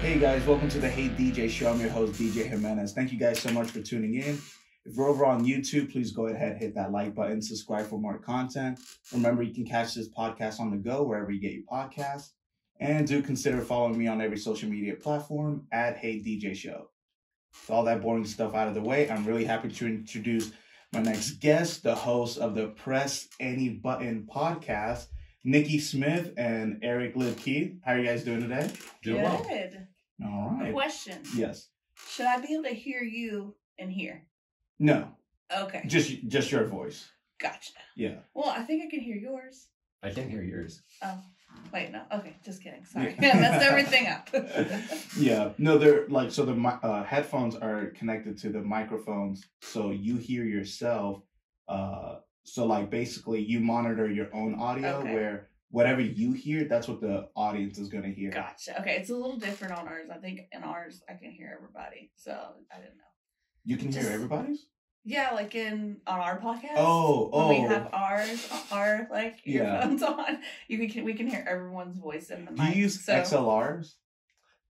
Hey guys, welcome to the Hey DJ Show. I'm your host, DJ Jimenez. Thank you guys so much for tuning in. If you're over on YouTube, please go ahead, hit that like button, subscribe for more content. Remember, you can catch this podcast on the go, wherever you get your podcasts. And do consider following me on every social media platform at Hey DJ Show. With all that boring stuff out of the way, I'm really happy to introduce my next guest, the host of the Press Any Button podcast, Nikki Smith and Eric Lipke. How are you guys doing today? Doing well. Good. All right. Question. Yes. Should I be able to hear you in here? No. Okay. Just your voice. Gotcha. Yeah. Well, I think I can hear yours. I can hear yours. Oh, wait, no. Okay, just kidding. Sorry. Yeah. Messed everything up. Yeah. No, they're like, so the headphones are connected to the microphones, so you hear yourself. So like basically you monitor your own audio, okay, where whatever you hear, that's what the audience is going to hear. Gotcha. Okay. It's a little different on ours. I think in ours, I can hear everybody. So I didn't know. You can hear everybody's? Yeah. Like on our podcast. Oh. When we have our like earphones on, we can hear everyone's voice in the mic. Do you use XLRs?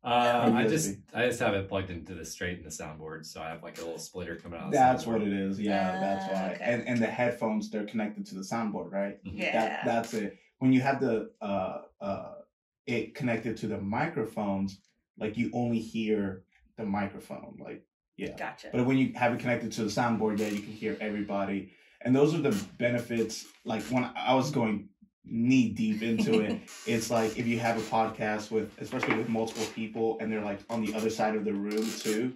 I just have it plugged into the straight in the soundboard, so I have like a little splitter coming out. That's what it is. Yeah, that's why. Okay. And the headphones, they're connected to the soundboard, right? Yeah. That's it. When you have the it connected to the microphones, like you only hear the microphone, like yeah. Gotcha. But when you have it connected to the soundboard, yeah, you can hear everybody. And those are the benefits. Like when I was going knee deep into it, it's like if you have a podcast with, especially with multiple people, and they're like on the other side of the room too,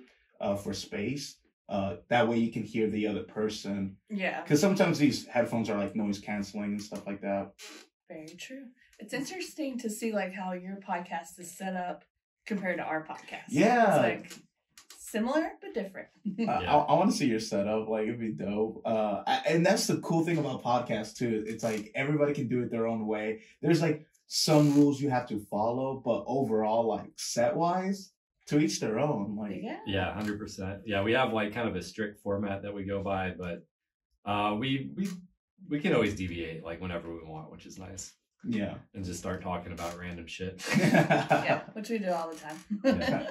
for space, that way you can hear the other person. Yeah, because sometimes these headphones are like noise canceling and stuff like that. Very true. It's interesting to see like how your podcast is set up compared to our podcast. Yeah, it's like similar but different. I want to see your setup. Like it'd be dope. And that's the cool thing about podcasts too. It's like everybody can do it their own way. There's like some rules you have to follow, but overall, like set wise, to each their own. Like yeah, 100%. Yeah, we have like kind of a strict format that we go by, but we can always deviate like whenever we want, which is nice. Yeah, and just start talking about random shit. Yeah, which we do all the time. Yeah.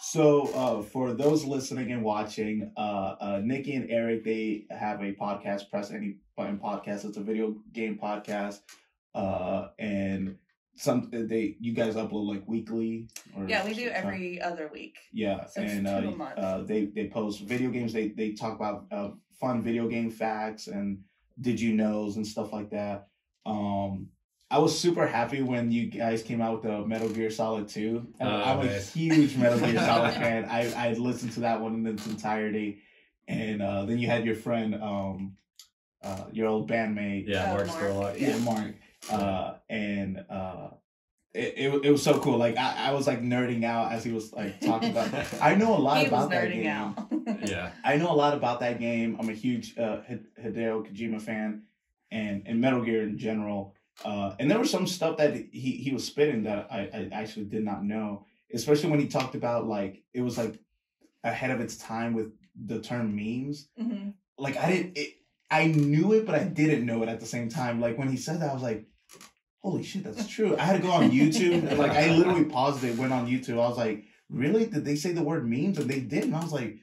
So for those listening and watching, Nikki and Eric, they have a podcast, Press Any Button podcast. It's a video game podcast, and you guys upload like weekly. Or yeah, we do every other week. Yeah, so and it's 2 a month. They post video games. They talk about fun video game facts and did you knows and stuff like that. I was super happy when you guys came out with the Metal Gear Solid 2. I'm a huge Metal Gear Solid fan. I listened to that one in its entirety. And then you had your friend, your old bandmate. Yeah, Mark Spurlock. Yeah, Mark. It was so cool. Like I was like nerding out as he was like talking about that. I know a lot about that game. Yeah. I know a lot about that game. I'm a huge Hideo Kojima fan and Metal Gear in general. And there was some stuff that he was spitting that I actually did not know, especially when he talked about like it was like ahead of its time with the term memes. Mm-hmm. Like I knew it, but I didn't know it at the same time. Like when he said that, I was like, holy shit, that's true. I had to go on YouTube. And, like I literally paused it, went on YouTube. I was like, really? Did they say the word memes? And they didn't. I was like,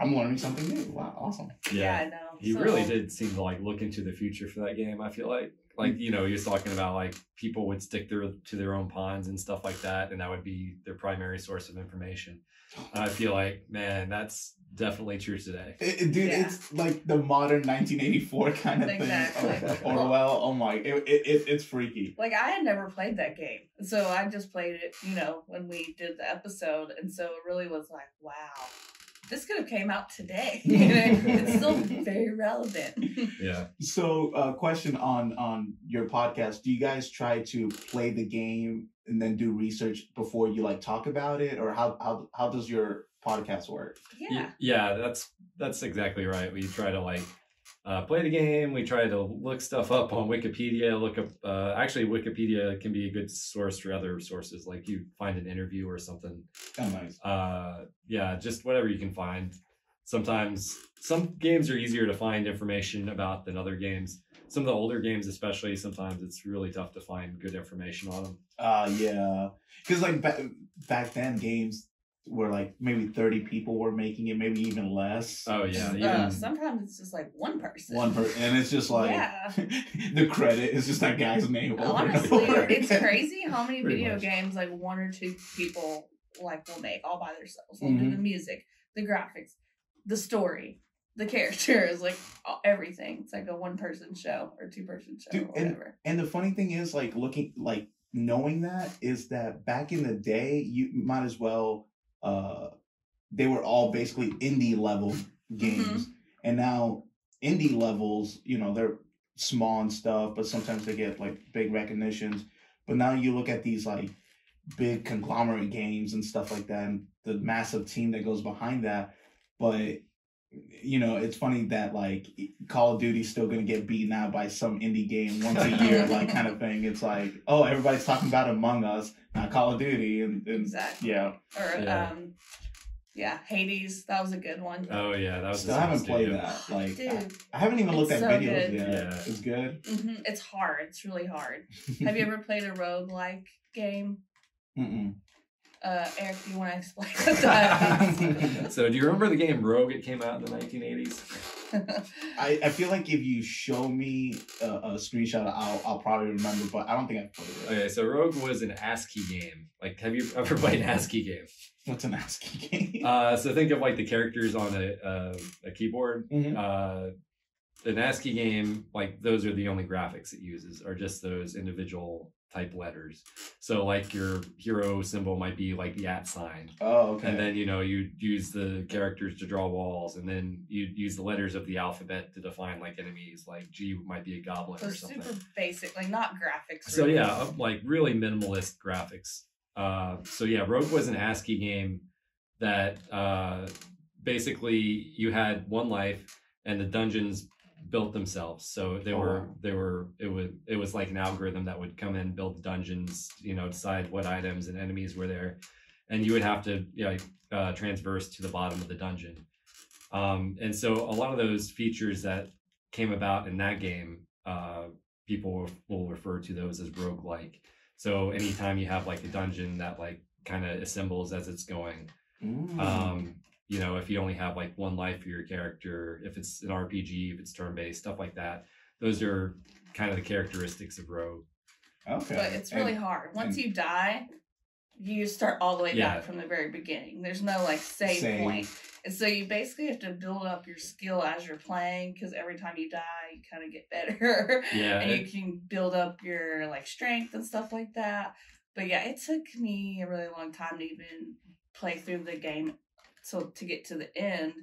I'm learning something new. Wow, awesome. Yeah, I know. He really did seem to like look into the future for that game, I feel like. Like, you know, you're talking about like people would stick to their own ponds and stuff like that, and that would be their primary source of information. I feel like, man, that's definitely true today. It's like the modern 1984 kind of thing. Orwell, oh my, it's freaky. Like I had never played that game, so I just played it, you know, when we did the episode, and so it really was like, wow. This could have came out today. You know, it's still very relevant. Yeah. So, question on your podcast: do you guys try to play the game and then do research before you like talk about it, or how does your podcast work? Yeah. Yeah, that's exactly right. We try to like play the game. We try to look stuff up on Wikipedia. Look up. Actually, Wikipedia can be a good source for other sources. Like you find an interview or something. Oh, nice. Yeah, just whatever you can find. sometimes some games are easier to find information about than other games. Some of the older games, especially, sometimes it's really tough to find good information on them. Yeah. Because like back then, games were like maybe 30 people were making it, maybe even less. Oh yeah. Sometimes it's just like one person. One person, and it's just like the credit is just that guy's name. Honestly, it's crazy how many video games like one or two people like will make all by themselves. They'll do the music, the graphics, the story, the characters, like everything. It's like a one-person show or two-person show, dude, or whatever. And the funny thing is, like knowing that is that back in the day, you might as well. They were all basically indie level games, and now indie levels, you know, they're small and stuff, but sometimes they get like big recognitions. But now you look at these like big conglomerate games and stuff like that, and the massive team that goes behind that. But you know, it's funny that like Call of Duty's still gonna get beaten out by some indie game once a year, like kind of thing. It's like, oh, everybody's talking about Among Us, not Call of Duty, and exactly. Yeah, or yeah, Hades. That was a good one. Oh yeah, that was. Still haven't played that. Like, dude, I haven't even looked at videos yet. Yeah, it's good. It's hard. It's really hard. Have you ever played a roguelike game? Eric, do you want to explain that? So do you remember the game Rogue? It came out in the 1980s. I feel like if you show me a screenshot, I'll probably remember, but I don't think I've played it. Okay, so Rogue was an ASCII game. Like, have you ever played an ASCII game? What's an ASCII game? So think of like the characters on a keyboard. An ASCII game, like those are the only graphics it uses, are just those individual type letters. So like your hero symbol might be like the @ sign. Oh, okay. And then, you know, you use the characters to draw walls, and then you use the letters of the alphabet to define like enemies. Like G might be a goblin or something. Super basic, like not graphics. So really. Yeah, like really minimalist graphics. So yeah, Rogue was an ASCII game that basically you had one life, and the dungeons built themselves. So they it was like an algorithm that would come in, build the dungeons, you know, decide what items and enemies were there, and you would have to, you know, transverse to the bottom of the dungeon. And so a lot of those features that came about in that game, people will refer to those as roguelike. So anytime you have like a dungeon that like kind of assembles as it's going. You know, if you only have like one life for your character, if it's an RPG, if it's turn-based, stuff like that. Those are kind of the characteristics of Rogue. Okay. But it's really hard. Once you die, you start all the way back from the very beginning. There's no like save point. And so you basically have to build up your skill as you're playing, because every time you die, you kind of get better. And you can build up your like strength and stuff like that. But yeah, it took me a really long time to even play through the game. So to get to the end,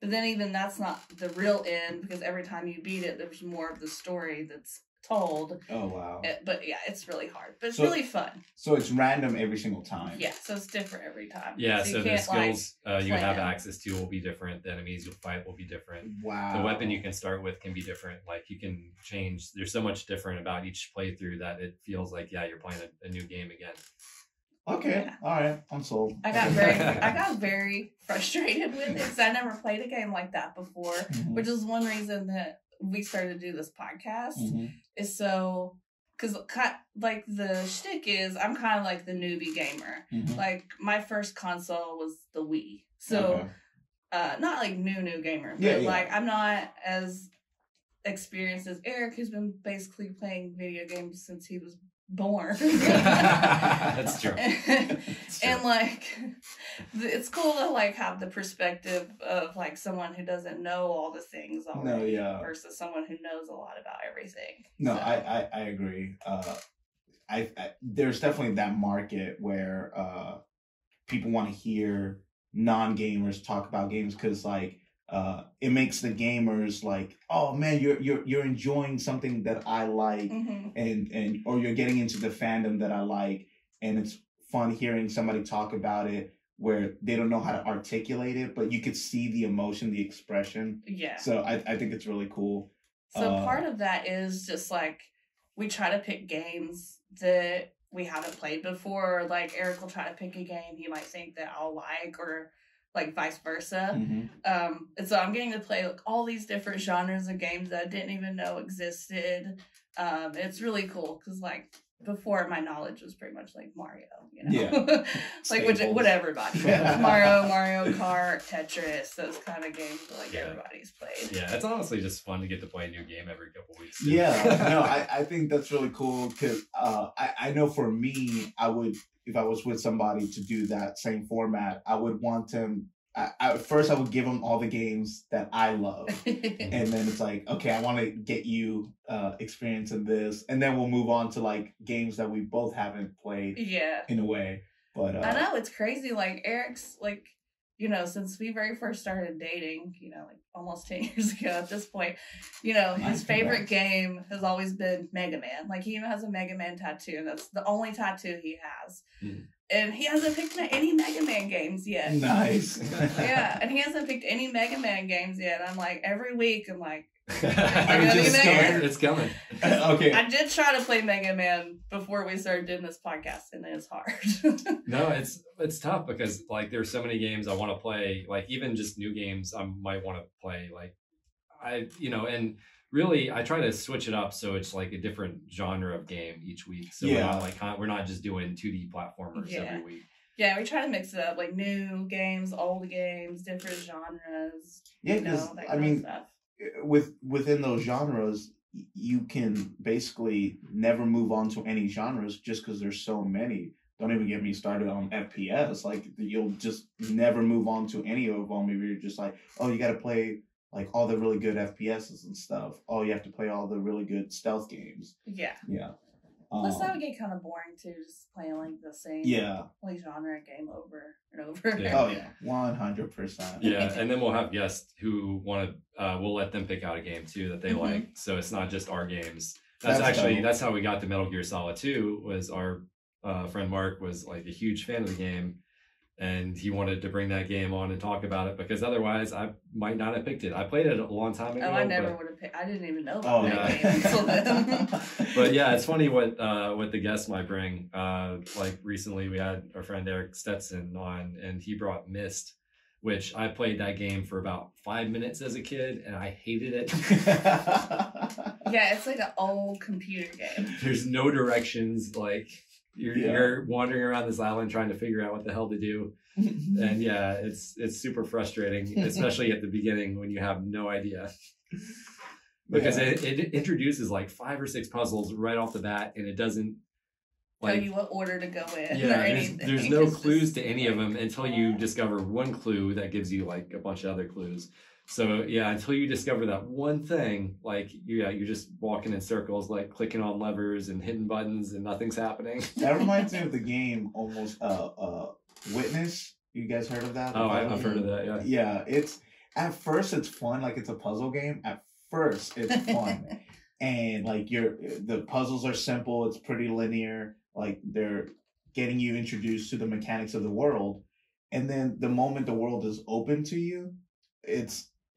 but then even that's not the real end, because every time you beat it, there's more of the story that's told. Oh wow! But yeah, it's really hard, but it's really fun. So it's random every single time. Yeah, so it's different every time. Yeah, so the skills you have access to will be different. The enemies you'll fight will be different. Wow. The weapon you can start with can be different. Like you can change. There's so much different about each playthrough that it feels like you're playing a new game again. Okay, all right, I'm sold. I got very frustrated with it, because I never played a game like that before, which is one reason that we started to do this podcast. Is so, because like the shtick is, I'm kind of like the newbie gamer. Like my first console was the Wii, so not like new gamer, but like I'm not as experienced as Eric, who's been basically playing video games since he was born. That's true. And like it's cool to like have the perspective of like someone who doesn't know all the things already versus someone who knows a lot about everything. I agree. I there's definitely that market where people want to hear non-gamers talk about games, because like it makes the gamers like, oh man, you're enjoying something that I like, and or you're getting into the fandom that I like, and it's fun hearing somebody talk about it where they don't know how to articulate it, but you could see the emotion, the expression. Yeah. So I think it's really cool. So part of that is just like we try to pick games that we haven't played before. Like Eric will try to pick a game he might think that I'll like, or like vice versa. And so I'm getting to play like all these different genres of games that I didn't even know existed. It's really cool because like before my knowledge was pretty much like Mario, you know, like what everybody Mario Kart, Tetris, those kind of games that like everybody's played. Yeah, it's honestly just fun to get to play a new game every couple weeks. Too. Yeah, no, I think that's really cool because I know for me, I would. If I was with somebody to do that same format, I would want them. First, I would give them all the games that I love, and then it's like, okay, I want to get you experience in this, and then we'll move on to like games that we both haven't played. Yeah, in a way. But I know it's crazy. Like Eric's, like you know, since we very first started dating, you know, like almost 10 years ago at this point, you know, his favorite game has always been Mega Man. Like he even has a Mega Man tattoo, and that's the only tattoo he has. And he hasn't picked any Mega Man games yet. Nice. And he hasn't picked any Mega Man games yet. I'm like, every week, I'm like, are you just scared? It's coming. Okay. I did try to play Mega Man before we started doing this podcast, and it's hard. No, it's tough because like there's so many games I want to play. Like even just new games I might want to play. Like you know, and really I try to switch it up so it's like a different genre of game each week. So we're not just doing 2D platformers every week. Yeah, we try to mix it up, like new games, old games, different genres. Yeah, because I mean. Within those genres, you can basically never move on to any genres just because there's so many. Don't even get me started on FPS. Like you'll just never move on to any of them. Maybe you're just like, oh, you got to play like all the really good FPSs and stuff. Oh, you have to play all the really good stealth games. Yeah. Yeah. Plus, that would get kind of boring too, just playing like the same like genre game over and over. Yeah. Oh yeah, 100%. Yeah, and then we'll have guests who want to. We'll let them pick out a game too that they like, so it's not just our games. That's how we got to Metal Gear Solid 2. Was our friend Mark was like a huge fan of the game, and he wanted to bring that game on and talk about it because otherwise I might not have picked it. I played it a long time ago. Oh, I never would have picked. I didn't even know about that game until then. But yeah, it's funny what the guests might bring. Like recently we had our friend Eric Stetson on and he brought Myst, which I played that game for about 5 minutes as a kid and I hated it. Yeah, it's like an old computer game. There's no directions, like You're wandering around this island trying to figure out what the hell to do. And yeah, it's super frustrating, especially at the beginning when you have no idea. Because it introduces like 5 or 6 puzzles right off the bat and it doesn't like, tell you what order to go in. Yeah, there's no clues to any of them until you discover one clue that gives you like a bunch of other clues. So yeah, until you discover that one thing, like you're just walking in circles, like clicking on levers and hitting buttons, and nothing's happening. That reminds me of the game almost Witness. You guys heard of that? Oh, I've heard of that. Yeah. Yeah, it's at first it's fun, like it's a puzzle game. At first it's fun, and like the puzzles are simple. It's pretty linear. Like they're getting you introduced to the mechanics of the world, and then the moment the world is open to you.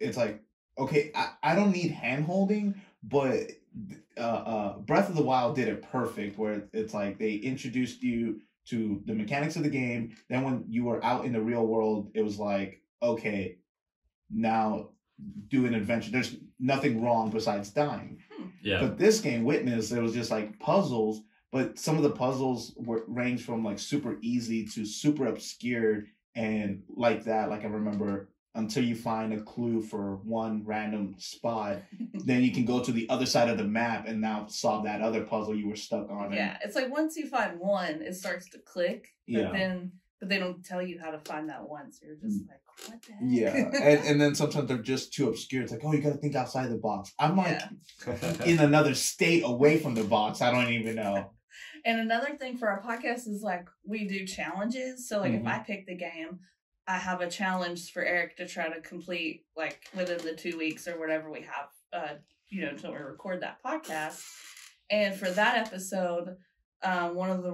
It's like, okay, I don't need hand-holding, but Breath of the Wild did it perfect, where it's like they introduced you to the mechanics of the game. Then when you were out in the real world, it was like, okay, now do an adventure. There's nothing wrong besides dying. Yeah. But this game, Witness, it was just like puzzles, but some of the puzzles ranged from like super easy to super obscure and like that. Like I remember... until you find a clue for one random spot, then you can go to the other side of the map and now solve that other puzzle you were stuck on. Yeah, it's like once you find one, it starts to click, but they don't tell you how to find that one, so you're just like, what the heck? Yeah, and then sometimes they're just too obscure. It's like, oh, you got to think outside the box. I'm like in another state away from the box. I don't even know. And another thing for our podcast is like we do challenges. So like if I pick the game, I have a challenge for Eric to try to complete like within the 2 weeks or whatever we have, you know, until we record that podcast. And for that episode, one of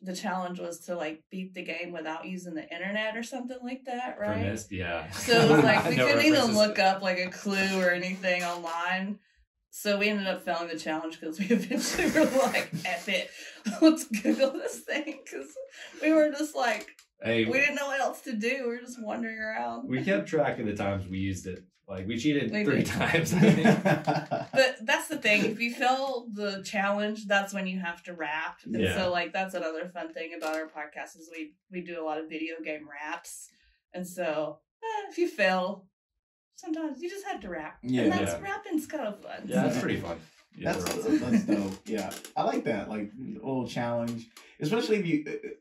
the challenge was to like beat the game without using the internet or something like that. Right. Missed, yeah. So it was like, we couldn't even look up like a clue or anything online. So we ended up failing the challenge because we eventually were like, F it, let's Google this thing. Cause we were just like, Hey, we didn't know what else to do. We were just wandering around. We kept track of the times we used it. Like, we cheated three times, I think. But that's the thing. If you fail the challenge, that's when you have to rap. And so, like, that's another fun thing about our podcast is we do a lot of video game raps. And so, if you fail, sometimes you just have to rap. Yeah, and that's rapping's kind of fun. Yeah, that's pretty fun. Yeah, that's dope. Yeah, I like that. Like, a little challenge, especially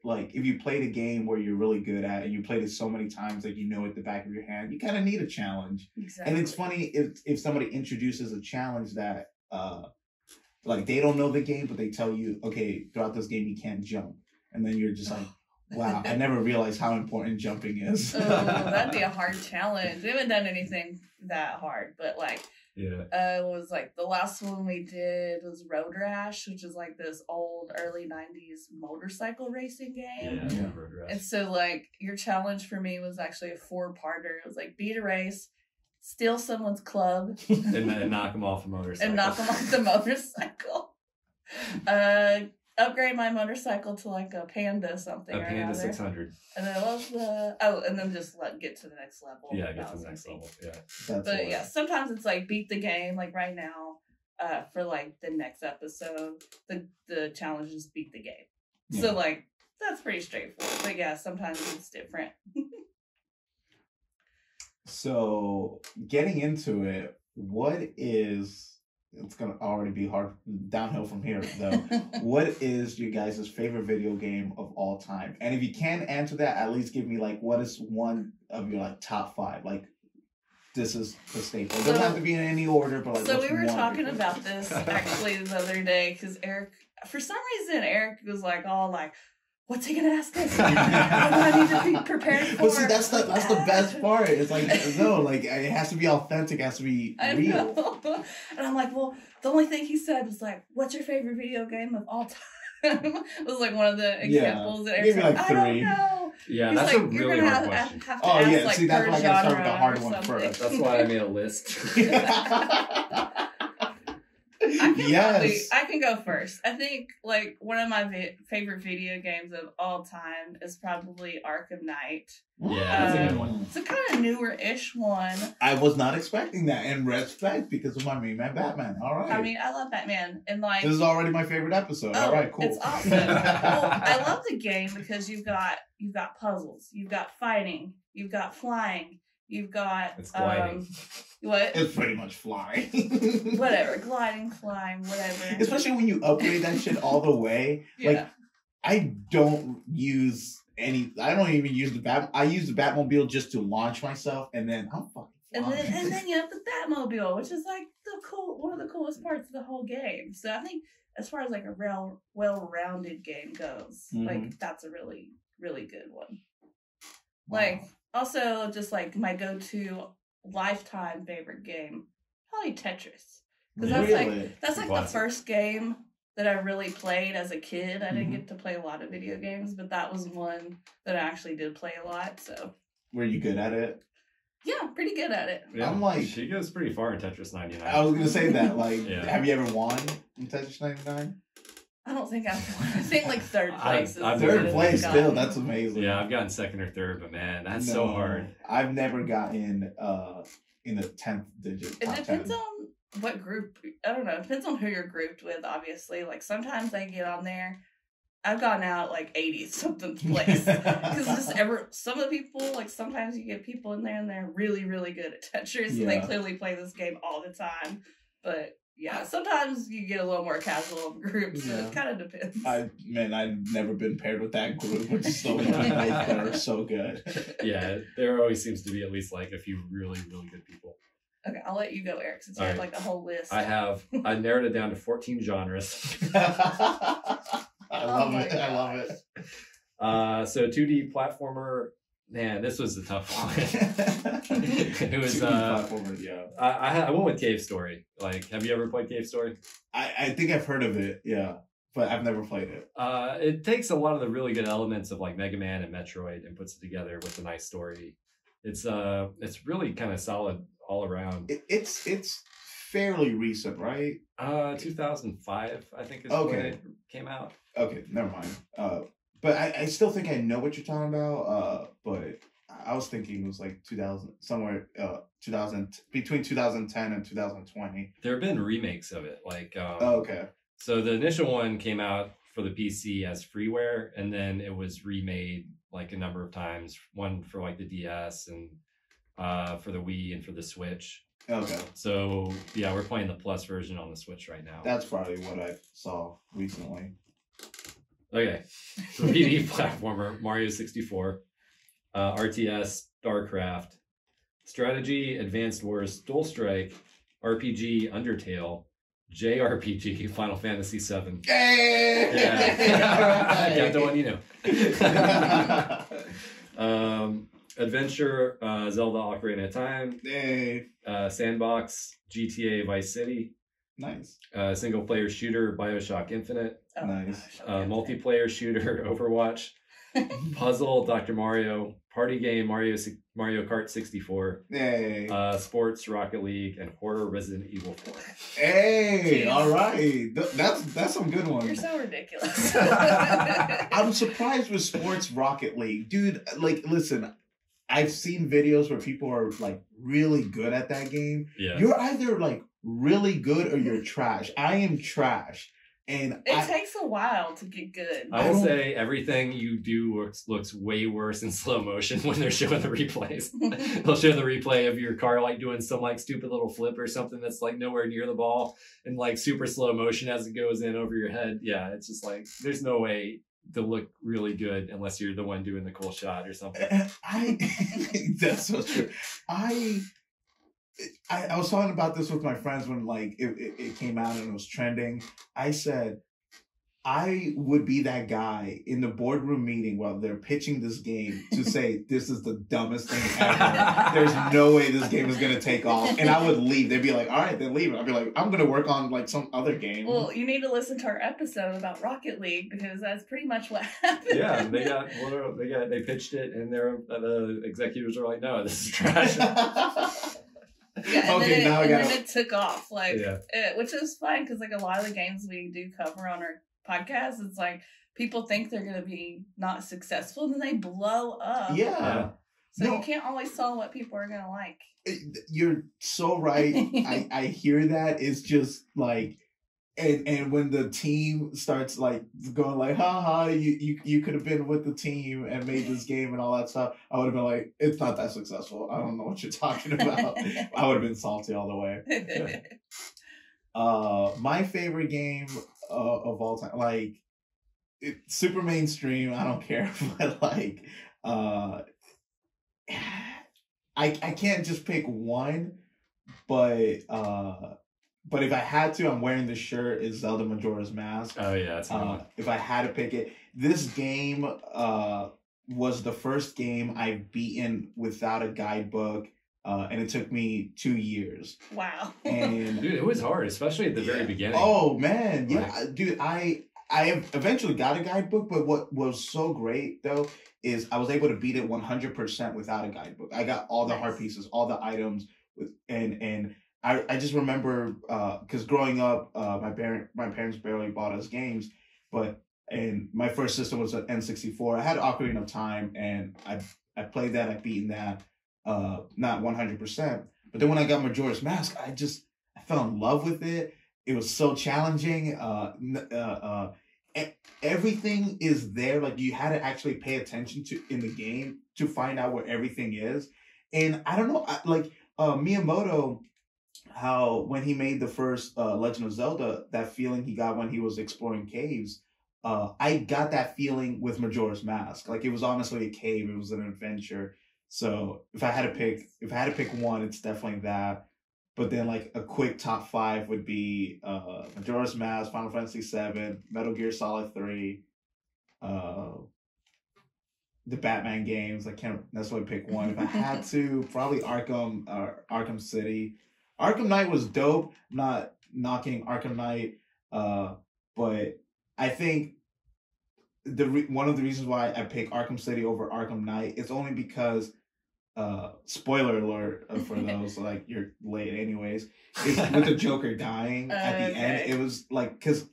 if you played a game where you're really good at, and you played it so many times, like, you know, at the back of your hand, you kind of need a challenge. Exactly. And it's funny if somebody introduces a challenge that, like, they don't know the game, but they tell you, okay, throughout this game you can't jump, and then you're just like, wow, I never realized how important jumping is. Oh, that'd be a hard challenge. We haven't done anything that hard, but like. Yeah. It was like the last one we did was Road Rash, which is like this old early 90s motorcycle racing game. Yeah, I remember Road Rash. And so, like, your challenge for me was actually a 4-parter. It was like beat a race, steal someone's club, and knock them off the motorcycle. Upgrade my motorcycle to like a Panda something. A Panda 600. And then what was the just get to the next level. Yeah, get to the next level. Yeah. But yeah, sometimes it's like beat the game. Like right now, for like the next episode, the challenge is beat the game. Yeah. So like that's pretty straightforward. But yeah, sometimes it's different. So getting into it, it's going to already be hard downhill from here, though. What is your guys' favorite video game of all time? And if you can answer that, at least give me, like, what is one of your, like, top 5? Like, this is the staple. It doesn't have to be in any order, but, like, so we were talking about this, actually, the other day, because Eric, for some reason, Eric was, like, all, like, what's he going to ask this? I need to be prepared for. Well, see, that's the best part. It's like, no, like, it has to be authentic. It has to be real. And I'm like, well, the only thing he said was like, what's your favorite video game of all time? It was like one of the examples that Eric's like, I don't know. Yeah, he's that's like, a really hard question. Have to ask, like, see, that's why I got to start with the hard one first. That's why I made a list. I can go first. I think, like, one of my favorite video games of all time is probably Arkham Knight. Yeah, that's a good one. It's a kind of newer-ish one. I was not expecting that in retrospect because of my main man, Batman. All right. I mean, I love Batman. And, like, this is already my favorite episode. Oh, all right, cool. It's awesome. Well, I love the game because you've got puzzles, you've got fighting, you've got flying. You've got it's gliding. What? It's pretty much flying. Whatever. Gliding, flying, whatever. Especially when you upgrade that shit all the way. Yeah. Like, I use the Batmobile just to launch myself and then I'm fucking flying. And then you have the Batmobile, which is like one of the coolest parts of the whole game. So I think as far as like a well-rounded game goes, like that's a really, really good one. Wow. Like, also, just like my go-to lifetime favorite game, probably Tetris, because that's like the first game that I really played as a kid. I didn't get to play a lot of video games, but that was one that I actually did play a lot. So, were you good at it? Yeah, I'm pretty good at it. Yeah, I'm like, she goes pretty far in Tetris 99. I was gonna say that. Like, have you ever won in Tetris 99? I don't think I've won. I think like third place. Third place still. That's amazing. Yeah, I've gotten second or third, but man, that's so hard. I've never gotten in the 10th digit. It depends on what group. I don't know. It depends on who you're grouped with, obviously. Like sometimes I get on there. I've gotten out like 80-something place. Because some of the people, like sometimes you get people in there and they're really, really good at Tetris. Yeah. And they clearly play this game all the time. But yeah, sometimes you get a little more casual groups. Yeah. It kind of depends. I've never been paired with that group, which is so many that are so good. Yeah, there always seems to be at least like a few really, really good people. Okay, I'll let you go, Eric, since you have like a whole list. I narrowed it down to 14 genres. I love it. So 2D platformer. Man, this was a tough one. It was I went with Cave Story. Like, have you ever played Cave Story? I think I've heard of it, yeah, but I've never played it. It takes a lot of the really good elements of like Mega Man and Metroid and puts it together with a nice story. It's really kind of solid all around. It's fairly recent, right? 2005, I think, is when it came out. Okay, never mind. But I still think I know what you're talking about. But I was thinking it was like 2000, somewhere 2000, between 2010 and 2020. There have been remakes of it. Like, okay. So the initial one came out for the PC as freeware, and then it was remade like a number of times. One for like the DS and for the Wii and for the Switch. Okay. So yeah, we're playing the Plus version on the Switch right now. That's probably what I saw recently. Okay. 3D platformer, Mario 64, RTS, StarCraft, strategy, Advanced Wars, Dual Strike, RPG, Undertale, JRPG, Final Fantasy VII. Yay! Yeah. Got the one you know. Adventure, Zelda Ocarina of Time. Yay! Sandbox, GTA Vice City. Nice. Single player shooter, BioShock Infinite. Oh, nice. Multiplayer shooter, Overwatch. Puzzle, Dr. Mario. Party game, Mario Kart 64. Hey. Sports, Rocket League, and horror, Resident Evil 4. Hey, all right. That's some good ones. You're so ridiculous. I'm surprised with sports Rocket League. Dude, like, listen, I've seen videos where people are, like, really good at that game. Yeah. You're either, like, really good or you're trash. I am trash. And it takes a while to get good. I would say everything you do looks way worse in slow motion when they're showing the replays. They'll show the replay of your car like doing some like stupid little flip or something that's like nowhere near the ball and like super slow motion as it goes in over your head. Yeah, it's just like there's no way to look really good unless you're the one doing the cool shot or something. That's so true. I was talking about this with my friends when like it came out and it was trending. I said I would be that guy in the boardroom meeting while they're pitching this game to say this is the dumbest thing ever. There's no way this game is gonna take off, and I would leave. They'd be like, "All right, then leave." I'd be like, "I'm gonna work on like some other game." Well, you need to listen to our episode about Rocket League because that's pretty much what happened. Yeah, they pitched it, and the executives are like, "No, this is trash." Yeah, and okay, then it took off, like, yeah. Which is fine because, like, a lot of the games we do cover on our podcast, it's like people think they're going to be not successful, and then they blow up. Yeah. So you can't always tell what people are going to like. You're so right. I hear that. It's just like, and when the team starts, like, going like, ha, you could have been with the team and made this game and all that stuff, I would have been like, it's not that successful. I don't know what you're talking about. I would have been salty all the way. My favorite game of all time, like, it's super mainstream. I don't care. But, like, I can't just pick one, but if I had to, I'm wearing this shirt, is Zelda Majora's Mask. Oh, yeah. That's if I had to pick it. This game was the first game I've beaten without a guidebook, and it took me 2 years. Wow. And, dude, it was hard, especially at the very beginning. Oh, man. Yeah. Like, dude, I eventually got a guidebook, but what was so great, though, is I was able to beat it 100% without a guidebook. I got all the heart pieces, all the items, and I just remember because growing up, my parents barely bought us games, and my first system was an N64. I had Ocarina of Time, and I played that. I've beaten that, not 100%. But then when I got Majora's Mask, I fell in love with it. It was so challenging. Everything is there. Like, you had to actually pay attention to in the game to find out where everything is. And I don't know, Miyamoto. How when he made the first Legend of Zelda, that feeling he got when he was exploring caves, I got that feeling with Majora's Mask. Like, it was honestly a cave, it was an adventure. So if I had to pick one, it's definitely that. But then, like, a quick top five would be Majora's Mask, Final Fantasy VII, Metal Gear Solid 3, the Batman games. I can't necessarily pick one. If I had to, probably Arkham or Arkham City. Arkham Knight was dope. Not knocking Arkham Knight, but I think one of the reasons why I pick Arkham City over Arkham Knight is only because, spoiler alert for those like you're late anyways. With the Joker dying at the end, it was like because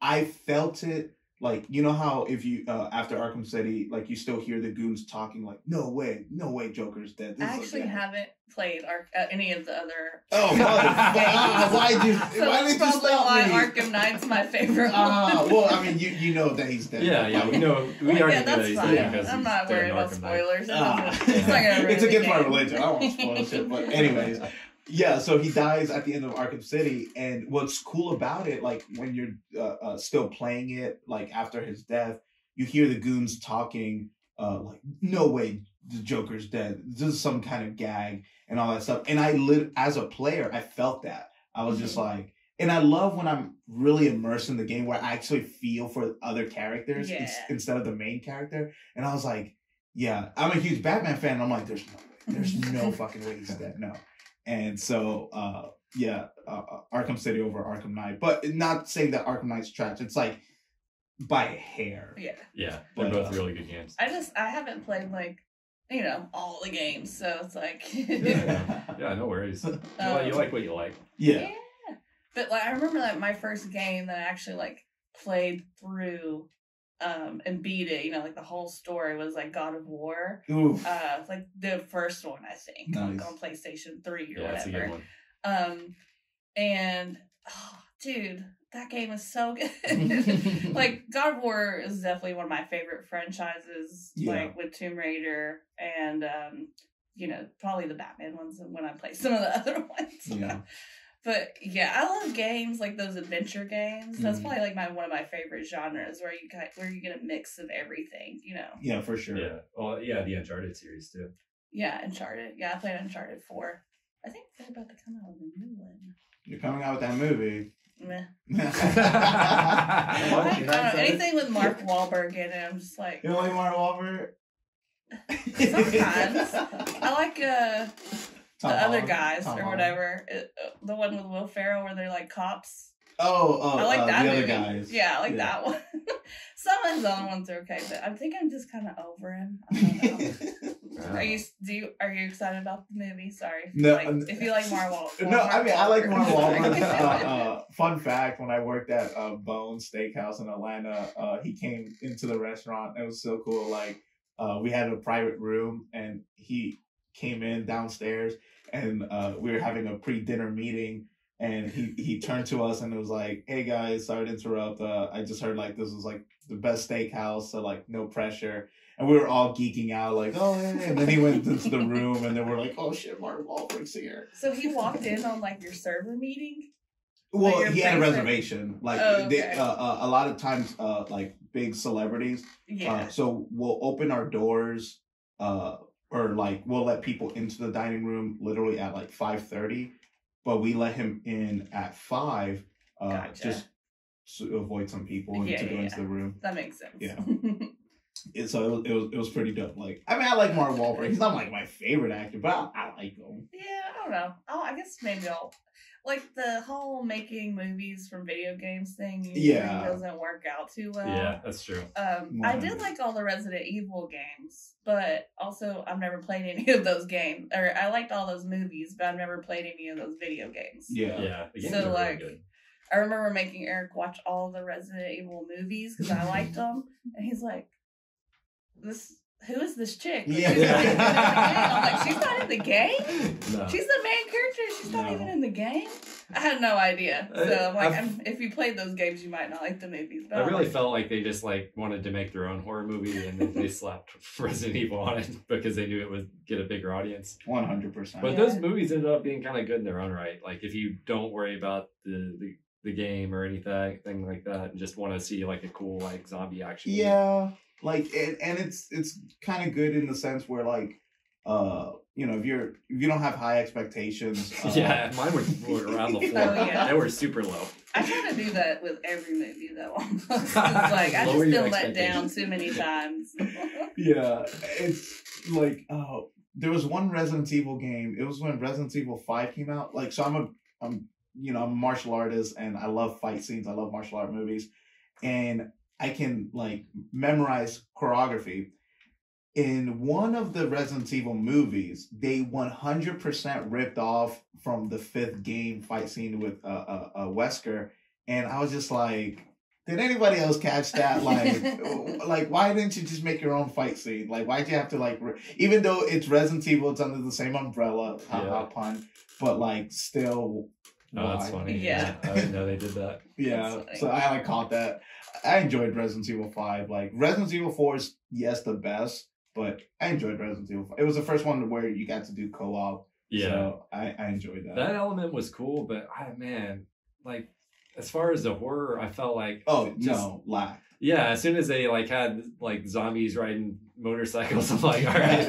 I felt it Like, you know how if you, after Arkham City, like, you still hear the goons talking, like, no way, Joker's dead. This I actually haven't played any of the other. Oh, why Arkham Knight's my favorite one. Well, I mean, you know that he's dead. Yeah, we know. We already know that he's dead. I'm not worried about spoilers. It's against my religion. I won't spoil shit. But anyways, yeah, so he dies at the end of Arkham City, and what's cool about it, like, when you're still playing it, like, after his death, you hear the goons talking, like, no way the Joker's dead. This is some kind of gag and all that stuff. And as a player, I felt that. I was just like, and I love when I'm really immersed in the game where I actually feel for other characters instead of the main character. And I was like, yeah, I'm a huge Batman fan, and I'm like, there's no way. There's no fucking way he's dead. No. And so, Arkham City over Arkham Knight. But not saying that Arkham Knight's trash. It's like, by a hair. Yeah. Yeah, they're both really good games. I haven't played, like, you know, all the games. So it's like... yeah, no worries. You like what you like. Yeah. But, like, I remember that my first game that I actually, like, played through... and beat it, you know, like the whole story was like God of War. Oof. Like the first one, I think, nice. Like on PlayStation 3 or whatever. That's a good one. And oh, dude, that game is so good. Like God of War is definitely one of my favorite franchises, like with Tomb Raider and you know, probably the Batman ones when I play some of the other ones. Yeah. But yeah, I love games like those adventure games. That's probably like one of my favorite genres where you get a mix of everything, you know. Yeah, for sure. Yeah. Well, yeah, the Uncharted series too. Yeah, Uncharted. Yeah, I played Uncharted 4. I think they're about to come out with a new one. You're coming out with that movie. Meh. I don't know, anything with Mark Wahlberg in it, I'm just like. You like Mark Wahlberg? Sometimes I like the other guys or whatever. The one with Will Ferrell where they're like cops. Oh, I like that movie. The other guys. Yeah, I like that one. Some of his own ones are okay, but I think I'm just kind of over him. I don't know. Are you excited about the movie? Sorry. No. If you like Mark Wahlberg. No, I mean, I like Mark Wahlberg. Fun fact, when I worked at Bones Steakhouse in Atlanta, he came into the restaurant. It was so cool. Like, we had a private room, and he came in downstairs, and we were having a pre-dinner meeting, and he turned to us and it was like, hey guys, sorry to interrupt, I just heard like this was like the best steakhouse, so like no pressure. And we were all geeking out like, oh yeah. And then he went into the room and then we're like, oh shit, Mark Wahlberg's here. So he walked in on like your server meeting? Well, like he had a reservation. Like, a lot of times like big celebrities, so we'll open our doors or like we'll let people into the dining room literally at like 5:30, but we let him in at 5, just to avoid some people and to go into the room. That makes sense. Yeah. So it was pretty dope. Like, I mean, I like Mark Wahlberg. He's not like my favorite actor, but I like him. Yeah, I don't know. I guess maybe I'll like the whole making movies from video games thing. Doesn't work out too well. Yeah, that's true. I did like all the Resident Evil games, but also I've never played any of those games. Or I liked all those movies, but I've never played any of those video games. Yeah. The games are like. Really good. I remember making Eric watch all the Resident Evil movies because I liked them, and he's like. Who is this chick? I'm like, she's not in the game? No. She's the main character. She's not even in the game? I had no idea. So I'm like, if you played those games, you might not like the movies. But I really felt like they just like wanted to make their own horror movie, and then they slapped Resident Evil on it because they knew it would get a bigger audience. 100%. But those movies ended up being kind of good in their own right. Like, if you don't worry about the game or anything like that, and just want to see like a cool like zombie action movie. Yeah. Like, and it's kind of good in the sense where, like, you know, if you don't have high expectations. Mine were around the floor. They were super low. I try to do that with every movie, though, almost. It's like, I've just been let down too many times. It's like, there was one Resident Evil game. It was when Resident Evil 5 came out. Like, so I'm a martial artist, and I love fight scenes. I love martial art movies. And I can like memorize choreography. In one of the Resident Evil movies, they 100% ripped off from the 5th game fight scene with Wesker, and I was just like, Did anybody else catch that? Like, like, why didn't you just make your own fight scene? Like, why'd you have to, like, even though it's Resident Evil, it's under the same umbrella, pun, but, like, still... Oh, that's funny. Yeah. I didn't know they did that. Yeah, so I, like, caught that. I enjoyed Resident Evil 5. Like, Resident Evil 4 is, yes, the best, but I enjoyed Resident Evil 5. It was the first one where you got to do co-op. Yeah. So I enjoyed that. That element was cool, but, man, like, as far as the horror, I felt like... lack. Yeah, as soon as they, like, had, like, zombies riding motorcycles, I'm like, all right,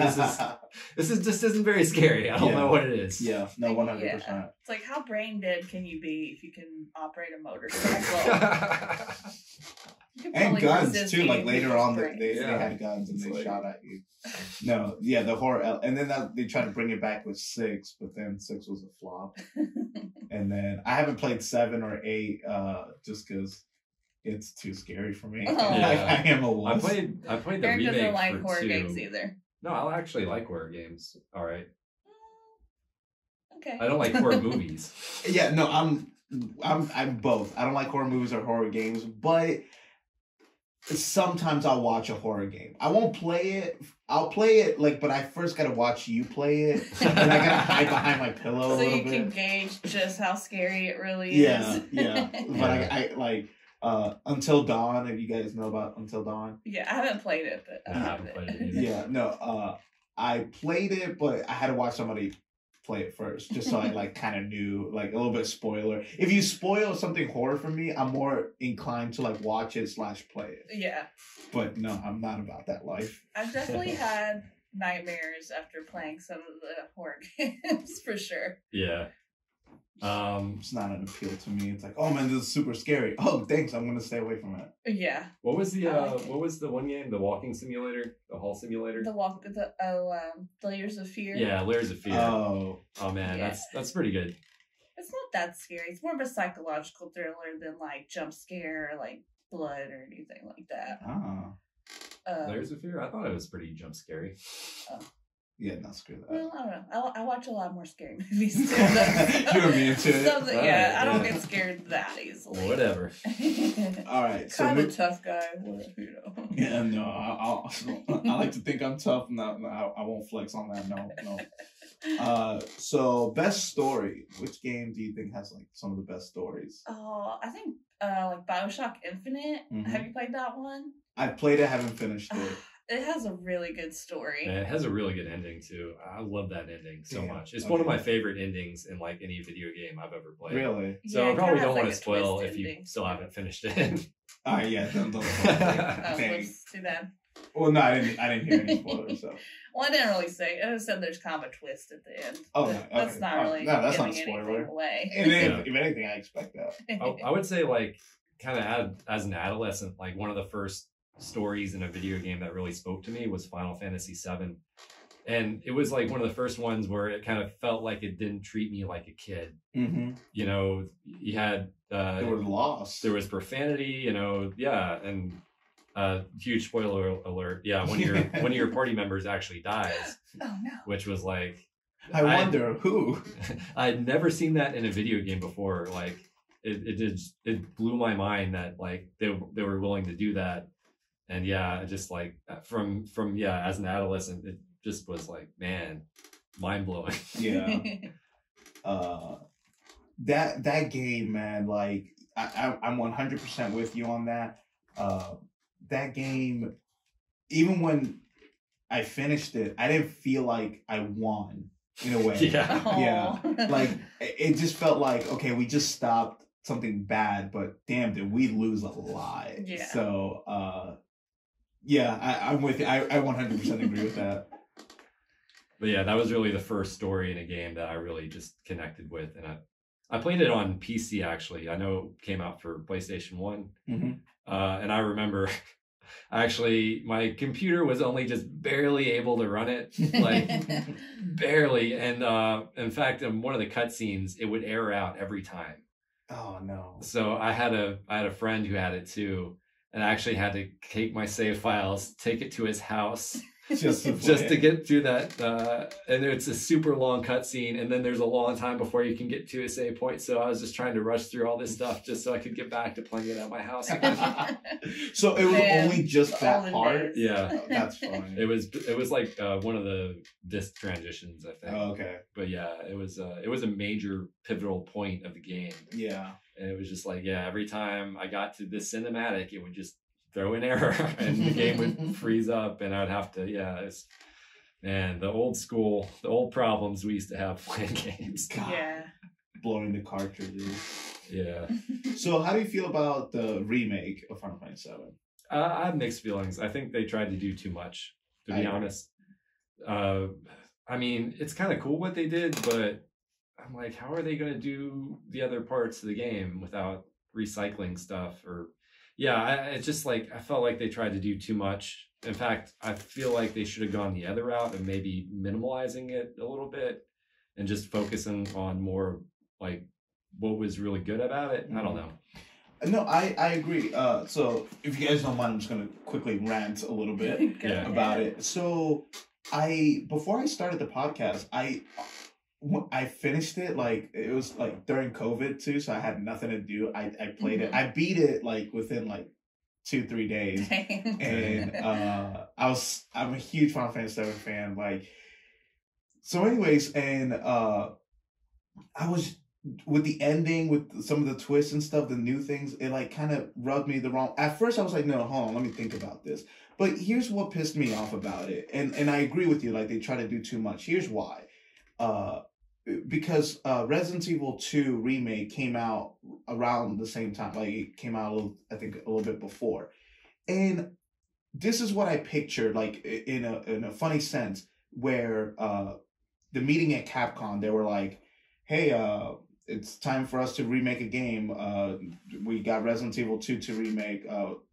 this just isn't very scary. I don't know what it is. Yeah, no, 100%. Yeah. It's like, how brain dead can you be if you can operate a motorcycle? And guns, too. Like, later on, they had guns and they shot at you. No, yeah, the horror... And then they tried to bring it back with 6, but then 6 was a flop. And then I haven't played 7 or 8 just because it's too scary for me. I am a wuss. I played the remake for 2. Eric doesn't like horror games either. No, I'll actually like horror games. All right. Okay. I don't like horror movies. Yeah, no, I'm both. I don't like horror movies or horror games, but... Sometimes I'll watch a horror game. I won't play it. I'll play it, like, but I first gotta watch you play it. And I gotta hide behind my pillow so a little bit. So you can gauge just how scary it really is. Yeah, yeah. But I like, Until Dawn, if you guys know about Until Dawn. Yeah, I haven't played it, but I haven't played it either. Yeah, no, I played it, but I had to watch somebody play it first, just so I, like, kind of knew, like, a little bit spoiler. If you spoil something horror for me, I'm more inclined to, like, watch it / play it. Yeah. But no, I'm not about that life. I've definitely had nightmares after playing some of the horror games, for sure. Yeah. It's not an appeal to me. It's like, oh man, this is super scary. Oh, thanks. I'm gonna stay away from it. Yeah. What was the what was the one game? The walking simulator, the hall simulator. The Layers of Fear. Yeah, Layers of Fear. Oh man, yeah. That's pretty good. It's not that scary. It's more of a psychological thriller than like jump scare, or, like blood or anything like that. Layers of Fear. I thought it was pretty jump scary. Oh. Yeah, not screw that. Well, I don't know. I watch a lot more scary movies too. You're immune to it. Yeah, I don't get scared that easily. Whatever. All right. Kind of a tough guy. You know. Yeah, no. I like to think I'm tough. No, I won't flex on that. No. So, best story. Which game do you think has, like, some of the best stories? Oh, I think like BioShock Infinite. Mm-hmm. Have you played that one? I've played it. Haven't finished it. It has a really good story. And it has a really good ending, too. I love that ending so much. It's one of my favorite endings in, like, any video game I've ever played. Really? So I probably don't want to spoil if you still haven't finished it. Oh, yeah. Don't Thanks. Too bad. Well, no, I didn't hear any spoilers. So. Well, I didn't really say. I just said there's kind of a twist at the end. Oh, okay. That's not really that's not spoiler away. If anything, I expect that. I would say, like, kind of as an adolescent, like, one of the first stories in a video game that really spoke to me was Final Fantasy VII, and it was like one of the first ones where it kind of felt like it didn't treat me like a kid. Mm-hmm. You know, you had there was loss, there was profanity, you know, and huge spoiler alert, one of your party members actually dies. Oh no! Which was like, I wonder who. I'd never seen that in a video game before. Like it blew my mind that, like, they were willing to do that. And just like from as an adolescent, it just was like, man, mind blowing. Yeah. That game, man, like I'm 100% with you on that. That game, even when I finished it, I didn't feel like I won in a way. Yeah. Like it just felt like, okay, we just stopped something bad, but damn, did we lose a lot? Yeah. So. Yeah, I'm with you. I 100% agree with that. But yeah, that was really the first story in a game that I really just connected with. And I played it on PC, actually. I know it came out for PlayStation 1. Mm-hmm. And I remember, actually, my computer was only just barely able to run it. Like, barely. And in fact, in one of the cutscenes, it would error out every time. Oh, no. So I had a friend who had it, too. And I actually had to take my save files, take it to his house, just to get through that. And it's a super long cutscene, and then there's a long time before you can get to a save point. So I was just trying to rush through all this stuff just so I could get back to playing it at my house. So it was only just that part. Yeah, oh, that's funny. It was like one of the disc transitions, I think. Oh, okay. But yeah, it was a major pivotal point of the game. Yeah. And it was just like, yeah, every time I got to this cinematic, it would just throw an error and the game would freeze up, and I'd have to, man, the old problems we used to have playing games. God. Yeah. Blowing the cartridges. Yeah. So how do you feel about the remake of Final Fantasy VII? I have mixed feelings. I think they tried to do too much, to be honest. I mean, it's kind of cool what they did, but I'm like, how are they going to do the other parts of the game without recycling stuff? Or, it's just like, I felt like they tried to do too much. In fact, I feel like they should have gone the other route and maybe minimalizing it a little bit and just focusing on more like what was really good about it. Mm-hmm. I don't know. No, I agree. So if you guys don't mind, I'm just going to quickly rant a little bit about it. So before I started the podcast, I finished it, like, it was like during COVID too, so I had nothing to do. I played it. I beat it like within like 2-3 days. And I'm a huge Final Fantasy VII fan. Like, so anyways, and I was with the ending, with some of the twists and stuff, the new things, it like kind of rubbed me the wrong. At first I was like, no, hold on, let me think about this. But here's what pissed me off about it. And I agree with you, like they try to do too much. Here's why. Because Resident Evil 2 remake came out around the same time. Like, it came out a little bit before, and this is what I pictured, like in a funny sense, where the meeting at Capcom, they were like, "Hey, it's time for us to remake a game. We got Resident Evil 2 to remake.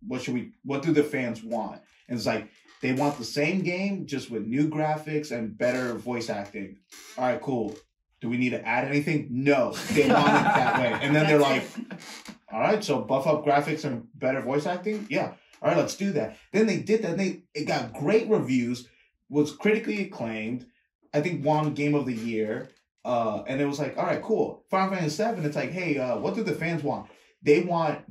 What do the fans want?" And it's like, they want the same game, just with new graphics and better voice acting. All right, cool. Do we need to add anything? No, they want it that way. And then they're like, all right, so buff up graphics and better voice acting? Yeah. All right, let's do that. Then they did that. It got great reviews, was critically acclaimed, I think won Game of the Year. And it was like, all right, cool. Final Fantasy VII, it's like, hey, what do the fans want? They want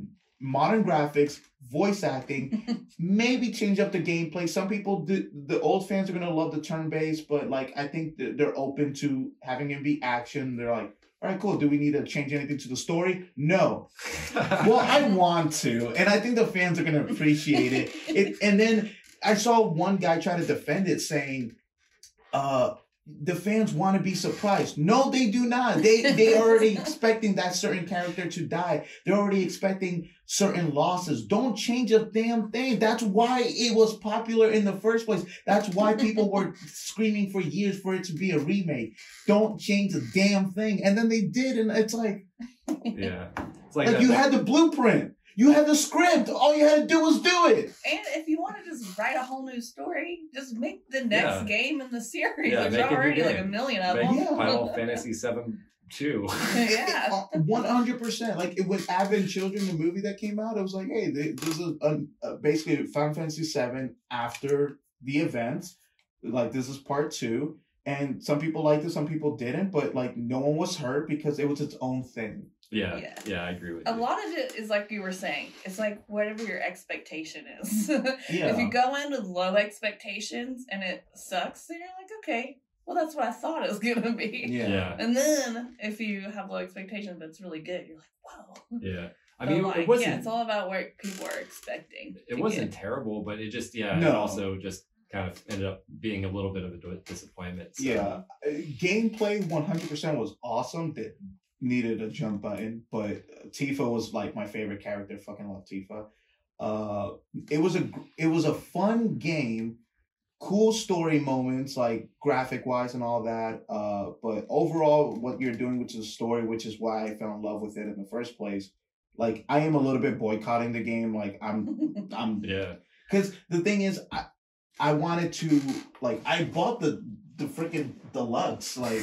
modern graphics, voice acting, maybe change up the gameplay. Some people do, the old fans are going to love the turn-based, but like I think they're open to having it be action. They're like, all right, cool. Do we need to change anything to the story? No. Well, I want to, and I think the fans are going to appreciate it. And then I saw one guy try to defend it saying, the fans want to be surprised. No, they do not. They already expecting that certain character to die. They're already expecting certain losses. Don't change a damn thing. That's why it was popular in the first place. That's why people were screaming for years for it to be a remake. Don't change a damn thing. And then they did, and it's like, yeah, it's like you had the blueprint. You had the script. All you had to do was do it. And if you want to just write a whole new story, just make the next game in the series. There's already like a million of them. Final Fantasy VII 2. Yeah. 100%. Like, it was Advent Children, the movie that came out. I was like, hey, this is basically Final Fantasy VII after the events. Like, this is part 2. And some people liked it, some people didn't. But, like, no one was hurt because it was its own thing. Yeah, I agree with you. A lot of it is like you were saying. It's like whatever your expectation is. If you go in with low expectations and it sucks, then you're like, okay, well, that's what I thought it was going to be. Yeah. And then if you have low expectations but it's really good, you're like, whoa. Yeah. I mean, like, it wasn't... Yeah, it's all about what people are expecting. It wasn't terrible, but it just, it also just kind of ended up being a little bit of a disappointment. So. Yeah. Gameplay 100% was awesome. Needed a jump button, but Tifa was like my favorite character. Fucking love Tifa. It was a fun game, cool story moments, like graphic wise and all that. But overall, what you're doing, which is a story, which is why I fell in love with it in the first place. Like, I am a little bit boycotting the game. Like, because the thing is, I wanted to, like, I bought the freaking deluxe, like,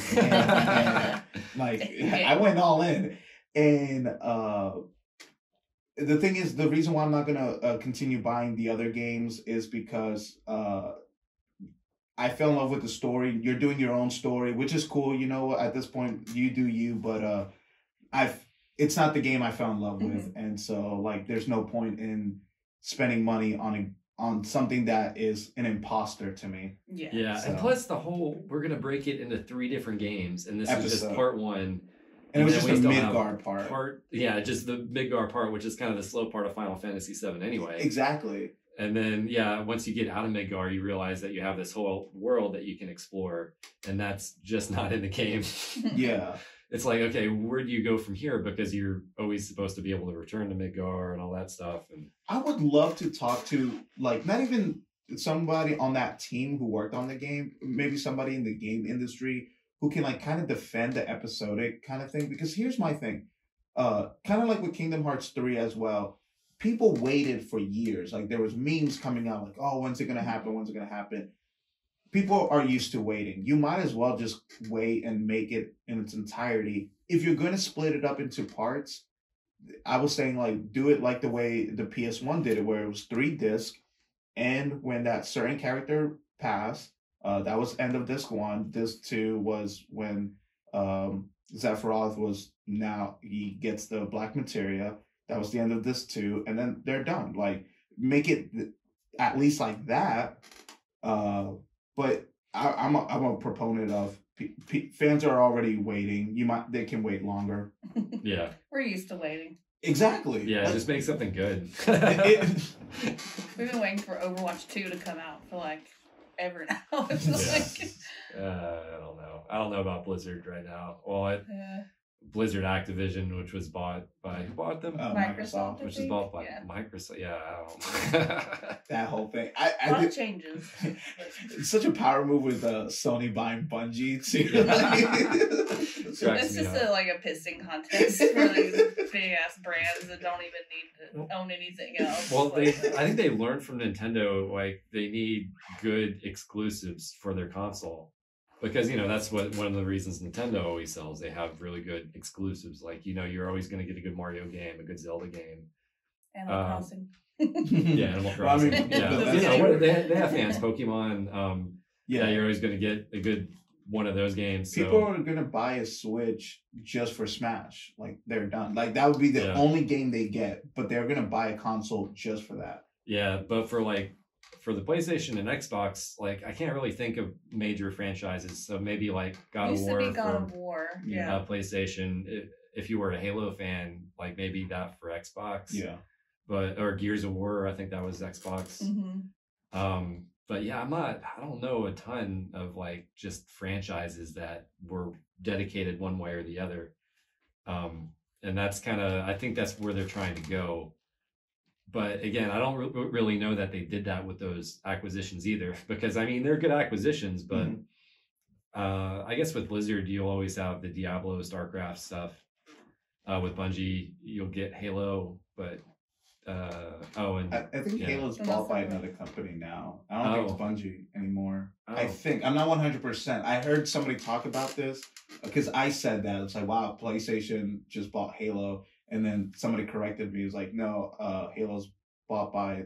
I went all in, and the thing is, the reason why I'm not gonna continue buying the other games is because I fell in love with the story. You're doing your own story, which is cool. You know, at this point, you do you. But it's not the game I fell in love with, and so like, there's no point in spending money on something that is an imposter to me. Yeah. Yeah, so. And plus the whole, we're gonna break it into 3 different games, and this is just part 1. And it was just the Midgar part. Yeah, just the Midgar part, which is kind of the slow part of Final Fantasy VII anyway. Exactly. And then, yeah, once you get out of Midgar, you realize that you have this whole world that you can explore, and that's just not in the game. Yeah. It's like, okay, where do you go from here? Because you're always supposed to be able to return to Midgar and all that stuff. And I would love to talk to, like, not even somebody on that team who worked on the game, maybe somebody in the game industry who can, like, kind of defend the episodic kind of thing. Because here's my thing. Kind of like with Kingdom Hearts 3 as well, people waited for years. Like, there was memes coming out like, oh, when's it going to happen? When's it going to happen? People are used to waiting. You might as well just wait and make it in its entirety. If you're going to split it up into parts, I was saying, like, do it like the way the PS1 did it, where it was 3 discs. And when that certain character passed, that was end of disc 1. Disc 2 was when Sephiroth was, now he gets the black materia. That was the end of disc 2. And then they're done. Like, make it at least like that. But I'm a proponent of fans are already waiting. They can wait longer. Yeah, we're used to waiting. Exactly. Yeah, just make something good. We've been waiting for Overwatch 2 to come out for like ever now. It's like, I don't know. I don't know about Blizzard right now. Well, Blizzard Activision, which was bought by who bought them? Microsoft, which is bought by Microsoft. Yeah, I don't know. That whole thing. A lot of changes. It's such a power move with Sony buying Bungie too. It's just a pissing contest for these big ass brands that don't even need to own anything else. Well, I think they learned from Nintendo, like, they need good exclusives for their console. Because, you know, that's one of the reasons Nintendo always sells. They have really good exclusives. Like, you know, you're always going to get a good Mario game, a good Zelda game. Animal Crossing. Yeah, Animal Crossing. I mean, yeah. They have fans. Pokemon. Yeah, you're always going to get a good one of those games. So. People are going to buy a Switch just for Smash. Like, they're done. Like, that would be the only game they get. But they're going to buy a console just for that. Yeah, but for the PlayStation and Xbox, like, I can't really think of major franchises. So maybe like God of War. Yeah. PlayStation. If you were a Halo fan, like maybe that for Xbox. Yeah. Or Gears of War, I think that was Xbox. Mm-hmm. But yeah, I don't know a ton of like just franchises that were dedicated one way or the other. And that's kind of, I think that's where they're trying to go. But again, I don't really know that they did that with those acquisitions either, because I mean, they're good acquisitions, but I guess with Blizzard, you'll always have the Diablo, StarCraft stuff. With Bungie, you'll get Halo, but I think Halo's bought by another company now. I don't think it's Bungie anymore. I think, I'm not 100%. I heard somebody talk about this because I said that. It's like, wow, PlayStation just bought Halo. And then somebody corrected me. It was like, no, Halo's bought by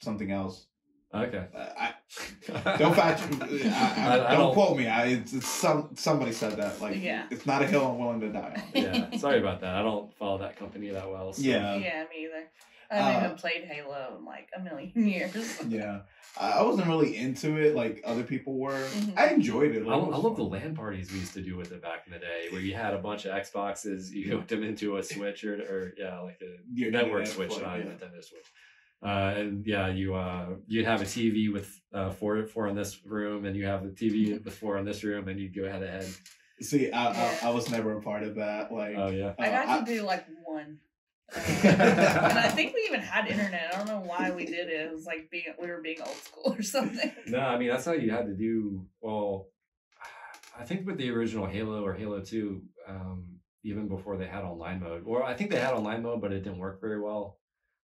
something else. Okay. Don't quote me. Somebody said that. Like, it's not a hill I'm willing to die on. Yeah, sorry about that. I don't follow that company that well. So. Yeah. Yeah, me either. I haven't played Halo in like a million years. Yeah. I wasn't really into it like other people were. Mm-hmm. I enjoyed it. Like, I love the LAN parties we used to do with it back in the day, where you had a bunch of Xboxes, you hooked them into a Switch or network Switch, not Nintendo Switch. And yeah, you'd have a TV with four in this room, and you have a TV with 4 in this room, and you'd go head to head. See, I was never a part of that. Like, oh yeah, I got to do like 1. And I think we even had internet. I don't know why we did it. It was like we were being old school or something. No, I mean, that's how you had to do. Well, I think with the original Halo or Halo 2, even before they had online mode, or I think they had online mode, but it didn't work very well.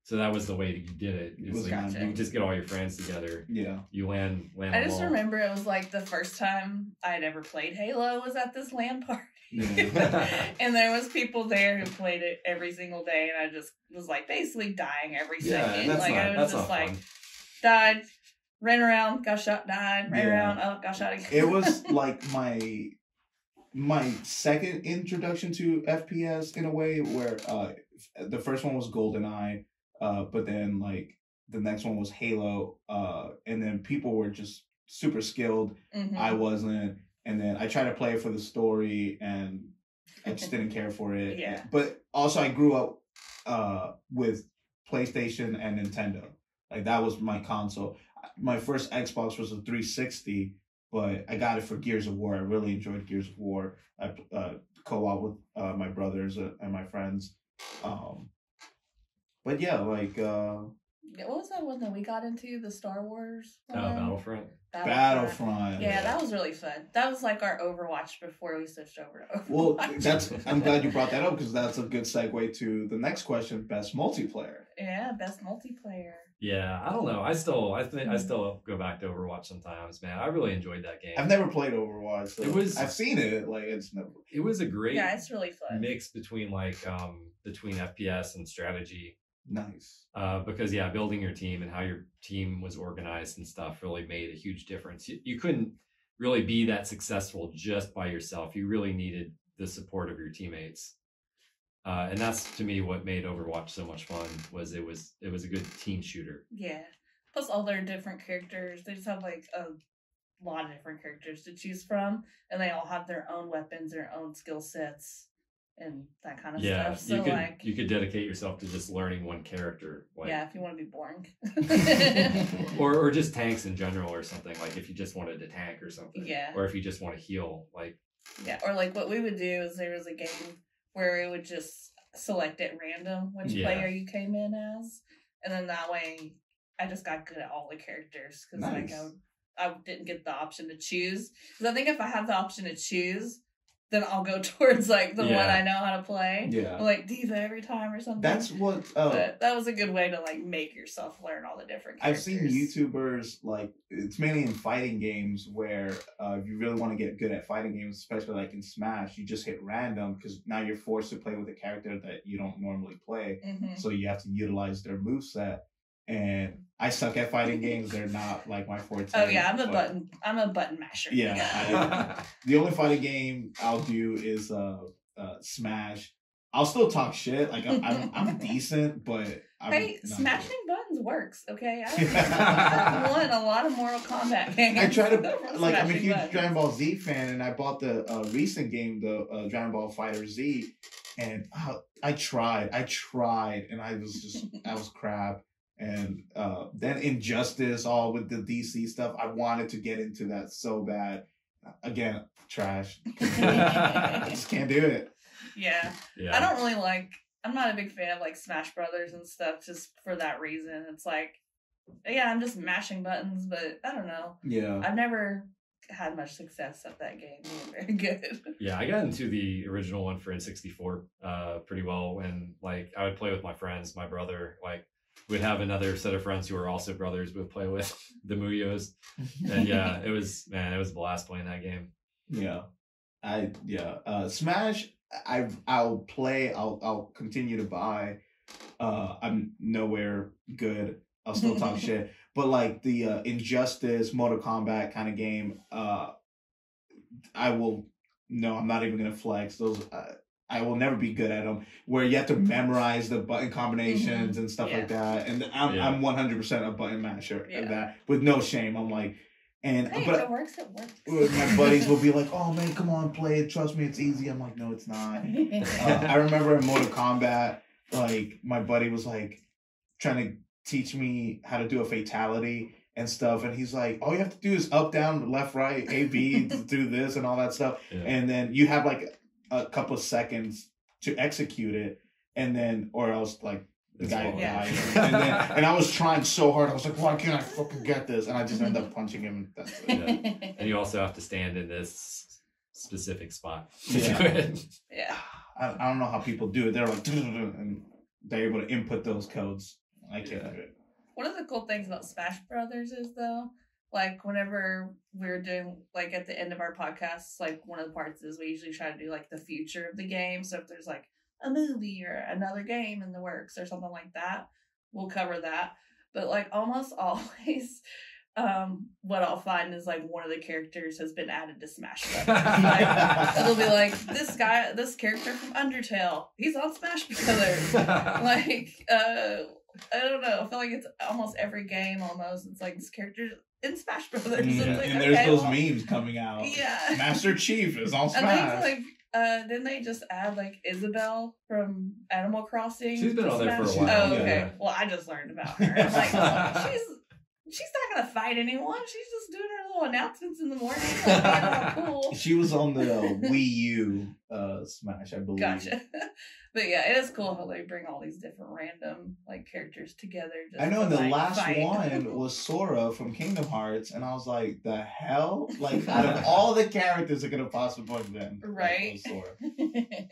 So that was the way that you did it. It was like, you just get all your friends together. Yeah. You land. I just remember it was like the first time I'd ever played Halo was at this LAN party. And there was people there who played it every single day, and I just was like basically dying every second. Like, I was just like, died, ran around, got shot, died, ran around, oh, got shot again. It was like my second introduction to FPS in a way, where the first one was GoldenEye, but then like the next one was Halo, and then people were just super skilled. Mm-hmm. I wasn't, and then I tried to play for the story, and I just didn't care for it. Yeah. But also, I grew up with PlayStation and Nintendo. Like that was my console. My first Xbox was a 360, but I got it for Gears of War. I really enjoyed Gears of War. I co-op with my brothers and my friends. But yeah, like... what was that one that we got into? The Star Wars one? Battlefront. Battlefront. Yeah, that was really fun. That was like our Overwatch before we switched over to Overwatch. Well, I'm glad you brought that up, because that's a good segue to the next question, best multiplayer. Yeah, best multiplayer. Yeah, I don't know. I still go back to Overwatch sometimes, man. I really enjoyed that game. I've never played Overwatch. So I've seen it. Like it was a great it's really fun mix between like between FPS and strategy. Nice. Because building your team and how your team was organized and stuff really made a huge difference. You couldn't really be that successful just by yourself. You really needed the support of your teammates. And that's to me what made Overwatch so much fun. Was it was a good team shooter. Yeah. Plus all their different characters. They just have like a lot of different characters to choose from, and they all have their own weapons, their own skill sets, and that kind of stuff. So you could dedicate yourself to just learning one character. Like, if you want to be boring. or just tanks in general or something. Like if you just wanted to tank or something. Yeah. Or if you just want to heal. Like. Yeah. Or like what we would do is there was a game where it would just select at random which player you came in as. And then that way, I just got good at all the characters. Because I didn't get the option to choose. Because I think if I have the option to choose, then I'll go towards like the one I know how to play. Yeah. Or, like Diva every time or something. That's what... But that was a good way to like make yourself learn all the different characters. I've seen YouTubers, like, it's mainly in fighting games where if you really want to get good at fighting games, especially like in Smash, you just hit random, because now you're forced to play with a character that you don't normally play. Mm-hmm. So you have to utilize their moveset. And I suck at fighting games. They're not like my forte. Oh yeah, I'm a button masher. Yeah. The only fighting game I'll do is Smash. I'll still talk shit. Like I'm decent, but smashing buttons works. Okay, I've won a lot of Mortal Kombat games. I try to like. I'm a huge Dragon Ball Z fan, and I bought the recent game, the Dragon Ball FighterZ, and I tried, and I was crap. And then Injustice, all with the DC stuff. I wanted to get into that so bad. Again, trash. I just can't do it. Yeah. I don't really like... I'm not a big fan of like Smash Brothers and stuff just for that reason. It's like, I'm just mashing buttons, but I don't know. Yeah. I've never had much success at that game. Very good. Yeah, I got into the original one for N64 pretty well. And like I would play with my friends, my brother, like... We'd have another set of friends who are also brothers. We'd play with the Muyos, and it was a blast playing that game. Yeah, Smash. I'll play. I'll continue to buy. I'm nowhere good. I'll still talk shit. But like the Injustice, Mortal Kombat kind of game, I will. No, I'm not even gonna flex those. I will never be good at them, where you have to memorize the button combinations and stuff like that. And I'm 100% a button masher of that with no shame. I'm like, it works. My buddies will be like, oh man, come on, play it. Trust me, it's easy. I'm like, no, it's not. I remember in Mortal Kombat, like my buddy was like trying to teach me how to do a fatality and stuff, and he's like, all you have to do is up, down, left, right, A, B, do this and all that stuff. Yeah. And then you have like a couple of seconds to execute it, and then, or else like the guy died. And I was trying so hard. I was like, why can't I fucking get this? And I just ended up punching him. That's it. Yeah. And you also have to stand in this specific spot. Yeah. I don't know how people do it. They're like, and they're able to input those codes. I can't do it. One of the cool things about Smash Brothers is though, like whenever we're doing, like at the end of our podcasts, like one of the parts is we usually try to do like the future of the game. So if there's like a movie or another game in the works or something like that, we'll cover that. But like almost always what I'll find is like one of the characters has been added to Smash Brothers. Like, it'll be like this character from Undertale, he's on Smash Brothers. Like, I don't know. I feel like it's almost every game. Almost, it's like this character in Smash Brothers. Yeah. Like, and there's those memes coming out. Yeah, Master Chief is on Smash. And like, then they just add like Isabelle from Animal Crossing. She's been on there for a while. Oh, okay. Yeah. Well, I just learned about her. I'm like, oh, she's not gonna fight anyone. She's just doing her little announcements in the morning. Like, yeah, cool. She was on the Wii U Smash, I believe. Gotcha. But yeah, it is cool how they bring all these different random like characters together. Just I know, and the last one was Sora from Kingdom Hearts, and I was like, the hell? Like, out of all the characters that could have possibly been, right? Like, Sora.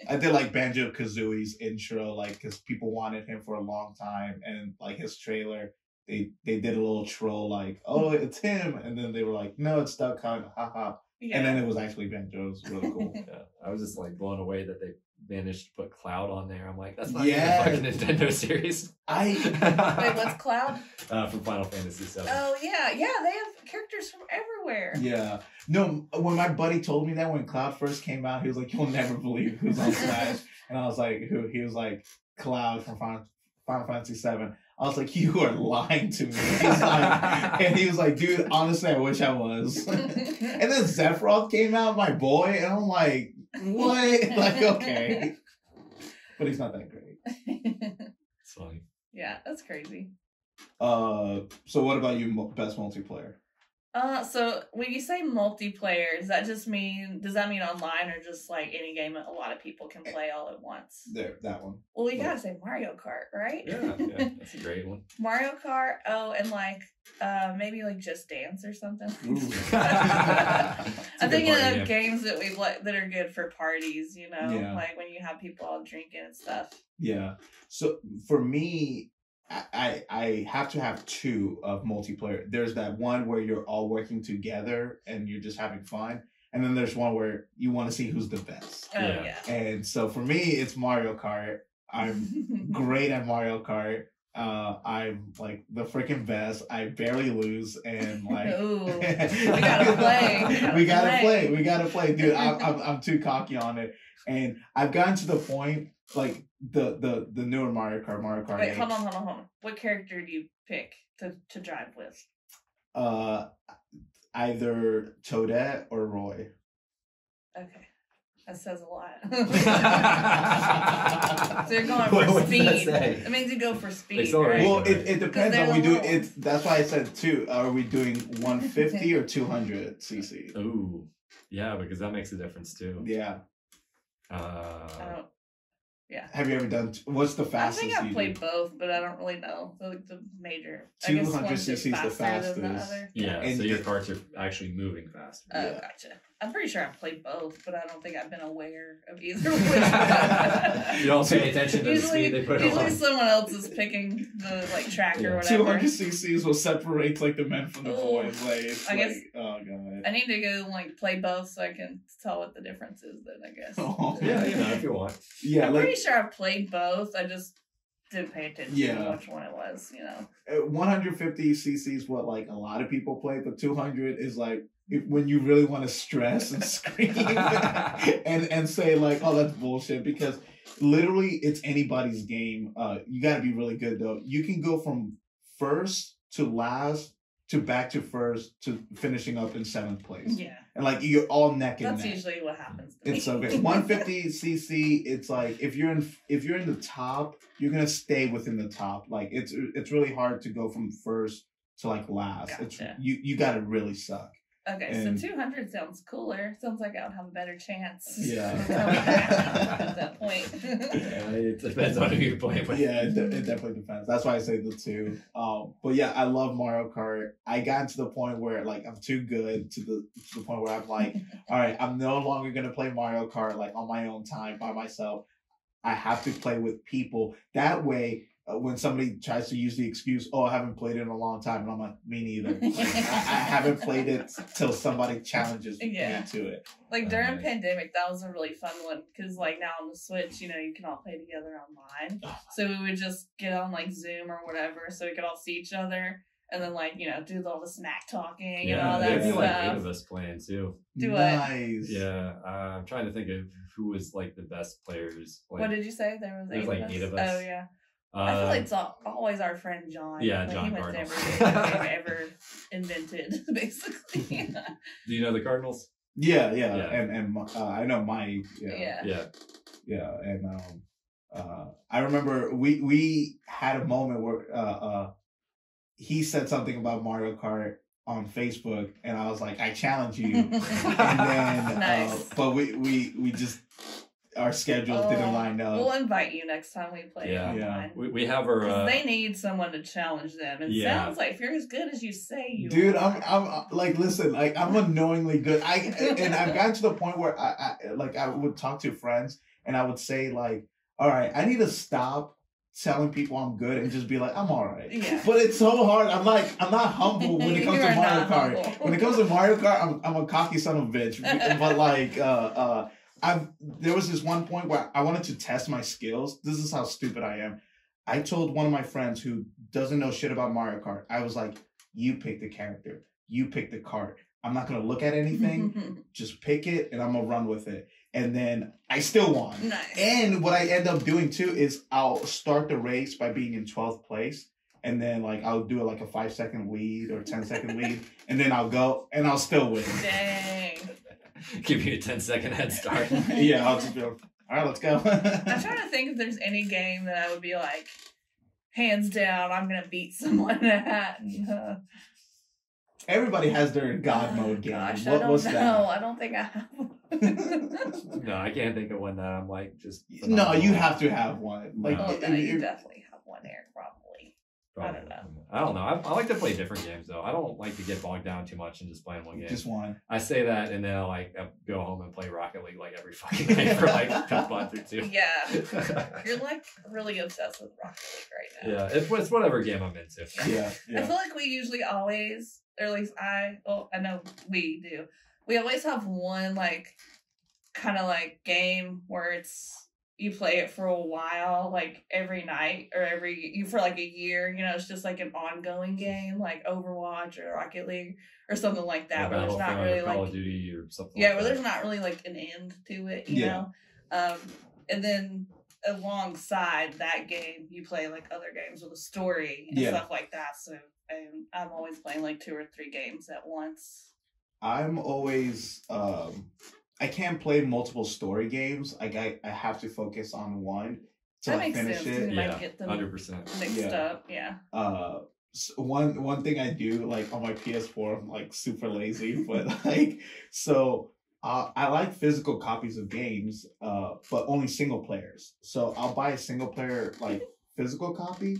I did like Banjo-Kazooie's intro, like, because people wanted him for a long time, and like his trailer. They did a little troll like, oh, it's him, and then they were like, no, it's Duck Hunt, haha. Yeah. And then it was actually Banjo. It was really cool. Yeah. I was just like blown away that they managed to put Cloud on there. I'm like, that's not even a fucking Nintendo series. Wait, what's Cloud? From Final Fantasy VII. Oh yeah, they have characters from everywhere. Yeah, no, when my buddy told me that when Cloud first came out, he was like, you'll never believe who's on Smash, and I was like, who? He was like, Cloud from Final Fantasy VII. I was like, you are lying to me. And he was like, dude, honestly, I wish I was. And then Sephiroth came out, my boy, and I'm like, what? Like, okay. But he's not that great. It's funny. Yeah, that's crazy. So what about you, best multiplayer? So when you say multiplayer, does that mean online or just like any game that a lot of people can play all at once? There, that one. Well, you gotta say Mario Kart, right? Yeah, that's a great one. Mario Kart, and like maybe like Just Dance or something. I'm thinking of games that we play that are good for parties, you know, like when you have people all drinking and stuff. Yeah. So for me, I have to have two of multiplayer. There's that one where you're all working together and you're just having fun. And then there's one where you want to see who's the best. Oh, yeah. And so for me, it's Mario Kart. I'm great at Mario Kart. I'm like the freaking best. I barely lose. And like, we gotta play. Dude, I'm too cocky on it. And I've gotten to the point, like, the newer Mario Kart. Wait, hold on. What character do you pick to drive with? Either Toadette or Roy. Okay. That says a lot. So you're going for speed. That means you go for speed, right? Well, it depends on that's why I said two. Are we doing 150 or 200 cc? Ooh. Yeah, because that makes a difference too. Yeah. Yeah. Have you ever done? What's the fastest? I think I've played both, but I don't really know. So like the major 200cc is the fastest. Yeah, and so your carts are actually moving faster. Oh, gotcha. I'm pretty sure I've played both, but I don't think I've been aware of either one. You don't pay attention to the speed they put on. Usually someone else is picking the like track or whatever. 200cc is what separates like the men from the boys. Like, I guess. Oh god. I need to go like play both so I can tell what the difference is. Then I guess. Oh yeah, you know if you want. Yeah. I'm pretty sure I've played both. I just didn't pay attention to which one it was. You know. 150cc is what like a lot of people play, but 200 is like when you really want to stress and scream and say like, oh, that's bullshit, because literally it's anybody's game. You got to be really good though. You can go from first to last to back to first to finishing up in 7th place. Yeah. And like you're all neck and neck. That's usually what happens to me. It's okay. 150cc. It's like if you're in the top, you're gonna stay within the top. Like it's really hard to go from first to like last. Gotcha. You gotta really suck. Okay, and so 200 sounds cooler. Sounds like I would have a better chance. Yeah. At that point. Yeah, it depends on who you're playing with. Yeah, it definitely depends. That's why I say the two. But yeah, I love Mario Kart. I got to the point where like I'm too good to the point where I'm like, all right, I'm no longer gonna play Mario Kart like on my own time by myself. I have to play with people. That way, when somebody tries to use the excuse, oh, I haven't played it in a long time, and I'm like, me neither. Like, I haven't played it till somebody challenges me to it. Like during pandemic, that was a really fun one, because like now on the Switch, you know, you can all play together online. So we would just get on like Zoom or whatever so we could all see each other. and then like, you know, do all the smack talking and all that stuff. Like 8 of us playing too. Do nice. It. Yeah, I'm trying to think of who was like the best players. Like, what did you say? There was like eight of us. Oh yeah. I feel like it's always our friend John. Yeah, like, John Cardinal. He went to everything they've ever invented, basically. Yeah. Do you know the Cardinals? Yeah. And I know Mike. Yeah. And I remember we had a moment where he said something about Mario Kart on Facebook, and I was like, I challenge you. And then, but we just. Our schedules didn't line up. We'll invite you next time we play. Yeah. We have our. They need someone to challenge them. It sounds like if you're as good as you say you are. Dude, I'm like, listen, like I'm unknowingly good. And I've gotten to the point where I would talk to friends and I would say like, all right, I need to stop telling people I'm good and just be like, I'm all right. Yeah. But it's so hard. I'm not humble when it comes to Mario Kart. When it comes to Mario Kart, I'm a cocky son of a bitch. But like. There was this one point where I wanted to test my skills. This is how stupid I am. I told one of my friends who doesn't know shit about Mario Kart. I was like, you pick the character. You pick the cart. I'm not going to look at anything. Just pick it and I'm going to run with it. And then I still won. Nice. And what I end up doing too is I'll start the race by being in 12th place. And then, like, I'll do like a 5-second lead or 10-second lead. And then I'll go and I'll still win. Dang. Give you a 10-second head start. Yeah, I'll just be like, all right, let's go. I'm trying to think if there's any game that I would be like, hands down, I'm going to beat someone at. Everybody has their God mode game. Gosh, what was that? No, I don't think I have one. No, I can't think of one that I'm like, just. Phenomenal. No, you have to have one. Like, you definitely have one there, probably. I don't know. I like to play different games though. I don't like to get bogged down too much and just playing one game. Just one. I say that and then I like go home and play Rocket League like every fucking day for like a month or two. Yeah, you're like really obsessed with Rocket League right now. Yeah, it's whatever game I'm into. Yeah. I feel like we usually always, or at least I know we do. We always have one like kind of like game where it's. You play it for a while, like every night or for like a year, you know, it's just like an ongoing game, like Overwatch or Rocket League or something like that. Where there's not really like Call of Duty or something. Yeah, where there's not really like an end to it, you know? And then alongside that game, you play like other games with a story and stuff like that. So I'm always playing like 2 or 3 games at once. I'm always, I can't play multiple story games. Like I have to focus on one till I finish it. You might get them 100% mixed up. Yeah. So one thing I do like on my PS4, I'm like super lazy, but like I like physical copies of games, but only single players. So I'll buy a single player like physical copy,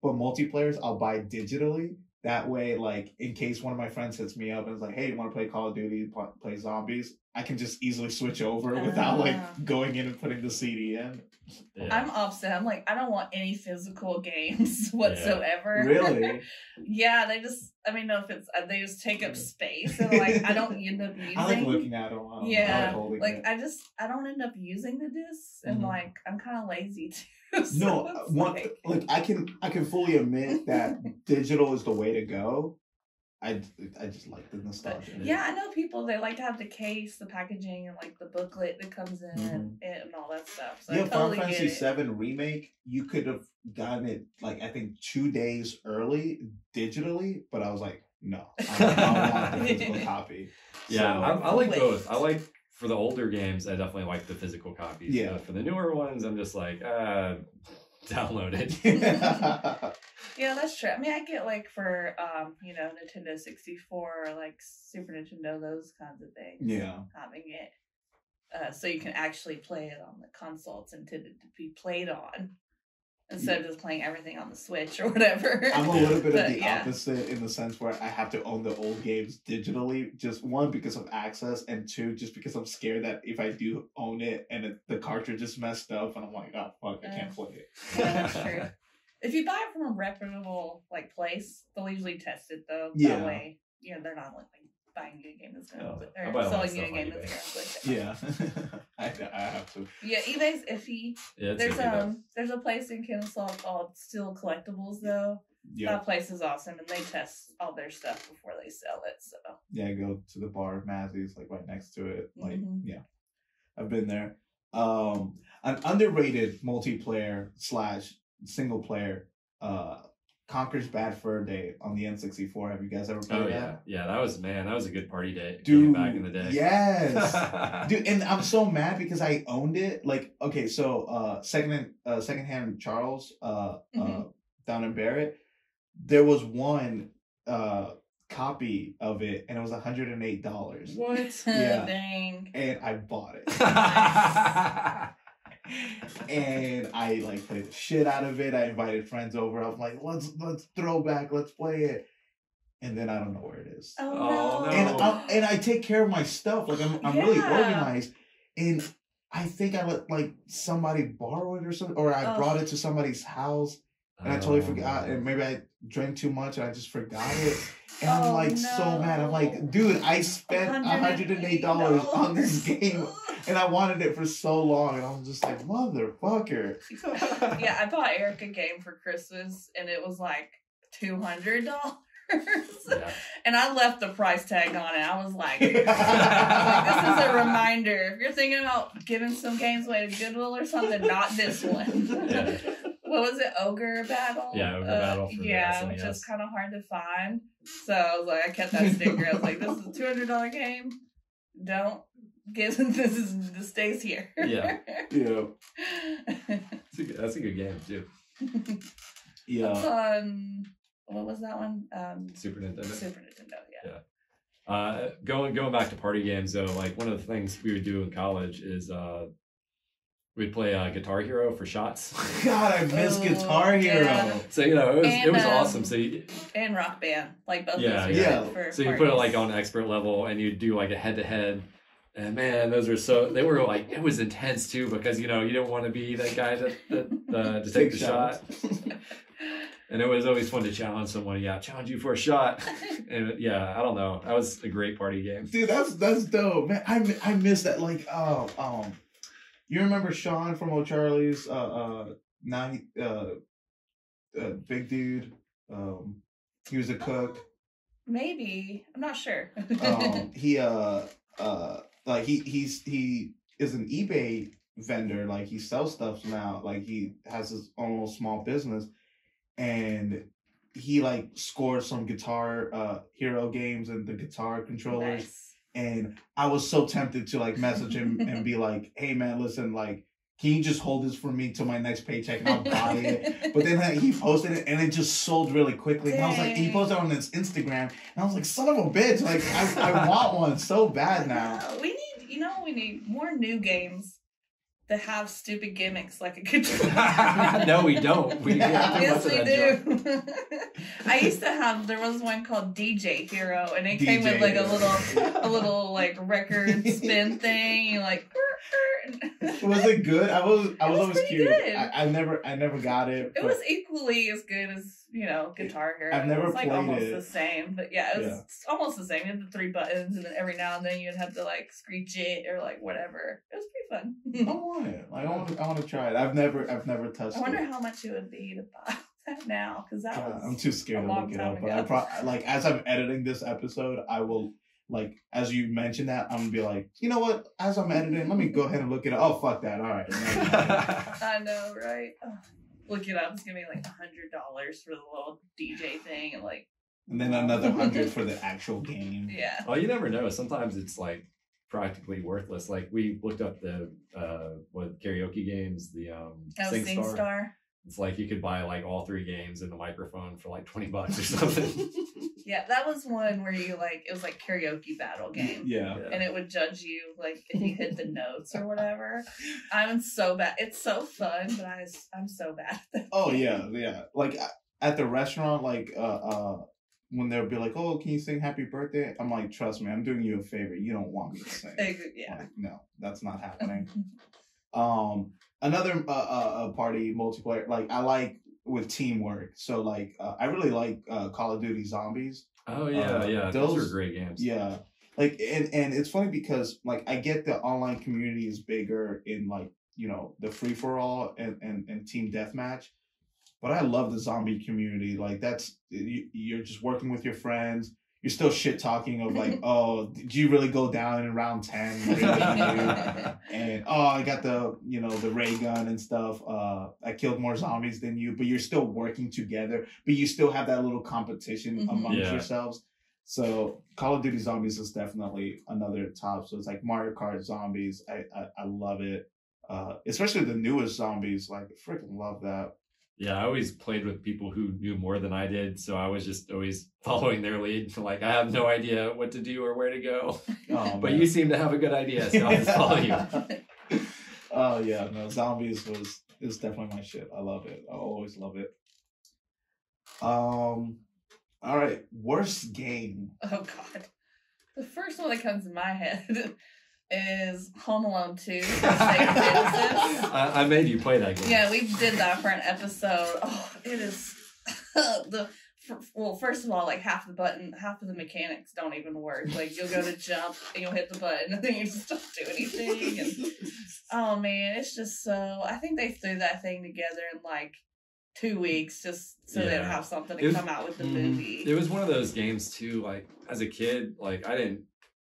but multiplayers I'll buy digitally. That way, like, in case one of my friends hits me up and is like, hey, you want to play Call of Duty, play zombies? I can just easily switch over without, like, going in and putting the CD in. Yeah. I'm upset. I'm like, I don't want any physical games whatsoever. Really? They just take up space. And, like, I don't end up using. I like looking at them. I like holding it. I don't end up using the discs. And, like, I'm kind of lazy, too. So no, I can fully admit that digital is the way to go. I just like the nostalgia. Yeah, I know people, they like to have the case, the packaging, and like the booklet that comes in and all that stuff. So yeah, totally Final Fantasy VII Remake, you could have gotten it like I think 2 days early digitally, but I was like, no, I want the physical copy. Yeah, so, I like both. I like. For the older games, I definitely like the physical copies. Yeah. For the newer ones, I'm just like, download it. Yeah, that's true. I mean, I get like for, you know, Nintendo 64 or like Super Nintendo, those kinds of things. Yeah. Having it so you can actually play it on the console it's intended to be played on. Instead of just playing everything on the Switch or whatever. I'm a little bit of the opposite in the sense where I have to own the old games digitally. Just one, because of access, and two, just because I'm scared that if I do own it and the cartridge is messed up and I'm like, oh, fuck, I can't play it. Yeah, that's true. If you buy it from a reputable like place, they'll usually test it, though. That way, you know, they're not like buying you a game that's going to... Or selling you a game that's going to glitch out. Yeah. I have to. Yeah, eBay's iffy. Yeah, there's a place in Kennesaw called Still Collectibles, though. Yep. That place is awesome, and they test all their stuff before they sell it. So yeah, go to the bar, Mazzy's, like right next to it. Like yeah, I've been there. An underrated multiplayer slash single player, Conker's Bad Fur Day on the N64. Have you guys ever played that? Yeah, that was that was a good party day, dude, back in the day. Yes, dude, and I'm so mad because I owned it. Like, okay, so secondhand Charles, down in Barrett, there was one copy of it, and it was $108. What? Yeah. Dang. And I bought it. And I like played the shit out of it. I invited friends over. I was like, let's throw back, let's play it. And then I don't know where it is. Oh, no. And I take care of my stuff. Like I'm really organized. And I think I let like somebody borrow it or something, or I brought it to somebody's house, and I totally forgot. And maybe I drank too much and I just forgot it. And I'm like so mad. I'm like, dude, I spent $108 on this game. And I wanted it for so long, and I was just like, motherfucker. Yeah, I bought Eric a game for Christmas, and it was like $200. Yeah. And I left the price tag on it. I was like, this is a reminder. If you're thinking about giving some games away to Goodwill or something, not this one. Yeah. What was it? Ogre Battle? Yeah, Ogre Battle. For yeah, which is kind of hard to find. So I was like, I kept that sticker. I was like, this is a $200 game. Don't. This stays here. Yeah, yeah. That's a good game too. Yeah. What was that one? Super Nintendo. Super Nintendo. Yeah. Yeah. Going back to party games though, like one of the things we would do in college is we'd play Guitar Hero for shots. God, I miss Guitar Hero. Yeah. So you know it was awesome. So you, and Rock Band, like both. Yeah, yeah. For so parties. You put it like on expert level, and you do like a head-to-head. And man, those were they were like, it was intense too, because, you know, you don't want to be that guy to take the shot. And it was always fun to challenge someone. Yeah, challenge you for a shot. And yeah, I don't know. That was a great party game. Dude, that's dope. Man, I miss that. Like, you remember Sean from O'Charlie's, now he, big dude. He was a cook. Maybe. I'm not sure. Like he is an eBay vendor. Like he sells stuff now. Like he has his own little small business, and he like scored some Guitar Hero games and the guitar controllers. Nice. And I was so tempted to like message him and be like, "Hey man, listen, like, can you just hold this for me till my next paycheck and I'll buy it?" But then he posted it and it just sold really quickly. And I was like, he posted it on his Instagram. And I was like, son of a bitch. Like, I want one so bad now. We need more new games that have stupid gimmicks like a guitar. No, we don't. We yes, we do. I used to have, there was one called DJ Hero. And it came with like a little like record spin thing. Like, was it good? I was always curious. I never got it. It was equally as good as, you know, Guitar Hero. I've never played it. It was like almost the same, but yeah, it was almost the same. You had the three buttons, and then every now and then you'd have to like screech it or like whatever. It was pretty fun. I want it. I want to try it. I've never touched it. I wonder how much it would be to buy that now, because that was. I'm too scared to look it up. But like as I'm editing this episode, I will. Like, as you mentioned that, I'm going to be like, you know what? As I'm editing, let me go ahead and look it up. Oh, fuck that. All right. I know, right? Ugh. Look it up. It's going to be like $100 for the little DJ thing. And like, and then another $100 for the actual game. Yeah. Oh, you never know. Sometimes it's like practically worthless. Like, we looked up the karaoke games, the SingStar. Star. It's like you could buy like all three games and the microphone for like $20 or something. Yeah, that was one where you like, it was like karaoke battle game. Yeah. And it would judge you like if you hit the notes or whatever. I'm so bad. It's so fun, but I'm so bad at that. Oh yeah, yeah. Like at the restaurant, like when they'll be like, "Oh, can you sing Happy Birthday?" I'm like, "Trust me, I'm doing you a favor. You don't want me to sing." Yeah. Like, no, that's not happening. Another party multiplayer, like I like with teamwork. So like I really like Call of Duty Zombies. Oh yeah, yeah. Those are great games. Yeah. Like and it's funny because like I get the online community is bigger in like, you know, the free for all and team deathmatch. But I love the zombie community. Like, that's, you're just working with your friends. You're still shit talking of like, oh, did you really go down in round 10? And oh, I got the, you know, the ray gun and stuff. I killed more zombies than you, but you're still working together, but you still have that little competition amongst yourselves. So Call of Duty Zombies is definitely another top. So it's like Mario Kart Zombies. I love it. Especially the newest Zombies. Like, I freaking love that. Yeah, I always played with people who knew more than I did, so I was just always following their lead. For like, I have no idea what to do or where to go, but you seem to have a good idea, so I'll just follow you. Oh yeah, no, Zombies was definitely my shit. I love it. I always love it. All right, worst game. Oh God, the first one that comes to my head is Home Alone 2. I made you play that game. Yeah, we did that for an episode. Oh, it is... well, first of all, like, half of the mechanics don't even work. Like, you'll go to jump, and you'll hit the button, and then you just don't do anything. And, oh, man, it's just so... I think they threw that thing together in, like, 2 weeks just so they'd have something to come out with the movie. It was one of those games, too. Like, as a kid, like, I didn't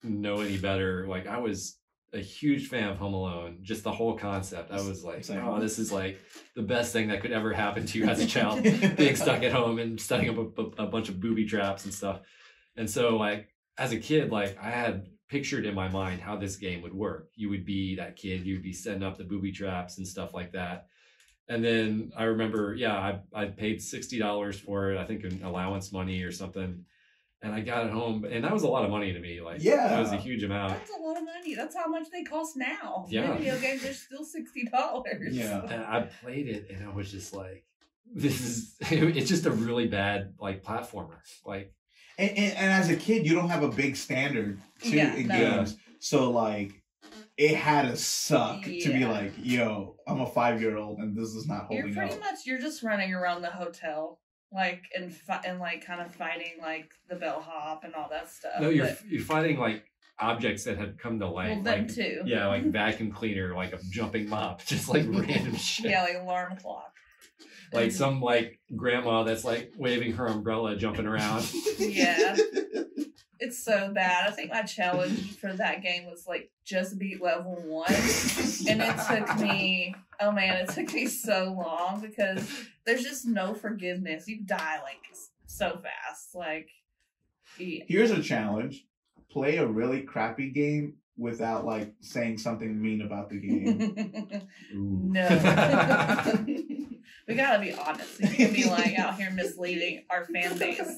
know any better. Like, I was a huge fan of Home Alone, just the whole concept. I was like, oh, this is like the best thing that could ever happen to you as a child, being stuck at home and setting up a bunch of booby traps and stuff. And so, like, as a kid, like, I had pictured in my mind how this game would work. You would be that kid, you'd be setting up the booby traps and stuff like that. And then I remember, I paid $60 for it, I think in allowance money or something. And I got it home, and that was a lot of money to me. Like, that was a huge amount. That's a lot of money. That's how much they cost now. Yeah. Video games are still $60. Yeah. And I played it, and I was just like, this is, it's just a really bad, like, platformer. Like, and as a kid, you don't have a big standard to in games. So, like, it had to suck to be like, yo, I'm a 5-year-old, and this is not holding up. You're just running around the hotel. Like, and like, kind of fighting, like, the bellhop and all that stuff. No, you're fighting, like, objects that have come to life. Well, them like, too. Yeah, like vacuum cleaner, like a jumping mop, just, like, random shit. Yeah, like alarm clock. Like some, like, grandma that's, like, waving her umbrella, jumping around. Yeah. It's so bad. I think my challenge for that game was, like, just beat level 1. And it took me... Oh, man, it took me so long because there's just no forgiveness. You die, like, so fast. Like, here's a challenge. Play a really crappy game without, like, saying something mean about the game. No. We gotta be honest. You can't be, like, out here misleading our fan base.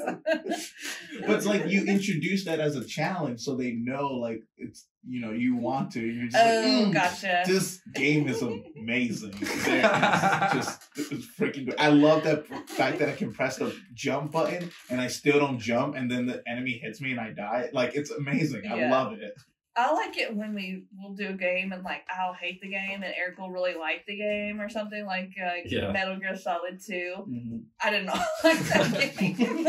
But, like, you introduced that as a challenge so they know, like, it's, you know, you want to. You're just like, gotcha. This game is amazing. It's freaking good. I love that fact that I can press the jump button and I still don't jump and then the enemy hits me and I die. Like, it's amazing. Yeah. I love it. I like it when we'll do a game and, like, I'll hate the game and Eric will really like the game or something, like Metal Gear Solid 2. Mm-hmm. I did not like that game.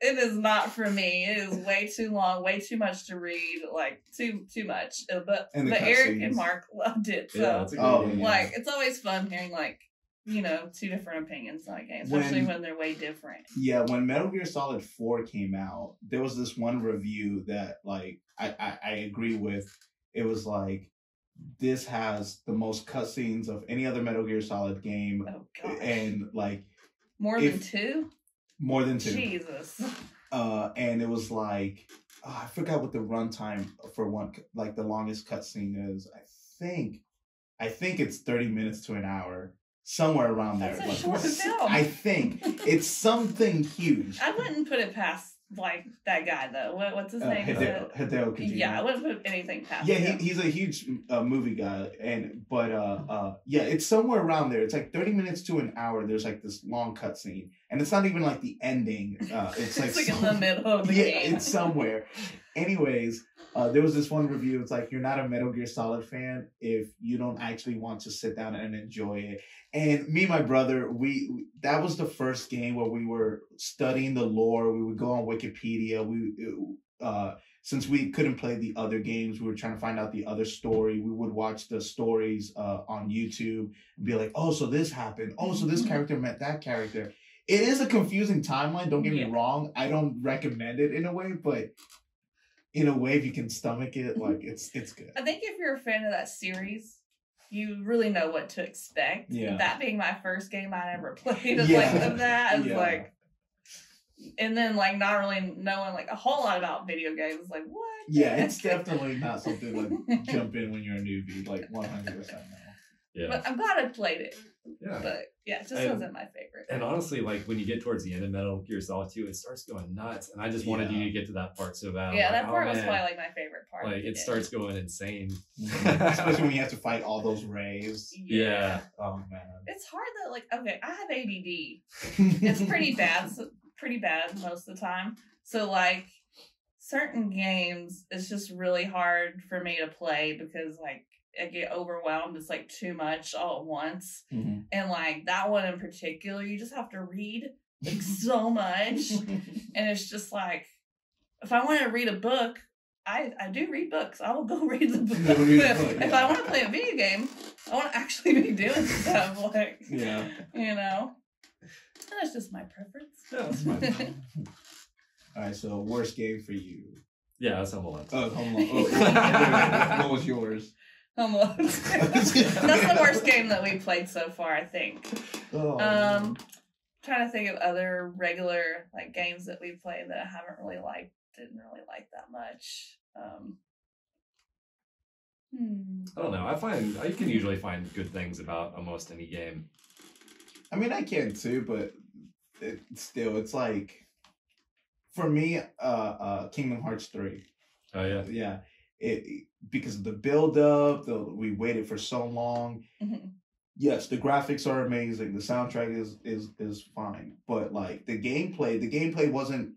It is not for me. It is way too long, way too much to read, like, too much. But Eric and Mark loved it. So, yeah, that's a good game. Like, it's always fun hearing, like, you know, two different opinions on a game, especially when they're way different. Yeah, when Metal Gear Solid 4 came out, there was this one review that, like, I agree with. It was like, this has the most cutscenes of any other Metal Gear Solid game. Oh, gosh. And, like... More than two? More than two. Jesus. And it was like... Oh, I forgot what the runtime for one... Like, the longest cutscene is. I think it's 30 minutes to an hour. Somewhere around there. That's a short film. I think. It's something huge. I wouldn't put it past... Like that guy, though. What's his name? Hideo Kojima. Yeah, I wouldn't put anything past him. Yeah, he's a huge movie guy, but it's somewhere around there. It's like 30 minutes to an hour. There's like this long cutscene, and it's not even like the ending. It's like, it's like in the middle of the game. It's somewhere. Anyways, there was this one review. It's like, you're not a Metal Gear Solid fan if you don't actually want to sit down and enjoy it. And me and my brother, that was the first game where we were studying the lore. We would go on Wikipedia. We since we couldn't play the other games, we were trying to find out the other story. We would watch the stories on YouTube and be like, oh, so this happened. Oh, so this character met that character. It is a confusing timeline. Don't get me wrong. I don't recommend it in a way, but in a way, if you can stomach it, like it's good. I think if you're a fan of that series, you really know what to expect. Yeah. That being my first game I ever played of like, and then like not really knowing like a whole lot about video games, like what? Yeah, it's definitely not something like jump in when you're a newbie, like 100%. Yeah. But I'm glad I played it. Yeah. But yeah, it just wasn't my favorite. And honestly, like when you get towards the end of Metal Gear Solid 2, it starts going nuts. And I just wanted you to get to that part so bad. Yeah, like, that part was probably like my favorite part. Like it starts going insane. Especially when you have to fight all those rays. Yeah. Oh man. It's hard though, like, okay, I have ADD. It's pretty bad most of the time. So like certain games, it's just really hard for me to play because like I get overwhelmed. It's like too much all at once. Mm-hmm. And like that one in particular, you just have to read like so much. And it's just like, if I want to read a book, I do read books. I will go read the book. If I want to play a video game, I want to actually be doing stuff. Like, you know, that's just my preference. Yeah, that's my preference. All right. So worst game for you. Yeah, that's Home Alone. Oh, Home Alone. Oh. What was yours? Home Alone. That's the worst game that we played so far, I think. Oh. Trying to think of other regular like games that we played that I haven't really liked, didn't really like that much. I don't know. I can usually find good things about almost any game. I mean, I can too, but it's like for me, Kingdom Hearts 3. Oh yeah. Yeah. It, because of the build-up, we waited for so long. Mm-hmm. Yes, the graphics are amazing. The soundtrack is fine, but like the gameplay wasn't.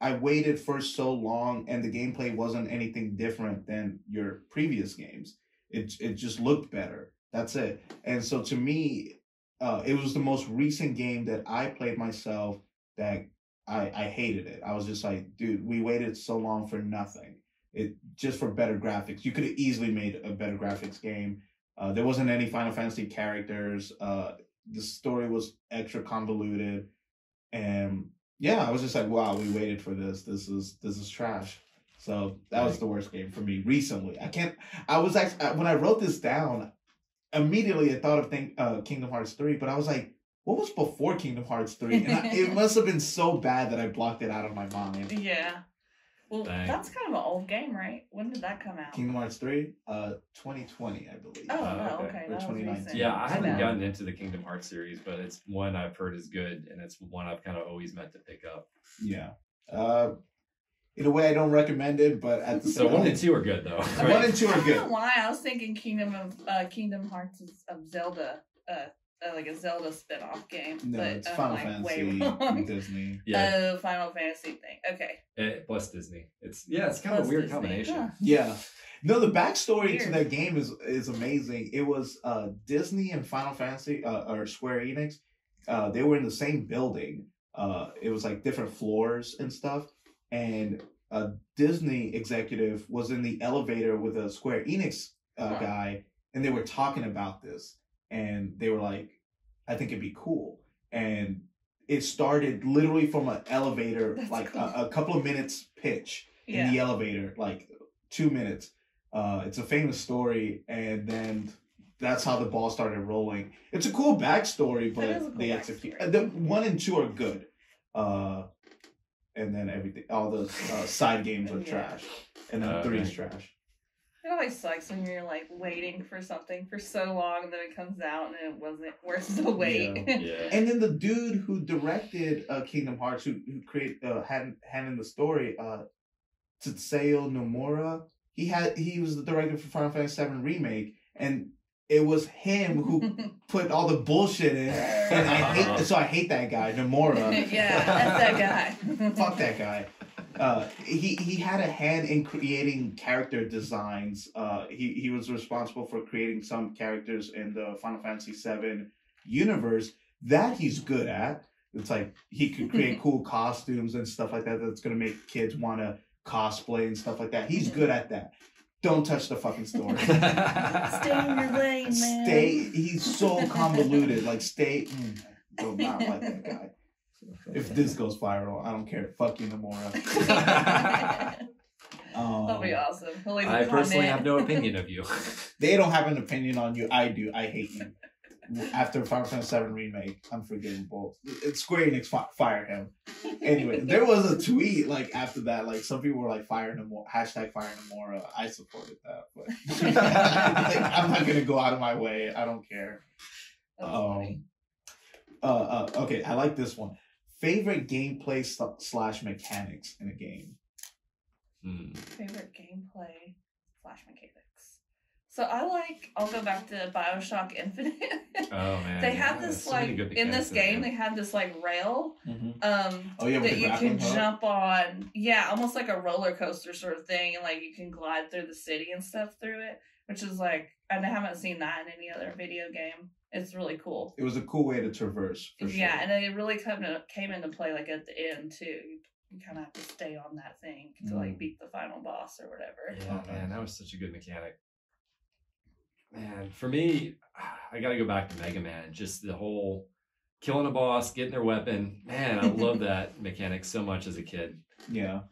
I waited for so long, and the gameplay wasn't anything different than your previous games. It just looked better. That's it. And so to me, it was the most recent game that I played myself that I hated it. I was just like, dude, we waited so long for nothing. It just for better graphics. You could have easily made a better graphics game. There wasn't any Final Fantasy characters. The story was extra convoluted, and I was just like, wow, we waited for this. This is trash. So that was the worst game for me recently. I was actually, when I wrote this down, immediately I thought of Kingdom Hearts 3, but I was like, what was before Kingdom Hearts 3? And it must have been so bad that I blocked it out of my mind. Yeah. Well, that's kind of an old game, right? When did that come out? Kingdom Hearts 3? 2020, I believe. Oh, okay. Or 2019. Yeah, I haven't gotten into the Kingdom Hearts series, but it's one I've heard is good, and it's one I've kind of always meant to pick up. Yeah. In a way, I don't recommend it, but at the same time. So 1 and 2 are good, though. Right? 1 and 2 are good. I don't know why. I was thinking Kingdom Hearts of Zelda, like a Zelda spin-off game. No, but it's Final Fantasy, Disney. Yeah. Oh, Final Fantasy thing. Okay. Plus Disney. It's kind of a weird Disney combination. Huh. Yeah. No, the backstory to that game is amazing. It was Disney and Final Fantasy, or Square Enix. They were in the same building. It was like different floors and stuff. And a Disney executive was in the elevator with a Square Enix guy, and they were talking about this. And they were like, I think it'd be cool. And it started literally from an elevator, that's like cool. a couple of minutes pitch in the elevator, like 2 minutes. It's a famous story. And then that's how the ball started rolling. It's a cool backstory, but they execute. The 1 and 2 are good. And then everything, all the side games are trash. And then 3 is trash. It always sucks when you're like waiting for something for so long and then it comes out and it wasn't worth the wait. Yeah. Yeah. And then the dude who directed Kingdom Hearts, who created had in the story, Tetsuya Nomura, he was the director for Final Fantasy VII Remake, and it was him who put all the bullshit in. And I hate that guy, Nomura. Yeah, that's that guy. Fuck that guy. He had a hand in creating character designs. He was responsible for creating some characters in the Final Fantasy VII universe that he's good at. It's like he could create cool costumes and stuff like that that's going to make kids want to cosplay and stuff like that. He's good at that. Don't touch the fucking story. Stay in your lane, man. He's so convoluted. Like, stay. Do not like that guy. If this goes viral, I don't care. Fuck you, Nomura. That'll be awesome. We'll leave I personally have no opinion of you. They don't have an opinion on you. I do. I hate you. After Final Fantasy VII Remake, unforgivable. Square Enix, fire him. Anyway, there was a tweet like after that, like some people were like fire Nomura, hashtag fire Nomura. I supported that, but like, I'm not gonna go out of my way. I don't care. Okay, I like this one. Favorite gameplay slash mechanics in a game. Favorite gameplay slash mechanics. So I'll go back to Bioshock Infinite. Oh man. They had this in this game, they had this like rail that you can jump on. Yeah, almost like a roller coaster sort of thing, and like you can glide through the city and stuff through it, which is like, and I haven't seen that in any other video game. It's really cool. It was a cool way to traverse. For yeah, sure. And it really came into play like at the end too. You kind of have to stay on that thing to like beat the final boss or whatever. Yeah, man, that was such a good mechanic. Man, for me, I gotta go back to Mega Man. Just the whole killing a boss, getting their weapon. Man, I love that mechanic so much as a kid. Yeah.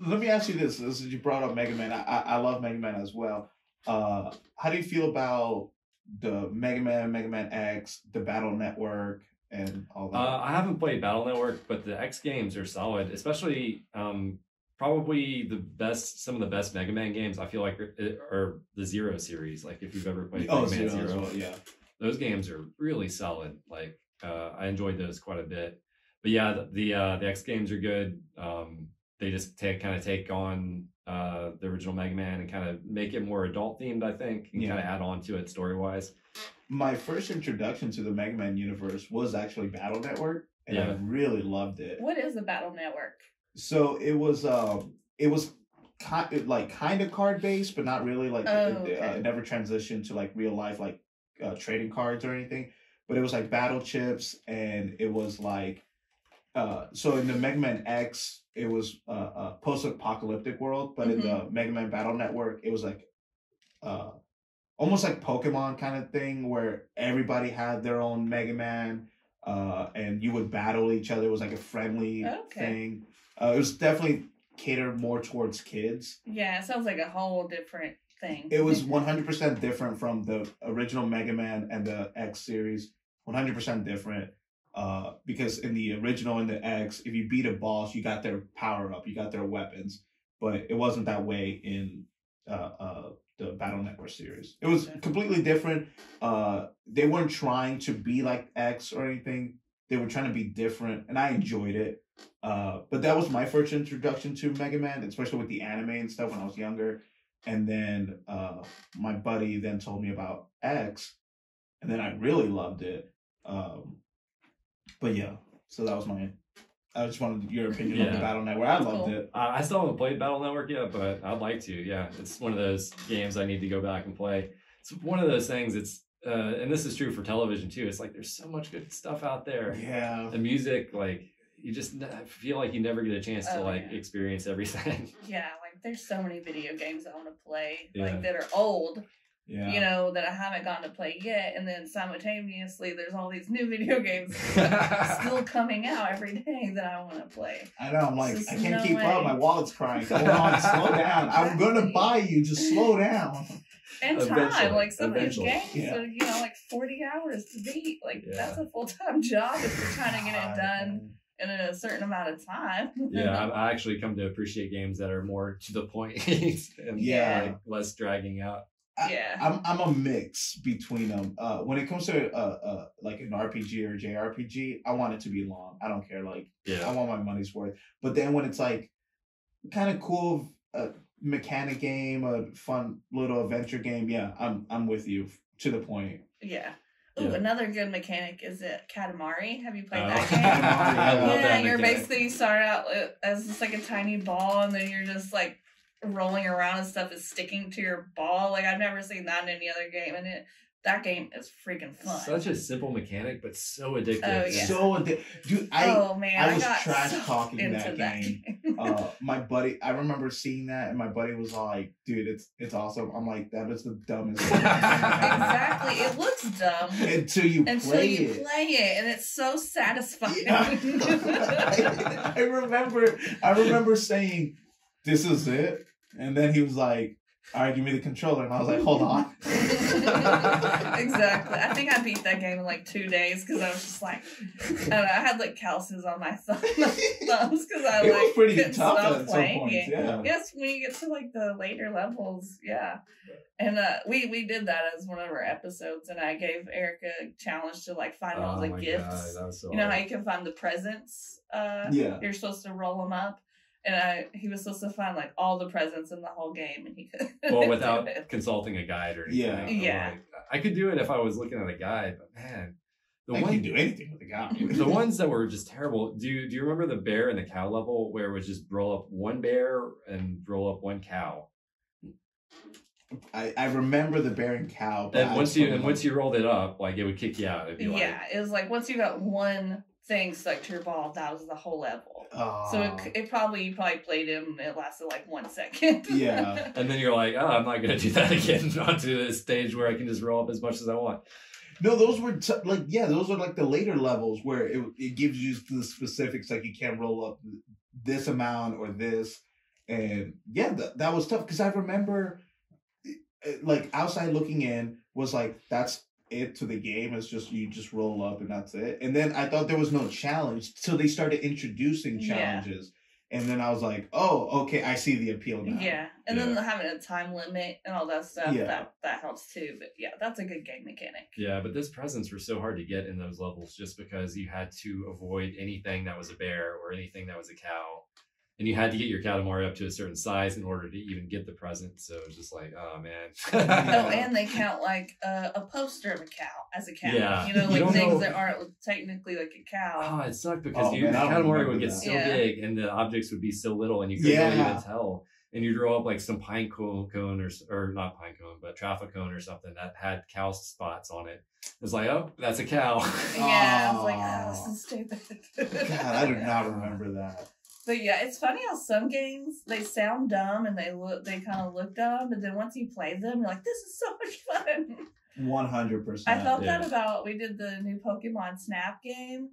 Let me ask you this. Since you brought up Mega Man, I love Mega Man as well. How do you feel about the Mega Man, Mega Man X, the Battle Network, and all that? I haven't played Battle Network, but the X games are solid, especially... probably some of the best Mega Man games I feel like are the Zero series. Like if you've ever played Mega Man Zero, well, yeah, those games are really solid. Like I enjoyed those quite a bit. But yeah, the X games are good. They just take on the original Mega Man and kind of make it more adult themed, I think, and kind of add on to it story wise. My first introduction to the Mega Man universe was actually Battle Network, and I really loved it. What is the Battle Network? So it was kind of card based, but not really. Like it never transitioned to like real life, like trading cards or anything. But it was like battle chips, and it was like so in the Mega Man X, it was a post-apocalyptic world, but in the Mega Man Battle Network, it was like almost like Pokemon kind of thing, where everybody had their own Mega Man, and you would battle each other. It was like a friendly thing. It was definitely catered more towards kids. Yeah, it sounds like a whole different thing. It was 100% different from the original Mega Man and the X series. 100% different. Because in the original and the X, if you beat a boss, you got their power up. You got their weapons. But it wasn't that way in the Battle Network series. It was completely different. They weren't trying to be like X or anything. They were trying to be different. And I enjoyed it. But that was my first introduction to Mega Man, especially with the anime and stuff when I was younger. And then my buddy then told me about X, and then I really loved it. But yeah, so that was mine. I just wanted your opinion on the Battle Network. I loved it. I still haven't played Battle Network yet, but I'd like to. Yeah, it's one of those games I need to go back and play. It's one of those things. It's and this is true for television too. It's like there's so much good stuff out there. Yeah, the music, like. You just feel like you never get a chance to experience everything. Yeah, like there's so many video games I want to play, like that are old, you know, that I haven't gotten to play yet. And then simultaneously, there's all these new video games still coming out every day that I want to play. I know, I'm like, I can't keep up. My wallet's crying. Hold on, slow down. I'm gonna buy you. Just slow down. And time, like some of these games are, you know, like 40 hours to beat. Like that's a full time job if you're trying to get it done in a certain amount of time. Yeah, I actually come to appreciate games that are more to the point and like less dragging out. I'm a mix between them. When it comes to like an RPG or JRPG, I want it to be long. I don't care. Like I want my money's worth. But then when it's like kind of cool mechanic game, a fun little adventure game, I'm with you to the point. Yeah. Ooh, another good mechanic is it Katamari. Have you played that game? I love that. You're basically start out as just like a tiny ball, and then you're just like rolling around and stuff is sticking to your ball. Like I've never seen that in any other game, and it That game is freaking fun. Such a simple mechanic, but so addictive. Oh, yeah. So addictive. Dude, I was trash talking that game. My buddy, I remember seeing that, and my buddy was like, dude, it's awesome. I'm like, that is the dumbest thing. Exactly. It looks dumb. Until you play it, and it's so satisfying. Yeah. I remember saying, this is it. And then he was like, all right, give me the controller. And I was like, hold on. Exactly. I think I beat that game in like 2 days because I was just like, I don't know, I had like calluses on my thumbs because I like couldn't stop playing it. Yeah. Yes, when you get to like the later levels, yeah. And we did that as one of our episodes, and I gave Erica a challenge to like find all the gifts. God, so you know how you can find the presents? Yeah. You're supposed to roll them up. And he was supposed to find like all the presents in the whole game, and he couldn't. Well, without consulting a guide or anything. Yeah, yeah. Like, I could do it if I was looking at a guide, but man, you can do anything with a guide. The ones that were just terrible. Do you remember the bear and the cow level where it was just roll up one bear and roll up one cow? I remember the bear and cow. And once you rolled it up, like it would kick you out. It was like once you got one thing stuck to your ball, that was the whole level. So you probably played him, it lasted like 1 second. Yeah. And then you're like, oh, I'm not gonna do that again. Not to this stage where I can just roll up as much as I want. No, those were those were like the later levels where it gives you the specifics, like you can't roll up this amount or this. And yeah, that was tough because I remember like outside looking in was like, that's it to the game. It's just you just roll up and that's it. And then I thought there was no challenge, so they started introducing challenges. Yeah. And then I was like, oh, okay, I see the appeal now. Yeah. And then having a time limit and all that stuff, that helps too. But yeah, that's a good game mechanic. Yeah, but those presents were so hard to get in those levels just because you had to avoid anything that was a bear or anything that was a cow. And you had to get your Katamari up to a certain size in order to even get the present. So it was just like, oh, man. Oh, and they count like a poster of a cow as a cow. Yeah. You know, like things that aren't technically like a cow. Oh, it sucked because the Katamari would get so big and the objects would be so little and you couldn't really even tell. And you'd roll up like some pine cone or not pine cone, but trafficone or something that had cow spots on it. It's like, oh, that's a cow. Yeah, I was like, oh, this is stupid. God, I do not remember that. But yeah, it's funny how some games, they sound dumb and they kind of look dumb, but then once you play them, you're like, this is so much fun. 100%. I felt that about, we did the new Pokemon Snap game,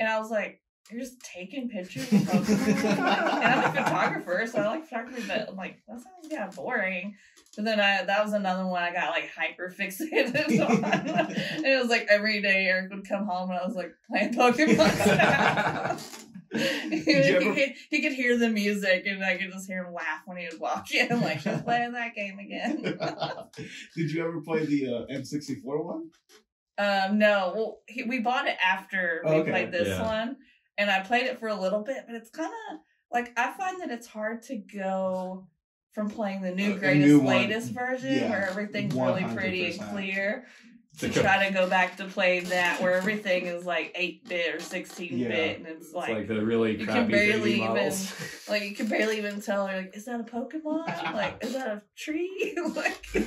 and I was like, you're just taking pictures of Pokemon. And I'm a photographer, so I like photography, but I'm like, that sounds kind of boring. But then that was another one I got like hyper fixated on. And it was like every day Eric would come home and I was like playing Pokemon Snap. He could hear the music and I could just hear him laugh when he would walk in. I'm like, she's playing that game again. Did you ever play the M64 one? No. Well, we bought it after we played this one. And I played it for a little bit, but it's kind of like, I find that it's hard to go from playing the latest version where everything's 100%. Really pretty and clear. To try to go back to play that where everything is like 8-bit or 16-bit, and it's like the really crappy 3D models. You can barely even tell. You're like, is that a Pokemon? Like, is that a tree? Like, so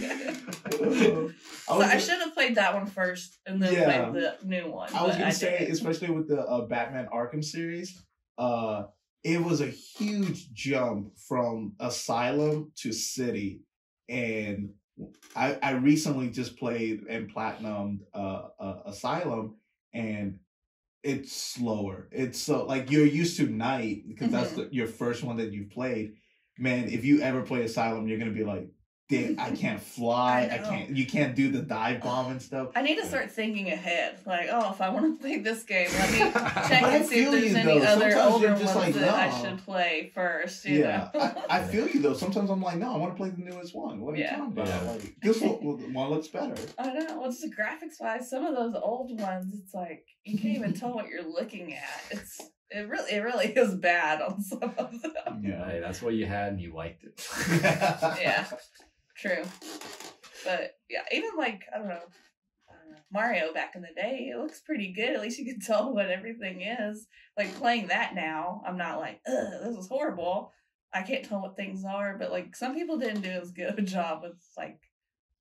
I should have played that one first and then played the new one. I was gonna say, especially with the Batman Arkham series, it was a huge jump from Asylum to City, and I recently just played and platinumed Asylum, and it's slower. It's so like you're used to Night because that's your first one that you've played. Man, if you ever play Asylum, you're gonna be like, "Damn, I can't fly. I can't. You can't do the dive bomb and stuff." I need to start thinking ahead. Like, oh, if I want to play this game, let me check and see if there's any other older ones that I should play first. You know? I feel you though. Sometimes I'm like, no, I want to play the newest one. What are you talking about? Like, this one looks better. I know. Well, just the graphics wise, some of those old ones, it's like you can't even tell what you're looking at. It really is bad on some of them. Yeah, that's what you had and you liked it. Yeah. True. But yeah, even like, I don't know, Mario back in the day, it looks pretty good. At least you can tell what everything is. Like playing that now, I'm not like, ugh, this is horrible. I can't tell what things are. But like some people didn't do as good a job with like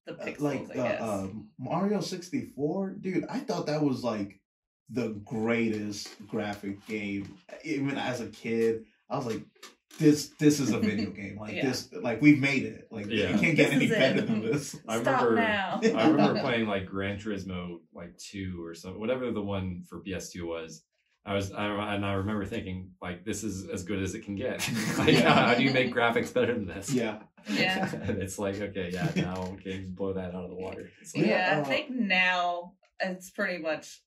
the pixels, like, I guess. Mario 64, dude, I thought that was like the greatest graphic game. Even as a kid, I was like, this is a video game. Like yeah. This, like, we've made it. Like yeah. You can't get any better than this. I remember playing like Gran Turismo like 2 or something, whatever the one for PS2 was. I remember thinking, like, this is as good as it can get. Like, yeah. How do you make graphics better than this? Yeah. Yeah. And it's like, okay, yeah, now games blow that out of the water. Like, yeah, I think now it's pretty much,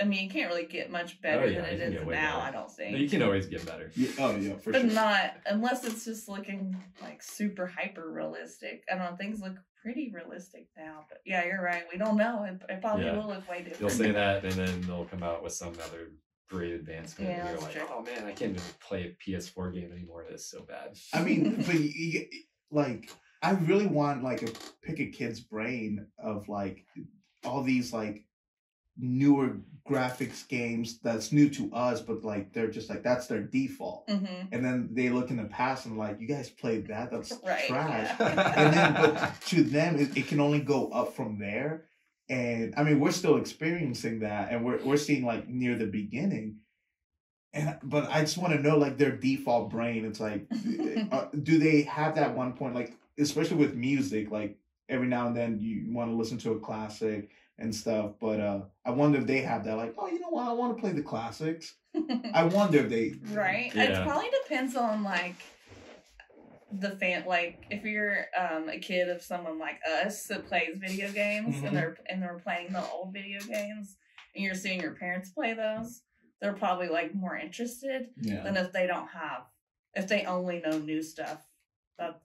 I mean, you can't really get much better than it is now, I don't think. No, you can always get better. Yeah. Oh, yeah, for sure. But not, unless it's just looking, like, super hyper-realistic. I don't know, things look pretty realistic now, but yeah, you're right. We don't know. It probably will look way different. They'll say that, and then they'll come out with some other great advancement. Yeah, and you're like, oh man, I can't even play a PS4 game anymore. It is so bad. I mean, but like, I really want like pick a kid's brain of like all these like newer graphics games that's new to us, but like they're just like that's their default. Mm-hmm. And then they look in the past and like, you guys played that? That's right, trash. Yeah. And then, but to them, it can only go up from there. And I mean, we're still experiencing that, and we're seeing like near the beginning. And but I just want to know like their default brain. It's like, do they have that one point? Like especially with music, like every now and then you want to listen to a classic and stuff. But I wonder if they have that. Like, oh, you know what? I want to play the classics. I wonder if they. Right. Yeah. It probably depends on like. Like if you're a kid of someone like us that plays video games, mm-hmm. and they're playing the old video games, and you're seeing your parents play those, they're probably like more interested than if they only know new stuff,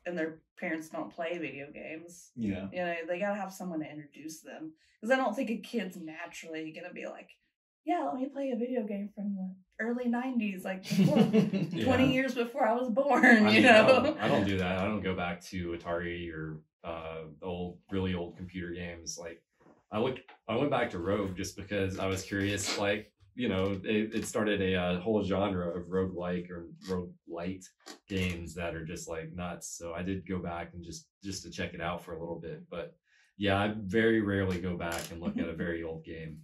and their parents don't play video games. Yeah, you know, they gotta have someone to introduce them, because I don't think a kid's naturally gonna be like, yeah, let me play a video game from the early 90s, like before, 20 years before I was born. I don't do that. I don't go back to Atari or really old computer games. Like I went back to Rogue just because I was curious. Like, you know, it started a whole genre of roguelike or roguelite games that are just like nuts. So I did go back and just to check it out for a little bit. But yeah, I very rarely go back and look at a very old game.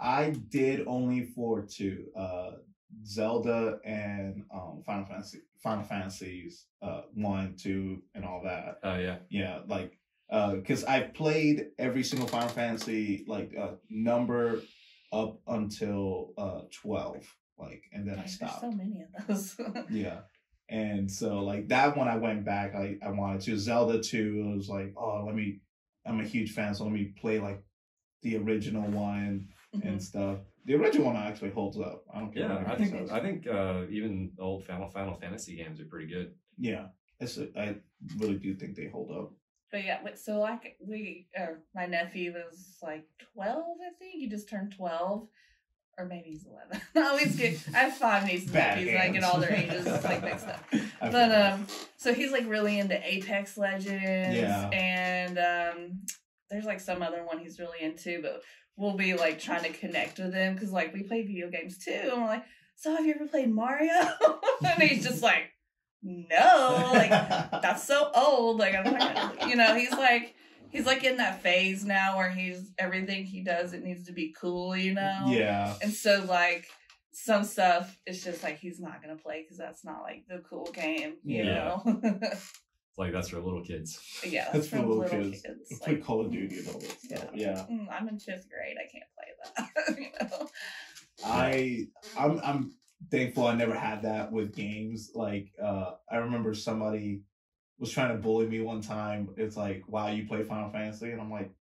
I did only for two, Zelda and Final Fantasies 1, 2, and all that. Oh yeah, yeah. Like, because I played every single Final Fantasy like number up until 12, like, and then I stopped. There's so many of those. Yeah. And so like that one, I went back. I wanted to. Zelda 2, I was like, oh, I'm a huge fan, so let me play like the original one. Mm-hmm. And stuff. The original one actually holds up. I don't care. Yeah, I think even the old Final Fantasy games are pretty good. Yeah, I really do think they hold up. But yeah, so like my nephew was like 12, I think. He just turned 12, or maybe he's 11. I always get. I have 5 nieces and nephews, and I get all their ages like mixed up. But so he's like really into Apex Legends, and there's like some other one he's really into, but. We'll be like trying to connect with him because like we play video games too, and we're like, so have you ever played Mario? And he's just like, no, like that's so old. Like I'm like, you know, he's like in that phase now where he's everything he does, it needs to be cool, you know? Yeah. And so like some stuff it's just like he's not gonna play because that's not like the cool game, you know. Like that's for little kids. Yeah, that's for little kids. It's like Call of Duty and all that stuff. Yeah. I'm in 5th grade. I can't play that. You know? I'm thankful I never had that with games. Like I remember somebody was trying to bully me one time. It's like, wow, you play Final Fantasy? And I'm like,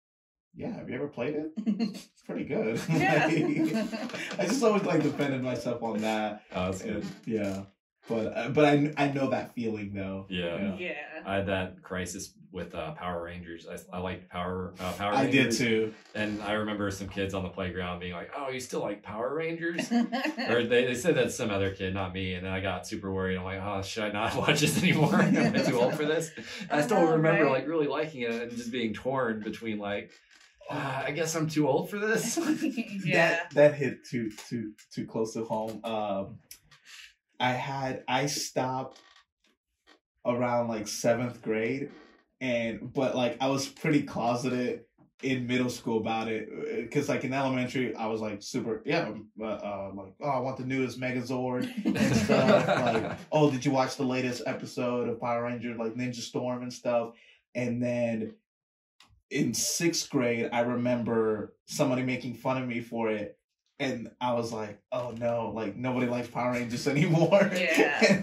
yeah, have you ever played it? It's pretty good. Yeah. Like, I just always like defended myself on that. Oh, that's good. Yeah. But I know that feeling though. Yeah. Yeah. I had that crisis with Power Rangers. I liked Power Rangers. I did too. And I remember some kids on the playground being like, "Oh, you still like Power Rangers?" Or they said that to some other kid, not me. And then I got super worried. I'm like, "Oh, should I not watch this anymore? I'm too old for this." I still remember like really liking it and just being torn between like, I guess I'm too old for this. Yeah. That hit too close to home. I stopped around like 7th grade But like I was pretty closeted in middle school about it, because like in elementary I was like super like, oh, I want the newest Megazord and stuff. Like, oh, did you watch the latest episode of Power Rangers, like Ninja Storm and stuff? And then in 6th grade I remember somebody making fun of me for it, and I was like, oh no, like nobody likes Power Rangers anymore. Yeah.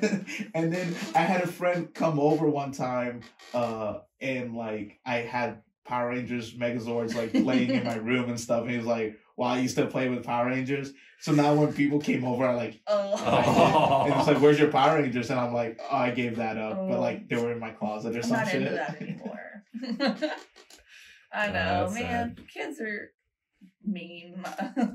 And then I had a friend come over one time, and like I had Power Rangers Megazords like laying in my room and stuff, and he was like, wow, you still play with Power Rangers? So now when people came over, I like, oh. And it's like, where's your Power Rangers? And I'm like, oh, I gave that up. Oh. But like they were in my closet or I'm some not shit. Into that anymore. I know, man. Sad. Kids are mean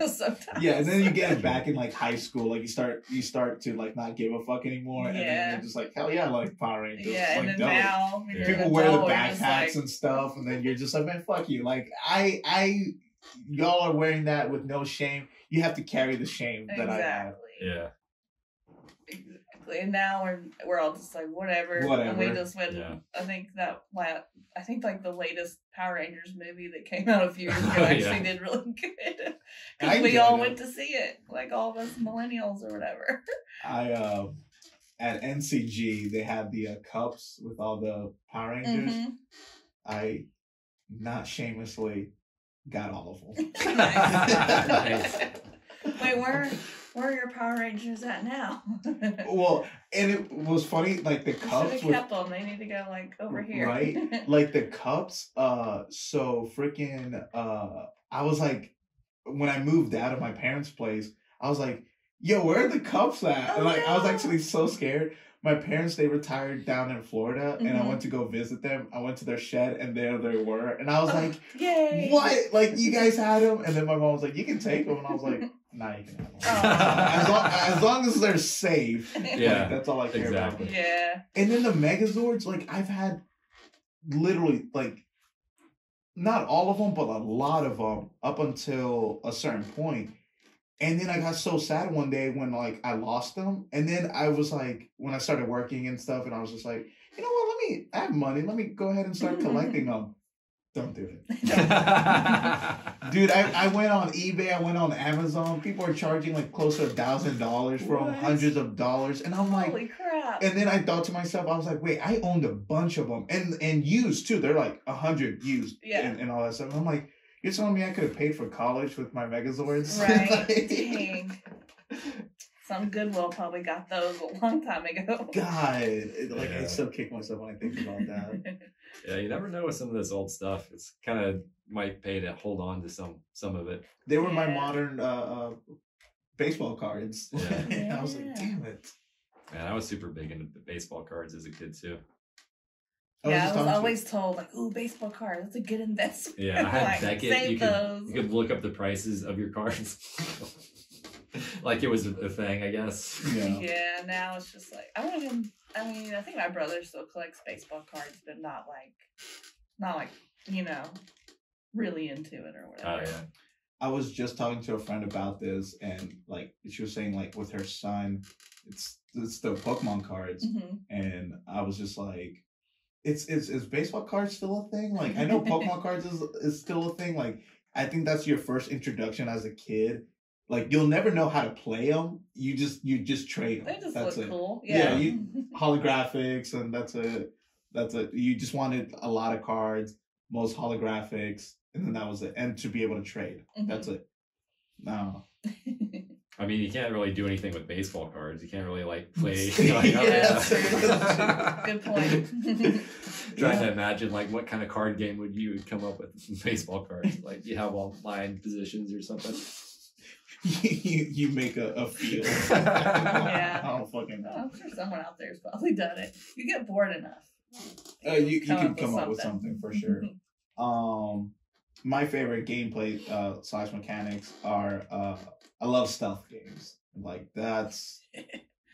sometimes. Yeah, and then you get back in like high school, like you start to like not give a fuck anymore, yeah. And then you're just like, hell yeah, I like Power Rangers. Yeah, like, and then now people wear the backpacks like... and stuff, and then you're just like, man, fuck you. Like I y'all are wearing that with no shame. You have to carry the shame that exactly. I have. Yeah. Exactly. And now we're all just like whatever. And we just went. Yeah. I think that like the latest Power Rangers movie that came out a few years ago actually did really good, because we all went to see it, like all of us millennials or whatever. I at NCG they had the cups with all the Power Rangers. Mm-hmm. I not shamelessly got all of them. Nice. Wait, where are your Power Rangers at now? Well, and it was funny, like the cups. They kept them. They need to go like over here, right? Like the cups. So freaking. I was like, when I moved out of my parents' place, I was like, yo, where are the cups at? And like, I was actually so scared. My parents, they retired down in Florida, and I went to go visit them. I went to their shed, and there they were. And I was like, yay. What? Like, you guys had them? And then my mom was like, you can take them. And I was like, nah, you can have them. As long as they're safe. Yeah. Like, that's all I care about. Yeah. And then the Megazords, like, I've had literally, like, not all of them, but a lot of them up until a certain point. And then I got so sad one day when, like, I lost them. And then I was, like, when I started working and stuff, and I was just like, you know what, I have money. Let me go ahead and start collecting them. Don't do it. Dude, I went on eBay. I went on Amazon. People are charging, like, close to $1,000 for them, hundreds of dollars. And I'm like... Holy crap. And then I thought to myself, I was like, wait, I owned a bunch of them. And used, too. They're, like, 100 used and all that stuff. And I'm like... You're telling me I could have paid for college with my Megazords? Right. Like, dang. Some Goodwill probably got those a long time ago. God. Like, I still kick myself when I think about that. Yeah, you never know with some of this old stuff. It's kind of might pay to hold on to some of it. They were my modern baseball cards. Yeah. I was like, damn it. Man, I was super big into the baseball cards as a kid, too. I was always told, like, ooh, baseball cards, that's a good investment. Yeah, I had like, Beckett. You could look up the prices of your cards. Like it was a thing, I guess. Yeah. Yeah, now it's just like, I think my brother still collects baseball cards, but not like, you know, really into it or whatever. Oh, yeah. I was just talking to a friend about this, and like she was saying, like with her son, it's the Pokemon cards, and I was just like, Is baseball cards still a thing? Like, I know Pokemon cards is still a thing. Like, I think that's your first introduction as a kid. Like, you'll never know how to play them. You just trade them. They just that's look it. Cool. Yeah. Holographics, and that's it. That's it. You just wanted a lot of cards, most holographics, and then that was it. And to be able to trade. That's it. No. I mean, you can't really do anything with baseball cards. You can't really, like, play. Like, Good point. Trying to imagine, like, what kind of card game would you come up with baseball cards? Like, you have all line positions or something? you make a field. Yeah. I don't fucking know. I'm sure someone out there's probably done it. You get bored enough. You can come up with something for sure. My favorite gameplay slash mechanics are... I love stealth games. Like, that's...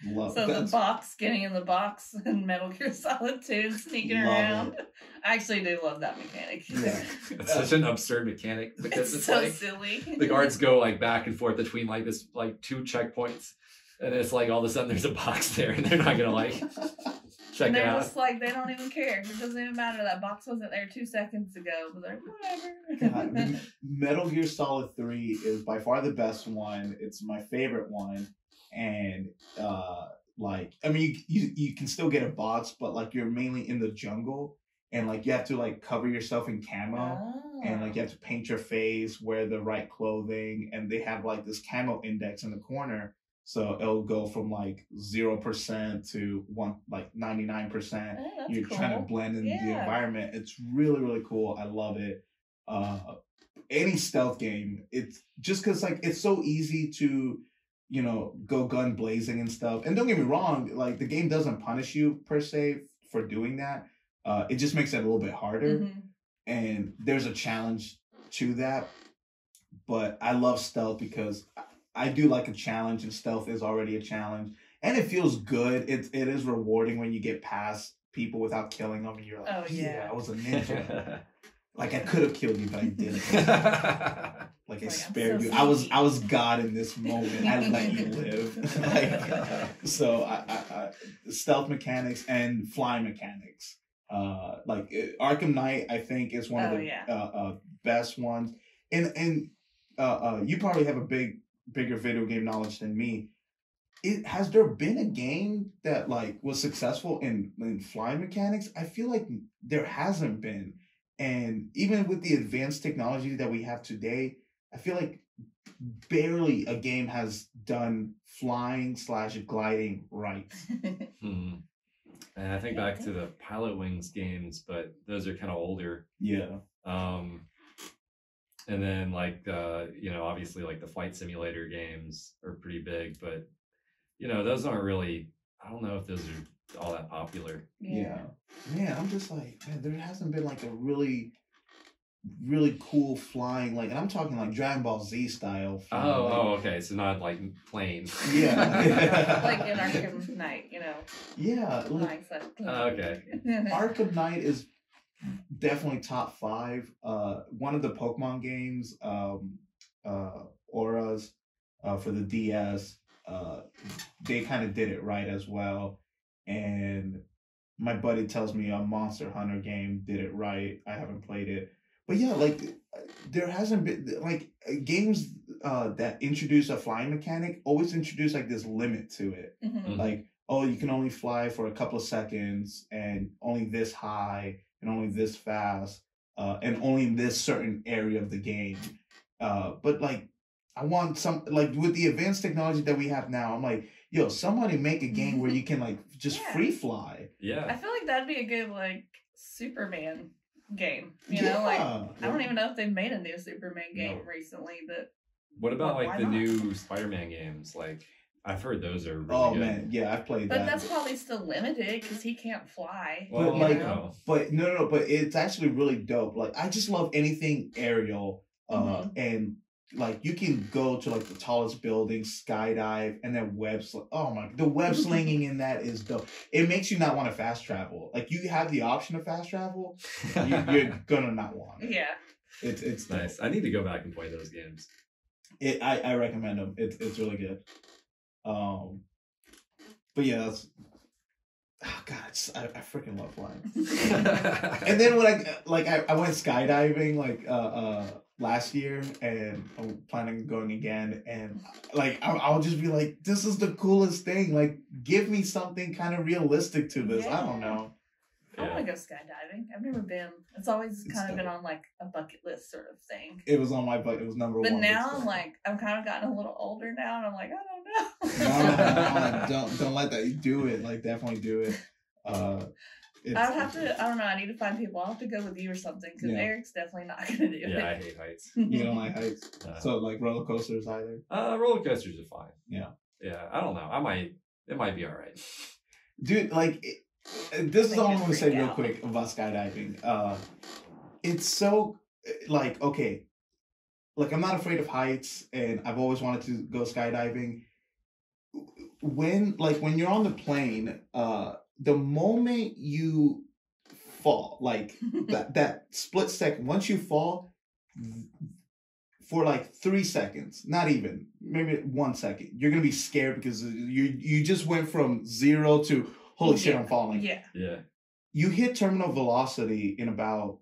Love. So that's... the box, getting in the box and Metal Gear Solid 2, sneaking around. It. I actually do love that mechanic. Yeah. It's such an absurd mechanic. Because it's so like, silly. The guards go, like, back and forth between, like, this, like, 2 checkpoints. And it's, like, all of a sudden there's a box there and they're not going to, like... Check and they're out. Just like, they don't even care. It doesn't even matter. That box wasn't there 2 seconds ago. But they're like, whatever. God, Metal Gear Solid 3 is by far the best one. It's my favorite one. And, like, I mean, you can still get a box, but, like, you're mainly in the jungle. And, like, you have to, like, cover yourself in camo. Oh. And, like, you have to paint your face, wear the right clothing. And they have, like, this camo index in the corner. So it'll go from like 0% to 99%. Oh, you're cool. Trying to blend in the environment. It's really, really cool. I love it. Any stealth game, it's just because like it's so easy to, you know, go gun blazing and stuff. And don't get me wrong, like the game doesn't punish you per se for doing that. It just makes it a little bit harder. Mm-hmm. And there's a challenge to that. But I love stealth because I do like a challenge, and stealth is already a challenge, and it feels good. It is rewarding when you get past people without killing them, and you're like, oh yeah, I was a ninja. Like I could have killed you, but I didn't. Like I spared you. I was God in this moment. I let you live. So stealth mechanics and flying mechanics. Like Arkham Knight, I think is one of the best ones. And you probably have a bigger video game knowledge than me. Has there been a game that like was successful in flying mechanics? I feel like there hasn't been. And even with the advanced technology that we have today, I feel like barely a game has done flying / gliding right. And I think back to the Pilot Wings games, but those are kind of older. Yeah. And then, like, you know, obviously, like, the flight simulator games are pretty big. But, you know, those aren't really, I don't know if those are all that popular. Yeah. Man, I'm just like, man, there hasn't been, like, a really, really cool flying, like, and I'm talking, like, Dragon Ball Z style flying. Oh, okay. So not, like, planes. Yeah. Like in Arkham Knight, you know. Yeah. Flying stuff. Okay. Arkham Knight is definitely top 5. One of the Pokemon games, Auras, for the DS, they kind of did it right as well. And my buddy tells me a Monster Hunter game did it right. I haven't played it, but yeah, like there hasn't been like games that introduce a flying mechanic always introduce like this limit to it. Mm-hmm. Like, oh, you can only fly for a couple of seconds and only this high and only this fast, and only in this certain area of the game. But like, I want some, like with the advanced technology that we have now, I'm like, yo, somebody make a game where you can like just free fly. Yeah. I feel like that'd be a good like Superman game. You know, like I don't even know if they've made a new Superman game recently, but what about like the new Spider-Man games? Like I've heard those are really good. Man, yeah, I've played that. But that's probably still limited because he can't fly. Well, but, like, but it's actually really dope. Like, I just love anything aerial. And, like, you can go to, like, the tallest building, skydive, and then the web slinging in that is dope. It makes you not want to fast travel. Like, you have the option of fast travel, you're going to not want it. Yeah. It's nice. Dope. I need to go back and play those games. I recommend them. It's really good. But yeah, that's, oh god, I freaking love flying. And then when I went skydiving last year, and I'm planning on going again, and like I'll just be like, this is the coolest thing. Like, give me something kind of realistic to this. Yeah. I don't know. I want to go skydiving. I've never been. It's always kind of been on like a bucket list sort of thing. It was on my bucket. It was number 1. But now I'm like, I'm kind of gotten a little older now, and I'm like, I don't know. No, don't let that. Do it. Like, definitely do it. I don't know. I need to find people. I'll have to go with you or something because Eric's definitely not going to do it. Yeah, I hate heights. You don't like heights? So like roller coasters either? Roller coasters are fine. Yeah. Yeah. I don't know. It might be all right. Dude, like. This is all I'm going to say real quick about skydiving. It's so, like, okay. Like, I'm not afraid of heights, and I've always wanted to go skydiving. When you're on the plane, the moment you fall, like, that split second, once you fall, for like 3 seconds, not even, maybe 1 second, you're going to be scared because you just went from 0 to... holy shit, I'm falling. Yeah. You hit terminal velocity in about,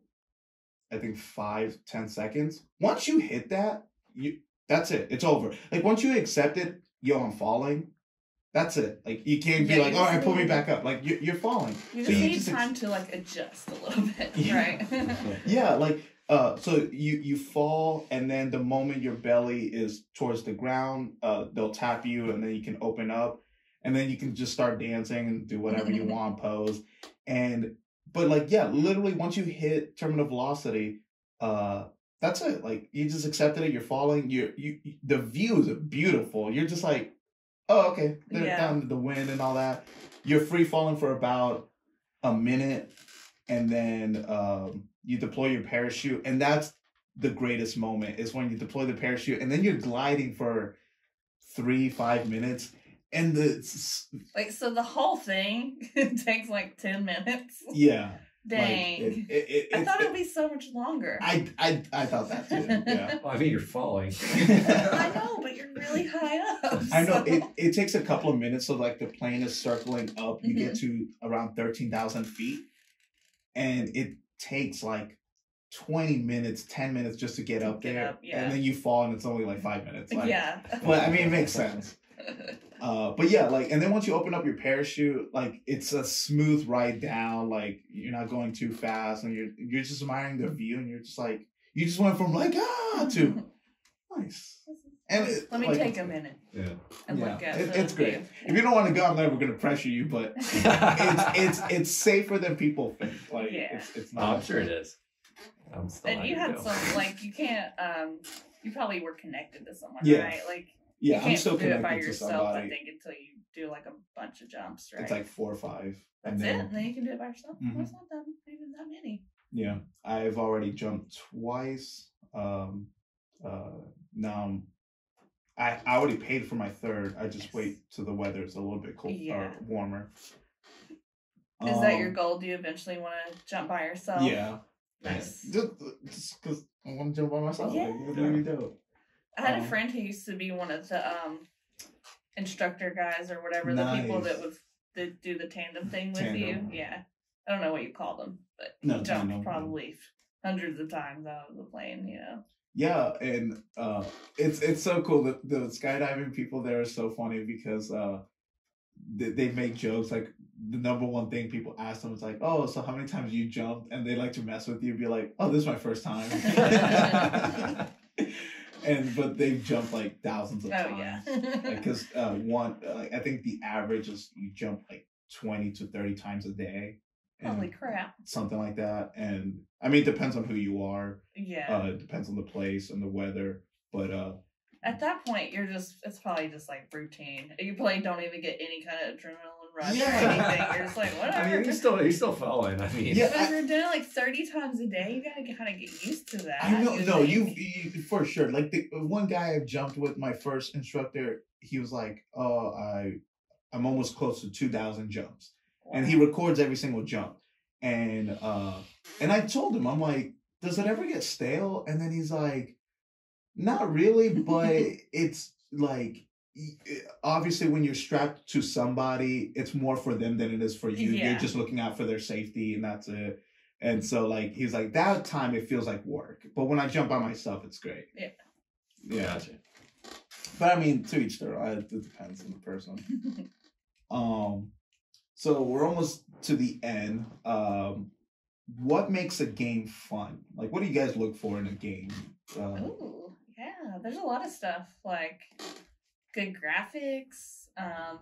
I think, 5-10 seconds. Once you hit that, that's it. It's over. Like, once you accept it, yo, I'm falling. That's it. Like, you can't be like, all right, pull me back up. Like, you're falling. You just need time to, like, adjust a little bit, right? Yeah, like, so you fall, and then the moment your belly is towards the ground, they'll tap you, and then you can open up, and then you can just start dancing and do whatever you want, pose. But, like, yeah, literally, once you hit terminal velocity, that's it. Like, you just accepted it, you're falling. The views are beautiful. You're just like, oh, okay, they're down to the wind and all that. You're free falling for about a minute, and then you deploy your parachute, and that's the greatest moment, is when you deploy the parachute, and then you're gliding for 3-5 minutes, and so the whole thing takes like 10 minutes. Yeah. Dang. Like, I thought it would be so much longer. I thought that too. Yeah. Well, I mean, you're falling. I know, but you're really high up. I know. It takes a couple of minutes. So, like, the plane is circling up. You get to around 13,000 feet. And it takes, like, 20 minutes, 10 minutes just to get up there. And then you fall, and it's only, like, 5 minutes. Like, But, I mean, it makes sense. But yeah, like, and then once you open up your parachute, like, it's a smooth ride down. Like, you're not going too fast, and you're just admiring the view, and you're just like, you just went from like to nice. And let me take a minute. Yeah. And look at it's great. If you don't want to go, I'm never going to pressure you, but it's safer than people think. Like, it's not. I'm sure it is. I'm still. And you had some, like, you can't. You probably were connected to someone, right? Like. Yeah, I'm still connected by yourself, to somebody. I think, until you do like a bunch of jumps, right? It's like 4 or 5. That's it. And then you can do it by yourself. Mm-hmm. Well, it's not that even that many. Yeah, I've already jumped twice. Now I already paid for my third. I just wait till the weather's a little bit cold, or warmer. Is that your goal? Do you eventually want to jump by yourself? Yeah. Nice. Just because I want to jump by myself. Yeah. Like, really dope. I had a friend who used to be one of the instructor guys or whatever, the people that would do the tandem thing with you. Yeah. I don't know what you call them, but he jumped probably hundreds of times out of the plane, you know. Yeah, and it's so cool. The skydiving people there are so funny because they make jokes. Like, the number one thing people ask them is like, oh, so how many times you jumped? And they like to mess with you and be like, oh, this is my first time. But they've jumped like thousands of times. Because I think the average is you jump like 20 to 30 times a day. Holy crap. Something like that. And I mean, it depends on who you are. Yeah. It depends on the place and the weather. But at that point, it's probably just like routine. You probably don't even get any kind of adrenaline rush or anything. You're just like, whatever. I mean, you're still falling. I mean, if you're doing it like 30 times a day, you gotta kind of get used to that. I know, you for sure. Like, the one guy I jumped with, my first instructor, he was like, oh, I'm almost close to 2,000 jumps, and he records every single jump. And I told him, I'm like, does it ever get stale? And then he's like, not really, but it's like, obviously when you're strapped to somebody, it's more for them than it is for you. Yeah. You're just looking out for their safety, and that's it. And so, like, he's like, that time it feels like work, but when I jump by myself, it's great. Yeah. Gotcha. But I mean, to each their own. It depends on the person. So we're almost to the end. What makes a game fun? Like, what do you guys look for in a game? Oh, yeah. There's a lot of stuff, like good graphics. I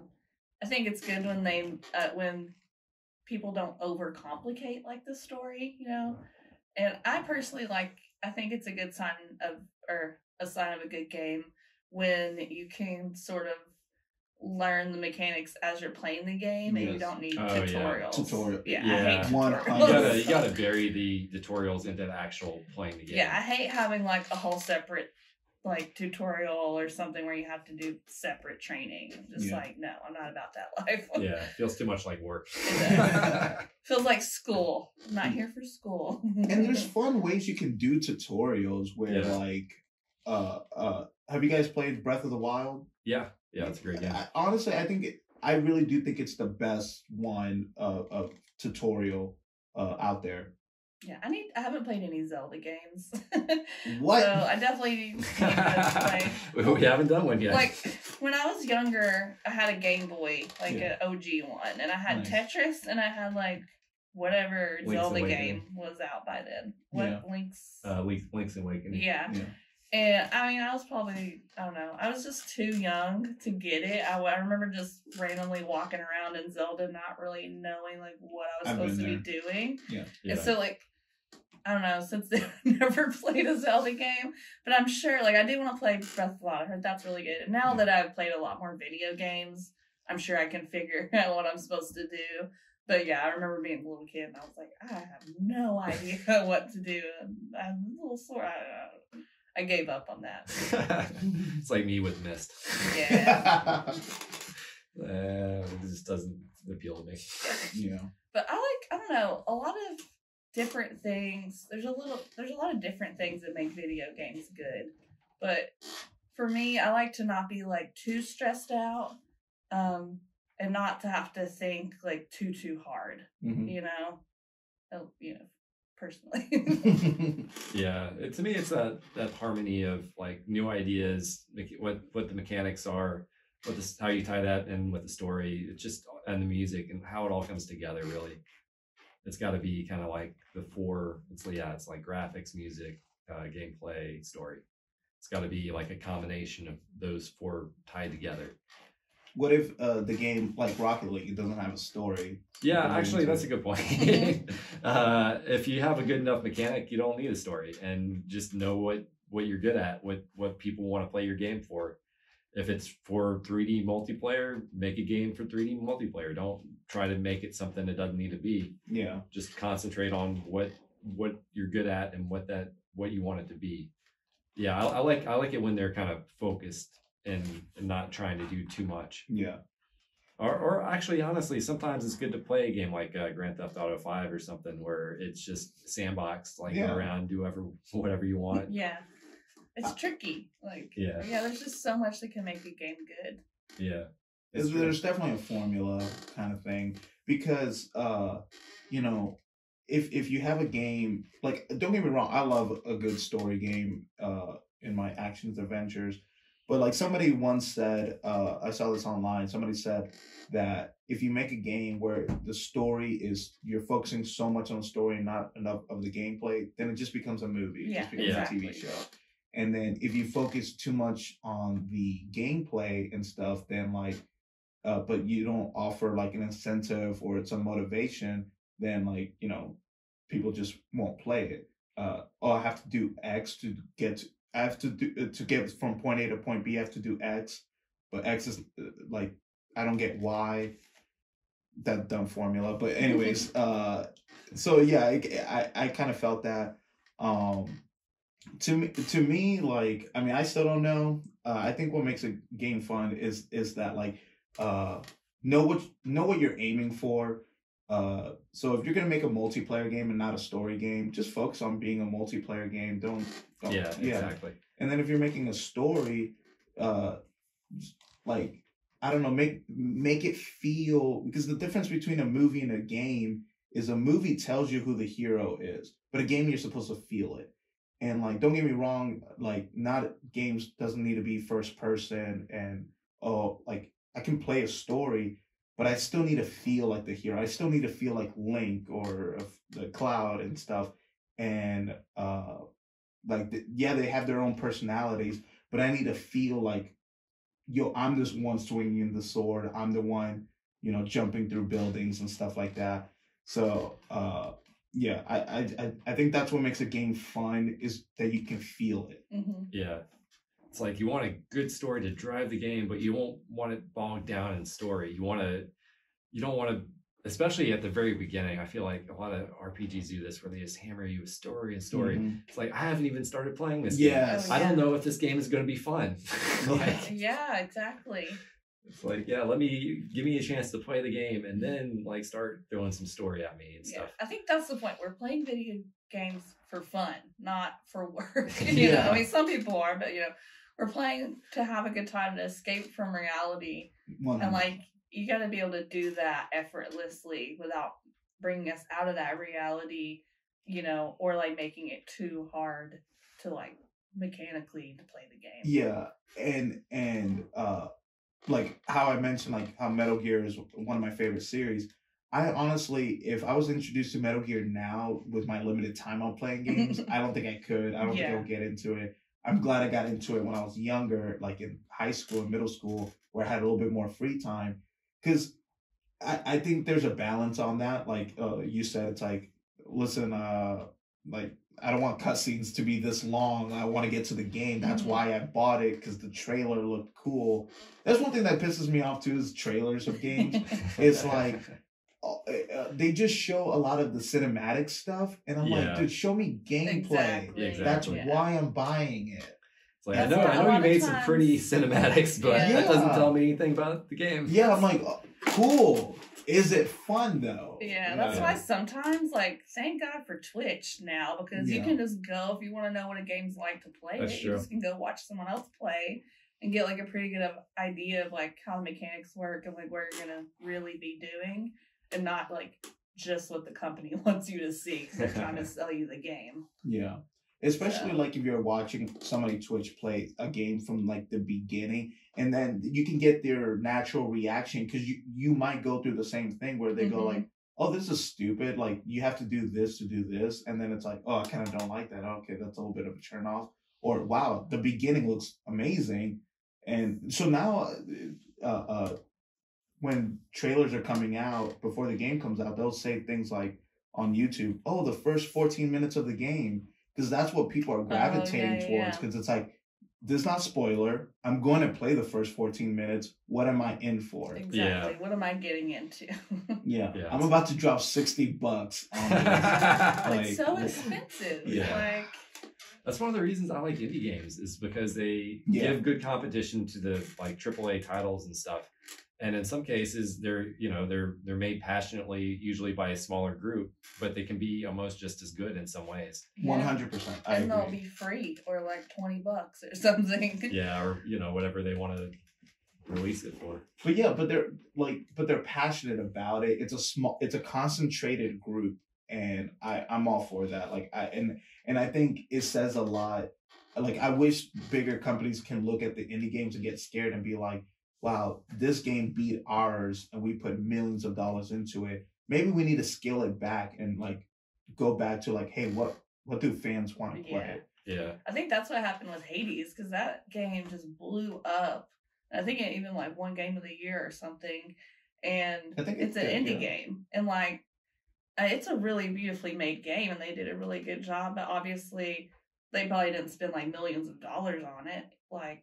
think it's good when they when people don't overcomplicate, like, the story, you know. And I personally I think it's a good sign of, or a sign of, a good game when you can sort of learn the mechanics as you're playing the game, and you don't need tutorials. I hate tutorials. You gotta bury the tutorials into the actual playing the game. Yeah, I hate having like a whole separate like tutorial or something where you have to do separate training. I'm just like, no, I'm not about that life. Yeah, it feels too much like work. Feels like school. I'm not here for school. And there's fun ways you can do tutorials where like, have you guys played Breath of the Wild? Yeah. Yeah, it's a great game. Honestly, I think I really do think it's the best wine of tutorial out there. Yeah, I haven't played any Zelda games. What? So I definitely need to play. We haven't done one yet. Like when I was younger, I had a Game Boy, like an OG one, and I had Tetris, and I had like whatever Link's Zelda game was out by then. Link's Awakening. Yeah. And I mean, I was probably, I don't know, I was just too young to get it. I remember just randomly walking around in Zelda, not really knowing like what I was supposed to be doing. Yeah. And so like, I don't know, since then I never played a Zelda game, but I'm sure like I do want to play Breath of the Wild. I heard that's really good. And now that I've played a lot more video games, I'm sure I can figure out what I'm supposed to do. But yeah, I remember being a little kid and I was like, I have no idea what to do. I'm a little sore. I gave up on that. It's like me with Myst. Yeah. It just doesn't appeal to me. Yeah. But I don't know, a lot of different things. There's a lot of different things that make video games good. But for me, I like to not be like too stressed out, and not to have to think like too hard. Mm-hmm. You know? So, you know. Personally. Yeah, to me it's that harmony of like new ideas, what the mechanics are, how you tie that in with the story, and the music and how it all comes together. Really, it's got to be kind of like it's like graphics, music, gameplay, story. It's got to be like a combination of those four tied together. What if the game, like Rocket League, doesn't have a story? Yeah, actually, that's a good point. If you have a good enough mechanic, you don't need a story. And just know what you're good at, what people want to play your game for. If it's for 3D multiplayer, make a game for 3D multiplayer. Don't try to make it something it doesn't need to be. Yeah. Just concentrate on what you're good at and what you want it to be. Yeah, I like it when they're kind of focused. And not trying to do too much. Yeah. Or actually, honestly, sometimes it's good to play a game like Grand Theft Auto 5 or something where it's just sandbox, like around, do whatever you want. Yeah. It's tricky. Like, yeah, there's just so much that can make a game good. Yeah. There's definitely a formula kind of thing because, you know, if you have a game, like, don't get me wrong, I love a good story game in my actions adventures. But like somebody once said, I saw this online, somebody said that if you make a game where the story is, you're focusing so much on story and not enough of the gameplay, then it just becomes a movie. Yeah, it just becomes a TV show. And then if you focus too much on the gameplay and stuff, then like, but you don't offer like an incentive or some motivation, then like, you know, people just won't play it. I have to do X to get to, I have to do to get from point A to point B. I have to do X, but X is like I don't get Y. That dumb formula, but anyways, so yeah, I kind of felt that. To me, like I mean, I still don't know. I think what makes a game fun is that like know what you're aiming for. So if you're gonna make a multiplayer game and not a story game, just focus on being a multiplayer game. Don't exactly. And then if you're making a story, like I don't know, make it feel, because the difference between a movie and a game is a movie tells you who the hero is, but a game you're supposed to feel it. And like don't get me wrong, like not games doesn't need to be first person and like I can play a story. But I still need to feel like the hero. I still need to feel like Link or the Cloud and stuff. And like, they have their own personalities, but I need to feel like, yo, I'm this one swinging the sword. I'm the one, you know, jumping through buildings and stuff like that. So yeah, I think that's what makes a game fun is that you can feel it. Mm-hmm. Yeah. It's like you want a good story to drive the game, but you won't want it bogged down in story. You don't want to, especially at the very beginning. I feel like a lot of RPGs do this where they just hammer you with story and story. Mm-hmm. It's like, I haven't even started playing this game. I don't know if this game is going to be fun. Like, yeah, exactly. It's like, yeah, give me a chance to play the game and then like start throwing some story at me and stuff. I think that's the point. We're playing video games for fun, not for work. You know, I mean, some people are, but you know, we're playing to have a good time, to escape from reality. 100%. And like you got to be able to do that effortlessly without bringing us out of that reality, you know, or like making it too hard to like mechanically to play the game. Yeah. And like how I mentioned, like how Metal Gear is one of my favorite series. I honestly, if I was introduced to Metal Gear now with my limited time on playing games, I don't think I could. I don't think I'll get into it. I'm glad I got into it when I was younger, like in high school and middle school, where I had a little bit more free time. Because I think there's a balance on that. Like you said, it's like, listen, like I don't want cutscenes to be this long. I want to get to the game. That's why I bought it, because the trailer looked cool. That's one thing that pisses me off too, is trailers of games. It's like... they just show a lot of the cinematic stuff, and I'm like, dude, show me gameplay. Exactly. That's why I'm buying it. It's like, I know you made some pretty cinematics, but that doesn't tell me anything about the game. Yeah, I'm like, oh, cool. Is it fun though? Yeah, that's why sometimes, like, thank God for Twitch now, because you can just go, if you want to know what a game's like to play, you just can go watch someone else play and get like a pretty good idea of like how the mechanics work and like what you're gonna really be doing. And not like just what the company wants you to see, because they're trying to sell you the game. Yeah. Especially like if you're watching somebody Twitch play a game from like the beginning, and then you can get their natural reaction, because you might go through the same thing where they go like, oh, this is stupid. Like you have to do this. And then it's like, oh, I kind of don't like that. Okay, that's a little bit of a turn off. Or wow, the beginning looks amazing. And so now, when trailers are coming out before the game comes out, they'll say things like on YouTube, oh, the first 14 minutes of the game, because that's what people are gravitating towards. Because it's like, this is not spoiler. I'm going to play the first 14 minutes. What am I in for? Exactly. Yeah. What am I getting into? Yeah. I'm about to drop $60 on this. It's so expensive. Yeah. Like, that's one of the reasons I like indie games, is because they give good competition to the like AAA titles and stuff. And in some cases, they're made passionately, usually by a smaller group, but they can be almost just as good in some ways. 100%. And they'll be free, or like $20 or something. Yeah, or whatever they want to release it for. But they're passionate about it. It's a concentrated group, and I'm all for that. Like I think it says a lot. Like I wish bigger companies can look at the indie games and get scared and be like, wow, this game beat ours and we put millions of dollars into it. Maybe we need to scale it back and like go back to like, hey, what do fans want to play? Yeah. I think that's what happened with Hades, because that game just blew up. I think it even like won Game of the Year or something. And I think it's an indie game. And like, it's a really beautifully made game, and they did a really good job. But obviously, they probably didn't spend like millions of dollars on it. Like,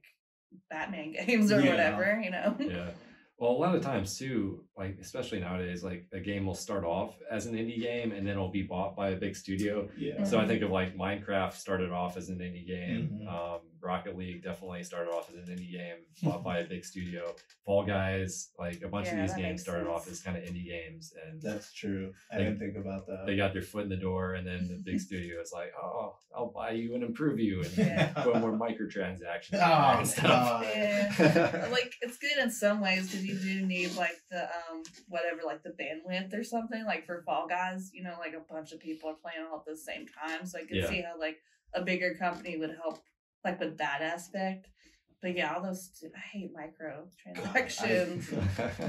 Batman games or whatever, yeah. Well, a lot of times too, like especially nowadays, like a game will start off as an indie game and then it'll be bought by a big studio. So I think of like Minecraft started off as an indie game. Rocket League definitely started off as an indie game, bought by a big studio. Fall Guys, like a bunch of these games started off as kind of indie games, and that's true. I didn't think about that. They got their foot in the door, and then the big studio is like, oh, I'll buy you and improve you and put more microtransactions and stuff. Like it's good in some ways, because you do need like the whatever, like the bandwidth or something. Like for Fall Guys, like a bunch of people are playing all at the same time, so I could see how like a bigger company would help like with that aspect. But yeah, all those, I hate microtransactions.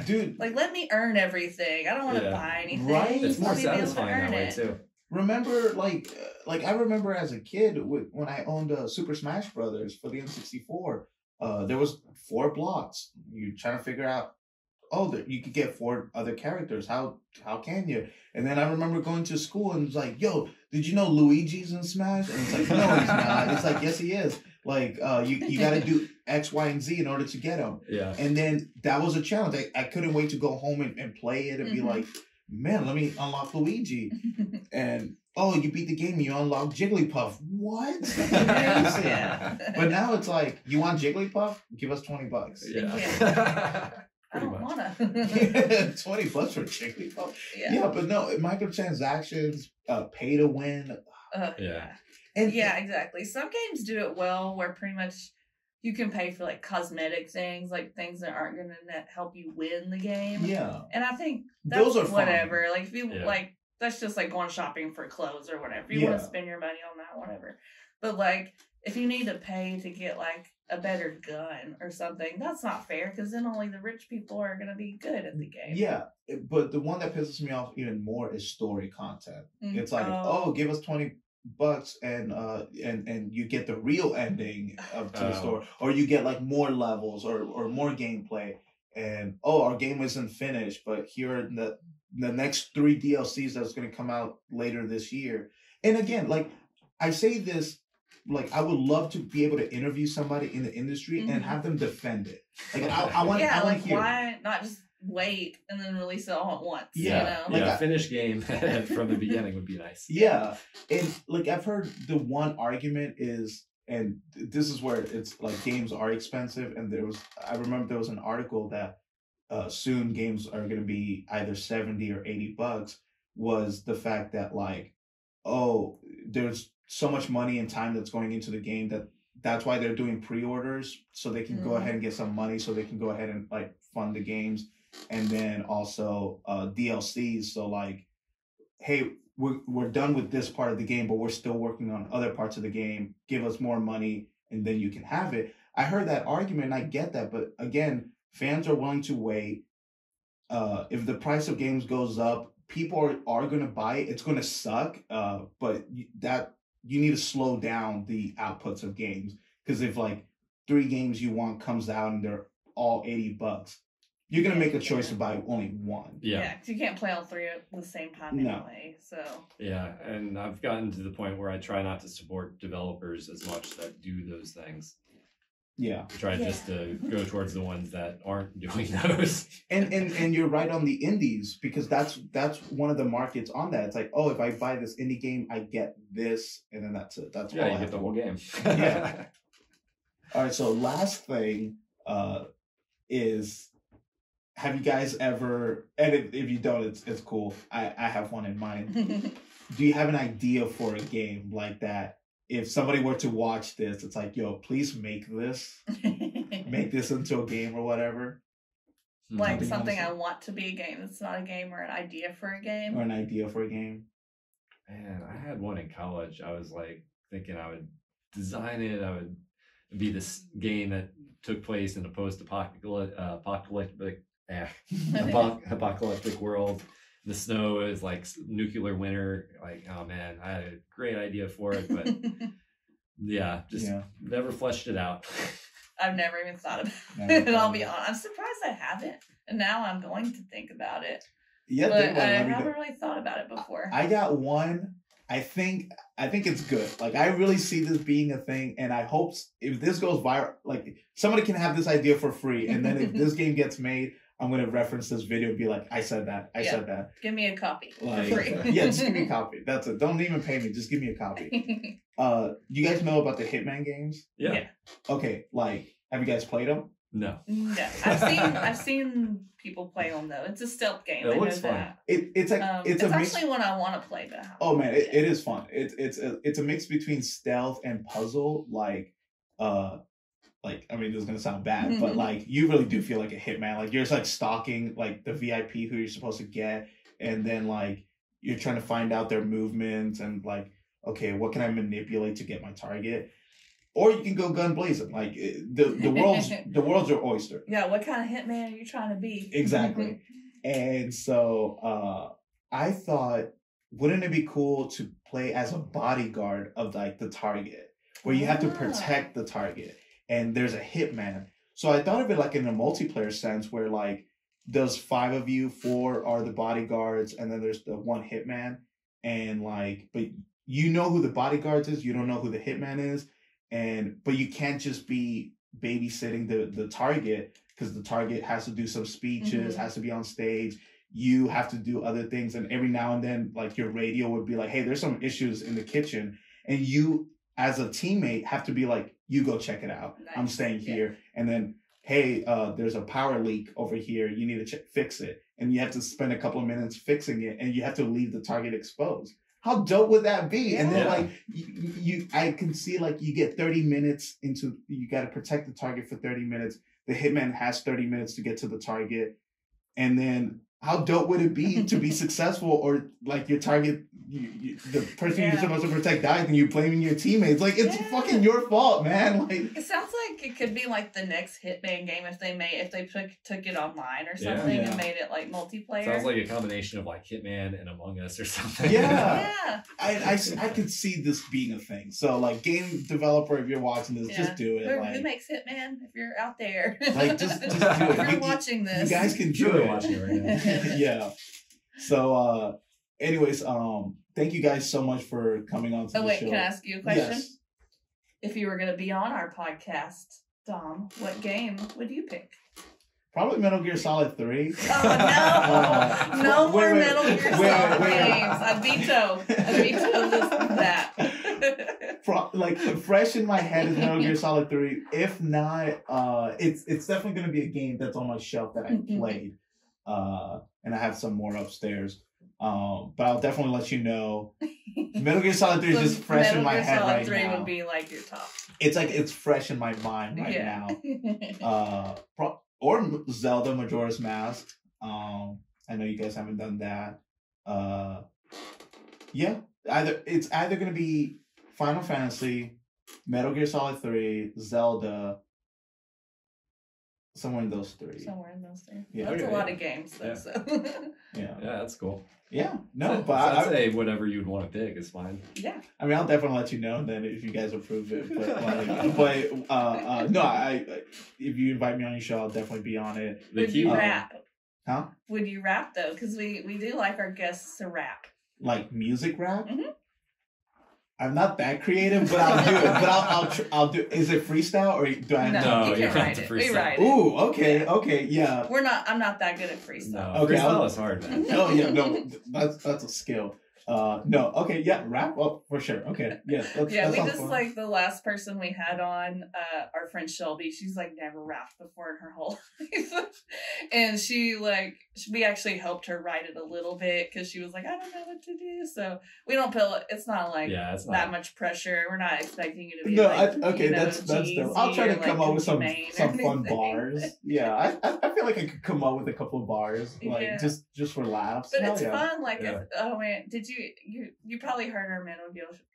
Dude, like let me earn everything. I don't want to buy anything. Right? It's more satisfying that way too. Remember, like I remember as a kid when I owned Super Smash Brothers for the N64. There was 4 blocks. You're trying to figure out, oh, you could get 4 other characters. How can you? And then I remember going to school and was like, yo, did you know Luigi's in Smash? And it's like, no, he's not. It's like, yes, he is. Like, you got to do X, Y, and Z in order to get him. Yeah. And then that was a challenge. I couldn't wait to go home and play it and be like, man, let me unlock Luigi. And, oh, you beat the game, you unlock Jigglypuff. What? But now it's like, you want Jigglypuff? Give us $20. Yeah. I don't want to. $20 for Jigglypuff. Yeah, but no, microtransactions, pay to win. And exactly. Some games do it well, where pretty much you can pay for like cosmetic things, like things that aren't going to help you win the game. Yeah. And I think that's those are whatever. Fun. Like if you like, that's just like going shopping for clothes or whatever. You want to spend your money on that, whatever. But like if you need to pay to get like a better gun or something, that's not fair because then only the rich people are going to be good at the game. Yeah. But the one that pisses me off even more is story content. Mm-hmm. It's like, oh, give us $20 and you get the real ending of to the story, or you get like more levels or more gameplay, and oh, our game isn't finished, but here are the next 3 DLCs that's going to come out later this year. And again, like I say this, like I would love to be able to interview somebody in the industry and have them defend it. Like I want, yeah, I like hear why it. Not just wait and then release it all at once. Yeah, you know? Like a finished game from the beginning would be nice. Yeah, and like I've heard the one argument is, and this is where it's like games are expensive, and I remember there was an article that soon games are going to be either $70 or $80. Was the fact that like, oh, there's so much money and time that's going into the game that's why they're doing pre-orders, so they can go ahead and get some money, so they can go ahead and like fund the games. And then also DLCs. So like, hey, we're done with this part of the game, but we're still working on other parts of the game. Give us more money, and then you can have it. I heard that argument, and I get that. But again, fans are willing to wait. If the price of games goes up, people are going to buy it. It's going to suck, but you need to slow down the outputs of games. Because if like 3 games you want comes out and they're all $80, you're going to make a choice to buy only one. Yeah, because you can't play all 3 at the same time anyway. So yeah, and I've gotten to the point where I try not to support developers as much that do those things. Yeah. I try just to go towards the ones that aren't doing those. And you're right on the indies, because that's one of the markets on that. It's like, oh, if I buy this indie game, I get this, and then that's it. That's all I get the whole game. Yeah. All right, so last thing is... Have you guys ever, and if you don't, it's cool. I have one in mind. Do you have an idea for a game like that? If somebody were to watch this, it's like, yo, please make this into a game or whatever. Like something I want to be a game. It's not a game, or an idea for a game. Or an idea for a game. Man, I had one in college. I was like thinking I would design it. I would be this game that took place in a post-apocalyptic world. The snow is like nuclear winter. Like, oh man, I had a great idea for it, but never fleshed it out. I've never even thought about it. I'll be honest, I'm surprised I haven't, and now I'm going to think about it. Yeah, but I haven't really thought about it before. I got one. I think it's good. Like, I really see this being a thing, and I hope if this goes viral, like somebody can have this idea for free, and then if this game gets made, I'm gonna reference this video and be like, I said that. Give me a copy. Like, for free. Just give me a copy. That's it. Don't even pay me. Just give me a copy. You guys know about the Hitman games? Yeah. Okay. Like, have you guys played them? No. I've seen people play on though. It's a stealth game. It looks fun. It's actually one I want to play though. Oh man, it is fun. It's a mix between stealth and puzzle. Like I mean, this is gonna sound bad, but like you really do feel like a hitman. Like you're just like stalking like the VIP who you're supposed to get, and then like you're trying to find out their movements and like, okay, what can I manipulate to get my target? Or you can go gun blazing. Like the world's your oyster. Yeah, what kind of hitman are you trying to be? Exactly. And so I thought, wouldn't it be cool to play as a bodyguard of like the target, where you have to protect the target, and there's a hitman. So I thought of it like in a multiplayer sense, where like there's 5 of you, 4 are the bodyguards, and then there's the one hitman, and like, but you know who the bodyguards is, you don't know who the hitman is. But you can't just be babysitting the target, because the target has to do some speeches, has to be on stage. You have to do other things. And every now and then, like your radio would be like, hey, there's some issues in the kitchen. And you as a teammate have to be like, you go check it out. Nice. I'm staying here. And then, hey, there's a power leak over here. You need to fix it. And you have to spend a couple of minutes fixing it. And you have to leave the target exposed. How dope would that be? Yeah. And then like I can see like you get 30 minutes into, you got to protect the target for 30 minutes. The hitman has 30 minutes to get to the target. And then how dope would it be to be successful, or like your target, the person you're supposed to protect dies and you're blaming your teammates? Like, it's fucking your fault, man. Like, it sounds like it could be like the next Hitman game if they took it online or something and made it like multiplayer. Sounds like a combination of like Hitman and Among Us or something. Yeah. Yeah. I could see this being a thing. So like, game developer, if you're watching this, just do it. Who makes Hitman? If you're out there, like, just do it. If you're watching this, you guys can do it. Watching it right now. Yeah. So anyways, thank you guys so much for coming on to the show. Can I ask you a question? Yes. If you were going to be on our podcast, Dom, what game would you pick? Probably Metal Gear Solid 3. Oh, no. No more Metal Gear Solid games. I veto that. Like, fresh in my head is Metal Gear Solid 3. If not, it's definitely going to be a game that's on my shelf that I played. And I have some more upstairs. But I'll definitely let you know. Metal Gear Solid 3 is just fresh in my head right now. Metal Gear Solid 3 would be like your top. It's like it's fresh in my mind right now. Or Zelda Majora's Mask. I know you guys haven't done that. It's either going to be Final Fantasy, Metal Gear Solid 3, Zelda. Somewhere in those three. Yeah. That's a lot of games, though. Yeah. So. Yeah, that's cool. Yeah. No, but I'd say whatever you'd want to pick is fine. Yeah. I mean, I'll definitely let you know then if you guys approve it. But, like, if you invite me on your show, I'll definitely be on it. Would you rap? Huh? Would you rap, though? Because we do like our guests to rap. Like music rap? Mm-hmm. I'm not that creative, but I'll do it. But I'll do. Is it freestyle or do I? No, you have to freestyle. Ooh, okay, yeah. I'm not that good at freestyle. No, okay, freestyle is hard, man. Oh yeah, no, that's a skill. No, okay, yeah, rap up for sure. Okay, yeah. That's like the last person we had on, our friend Shelby. She's like never rapped before in her whole life, and we actually helped her write it a little bit because she was like, I don't know what to do. So we don't feel it's not like that much pressure. We're not expecting you to be that's dope. I'll try to come up with some fun bars. Yeah, I feel like I could come up with a couple of bars just for laughs. But it's fun. Like, oh man, did you? You probably heard our Metal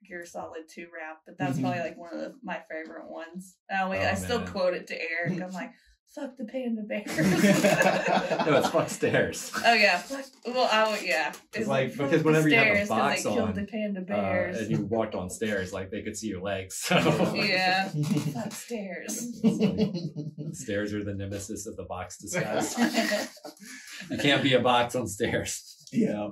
Gear Solid 2 rap, but that's probably like one of my favorite ones. I still quote it to Eric. I'm like, fuck the panda bears. No, it's fuck stairs. Oh yeah, It's like because whenever you have a box on, the panda bears, and you walked on stairs, like they could see your legs. So. Yeah, fuck stairs. Like, stairs are the nemesis of the box disguise. You can't be a box on stairs. Yeah.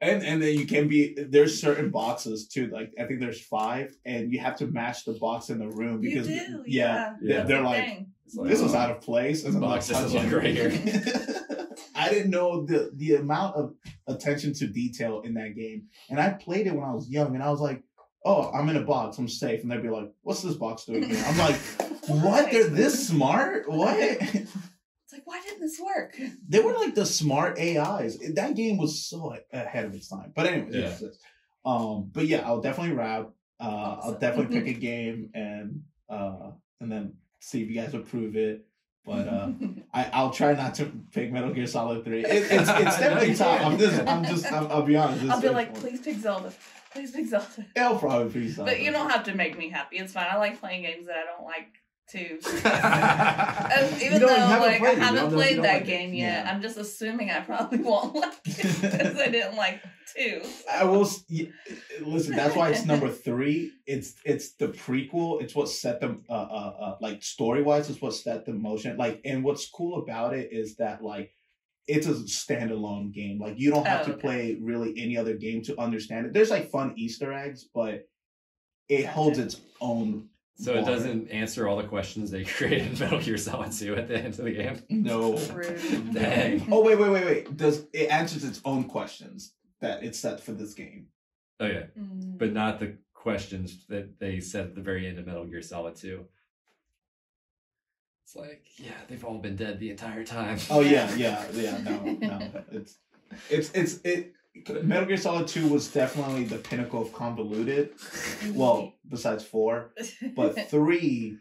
And then you can be, there's certain boxes too, like I think there's 5, and you have to match the box in the room because they're like, this was out of place. And the box doesn't look right here. I didn't know the amount of attention to detail in that game. And I played it when I was young and I was like, oh, I'm in a box, I'm safe. And they'd be like, what's this box doing here? I'm like, what? They're this smart? What? Why didn't this work? They were like the smart AIs. That game was so ahead of its time. But anyways, but yeah, I'll definitely rap. I'll definitely pick a game and then see if you guys approve it. But I'll try not to pick Metal Gear Solid 3. It's definitely top. I'll be honest. I'll be like, please pick Zelda. Please pick Zelda. It'll probably be Zelda. But you don't have to make me happy. It's fine. I like playing games that I don't like. Too. I haven't played that game yet. I'm just assuming I probably won't like it because I didn't like 2. So. I will listen. That's why it's number 3. It's the prequel. It's what set them like story wise. It's what set the motion. Like, and what's cool about it is that like it's a standalone game. Like you don't have to play really any other game to understand it. There's like fun Easter eggs, but it holds its own. So it doesn't answer all the questions they created in Metal Gear Solid 2 at the end of the game? No. Dang. Oh, wait. Does it answers its own questions that it set for this game. Oh, yeah. Mm. But not the questions that they set at the very end of Metal Gear Solid 2. It's like, yeah, they've all been dead the entire time. Oh, yeah. No. It's... Metal Gear Solid 2 was definitely the pinnacle of convoluted. Well, besides 4. But 3's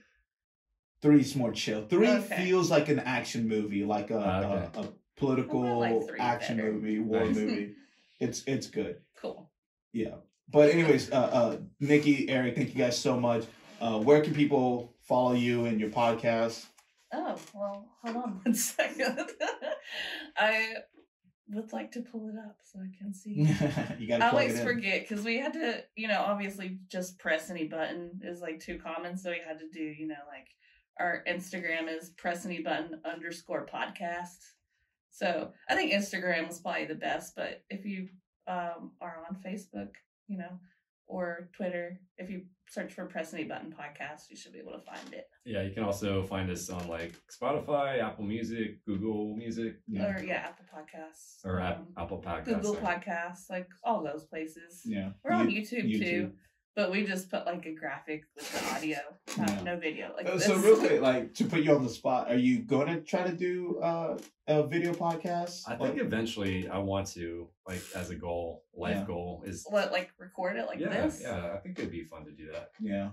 more chill. 3 feels like an action movie, like a political action movie, war movie. It's good. Cool. Yeah. But anyways, Nikki, Eric, thank you guys so much. Where can people follow you and your podcast? Oh, well, hold on one second. I would like to pull it up so I can see. You gotta I always forget because we had to, obviously just press any button is like too common. So we had to do, like our Instagram is pressanybutton_podcast. So I think Instagram was probably the best. But if you are on Facebook, or Twitter, if you search for Press Any Button Podcast, you should be able to find it. Yeah, you can also find us on like Spotify, Apple Music, Google Music. Or Apple Podcasts. Or Apple Podcasts. Google Podcasts, like all those places. Yeah. We're on YouTube too, but we just put like a graphic with the audio, no video. Like so real quick, like to put you on the spot, are you going to try to do a video podcast? I think eventually I want to, like as a goal, goal is... What, like record it like this? Yeah, I think it'd be fun to do that. Yeah.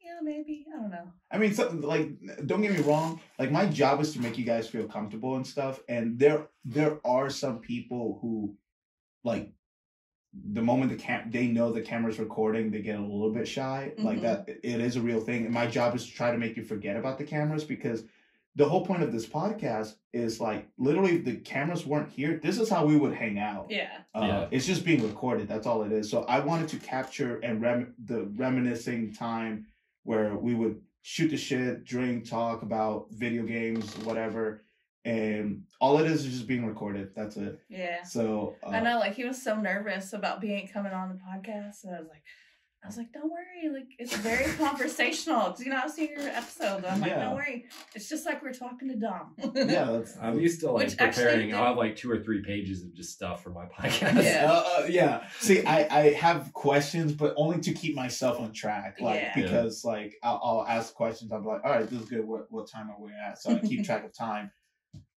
Yeah, maybe. I don't know. I mean, something like, don't get me wrong, like my job is to make you guys feel comfortable and stuff. And there are some people who like... the moment they know the camera's recording, they get a little bit shy. Mm-hmm. Like that, it is a real thing. And my job is to try to make you forget about the cameras, because the whole point of this podcast is like, literally, if the cameras weren't here, this is how we would hang out. Yeah. It's just being recorded. That's all it is. So I wanted to capture and the reminiscing time where we would shoot the shit, drink, talk about video games, whatever. And all it is just being recorded. That's it. Yeah. So I know, like he was so nervous about coming on the podcast, and I was like, don't worry, like it's very conversational. Because I've seen your episodes. I'm like, don't worry, it's just like we're talking to Dom. I'm used to like preparing. I'll have like 2 or 3 pages of just stuff for my podcast. Yeah. See, I have questions, but only to keep myself on track. Like because like I'll ask questions. I'm like, all right, this is good. What time are we at? So I keep track of time.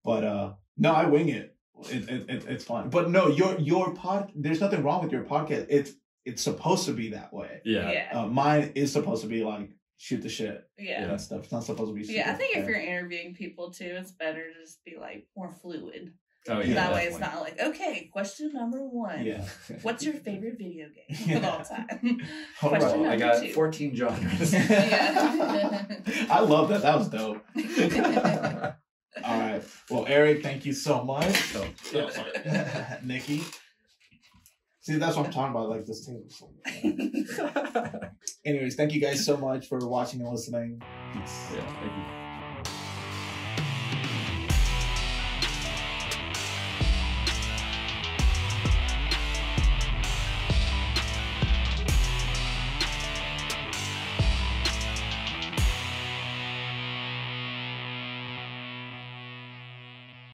But no, I wing it. It's fine. But no, your pod. There's nothing wrong with your podcast. It's supposed to be that way. Yeah. Mine is supposed to be like shoot the shit. Yeah. And stuff. It's not supposed to be. Yeah. I think if you're interviewing people too, it's better to just be like more fluid. Oh yeah. That way, it's not like okay. Question number 1. Yeah. What's your favorite video game of all time? Question number 2. I got 14 genres. Yeah. I love that. That was dope. All right. Well, Eric, thank you so much. Nikki. See, that's what I'm talking about. Like this table. Anyways, thank you guys so much for watching and listening. Peace. Yeah, thank you.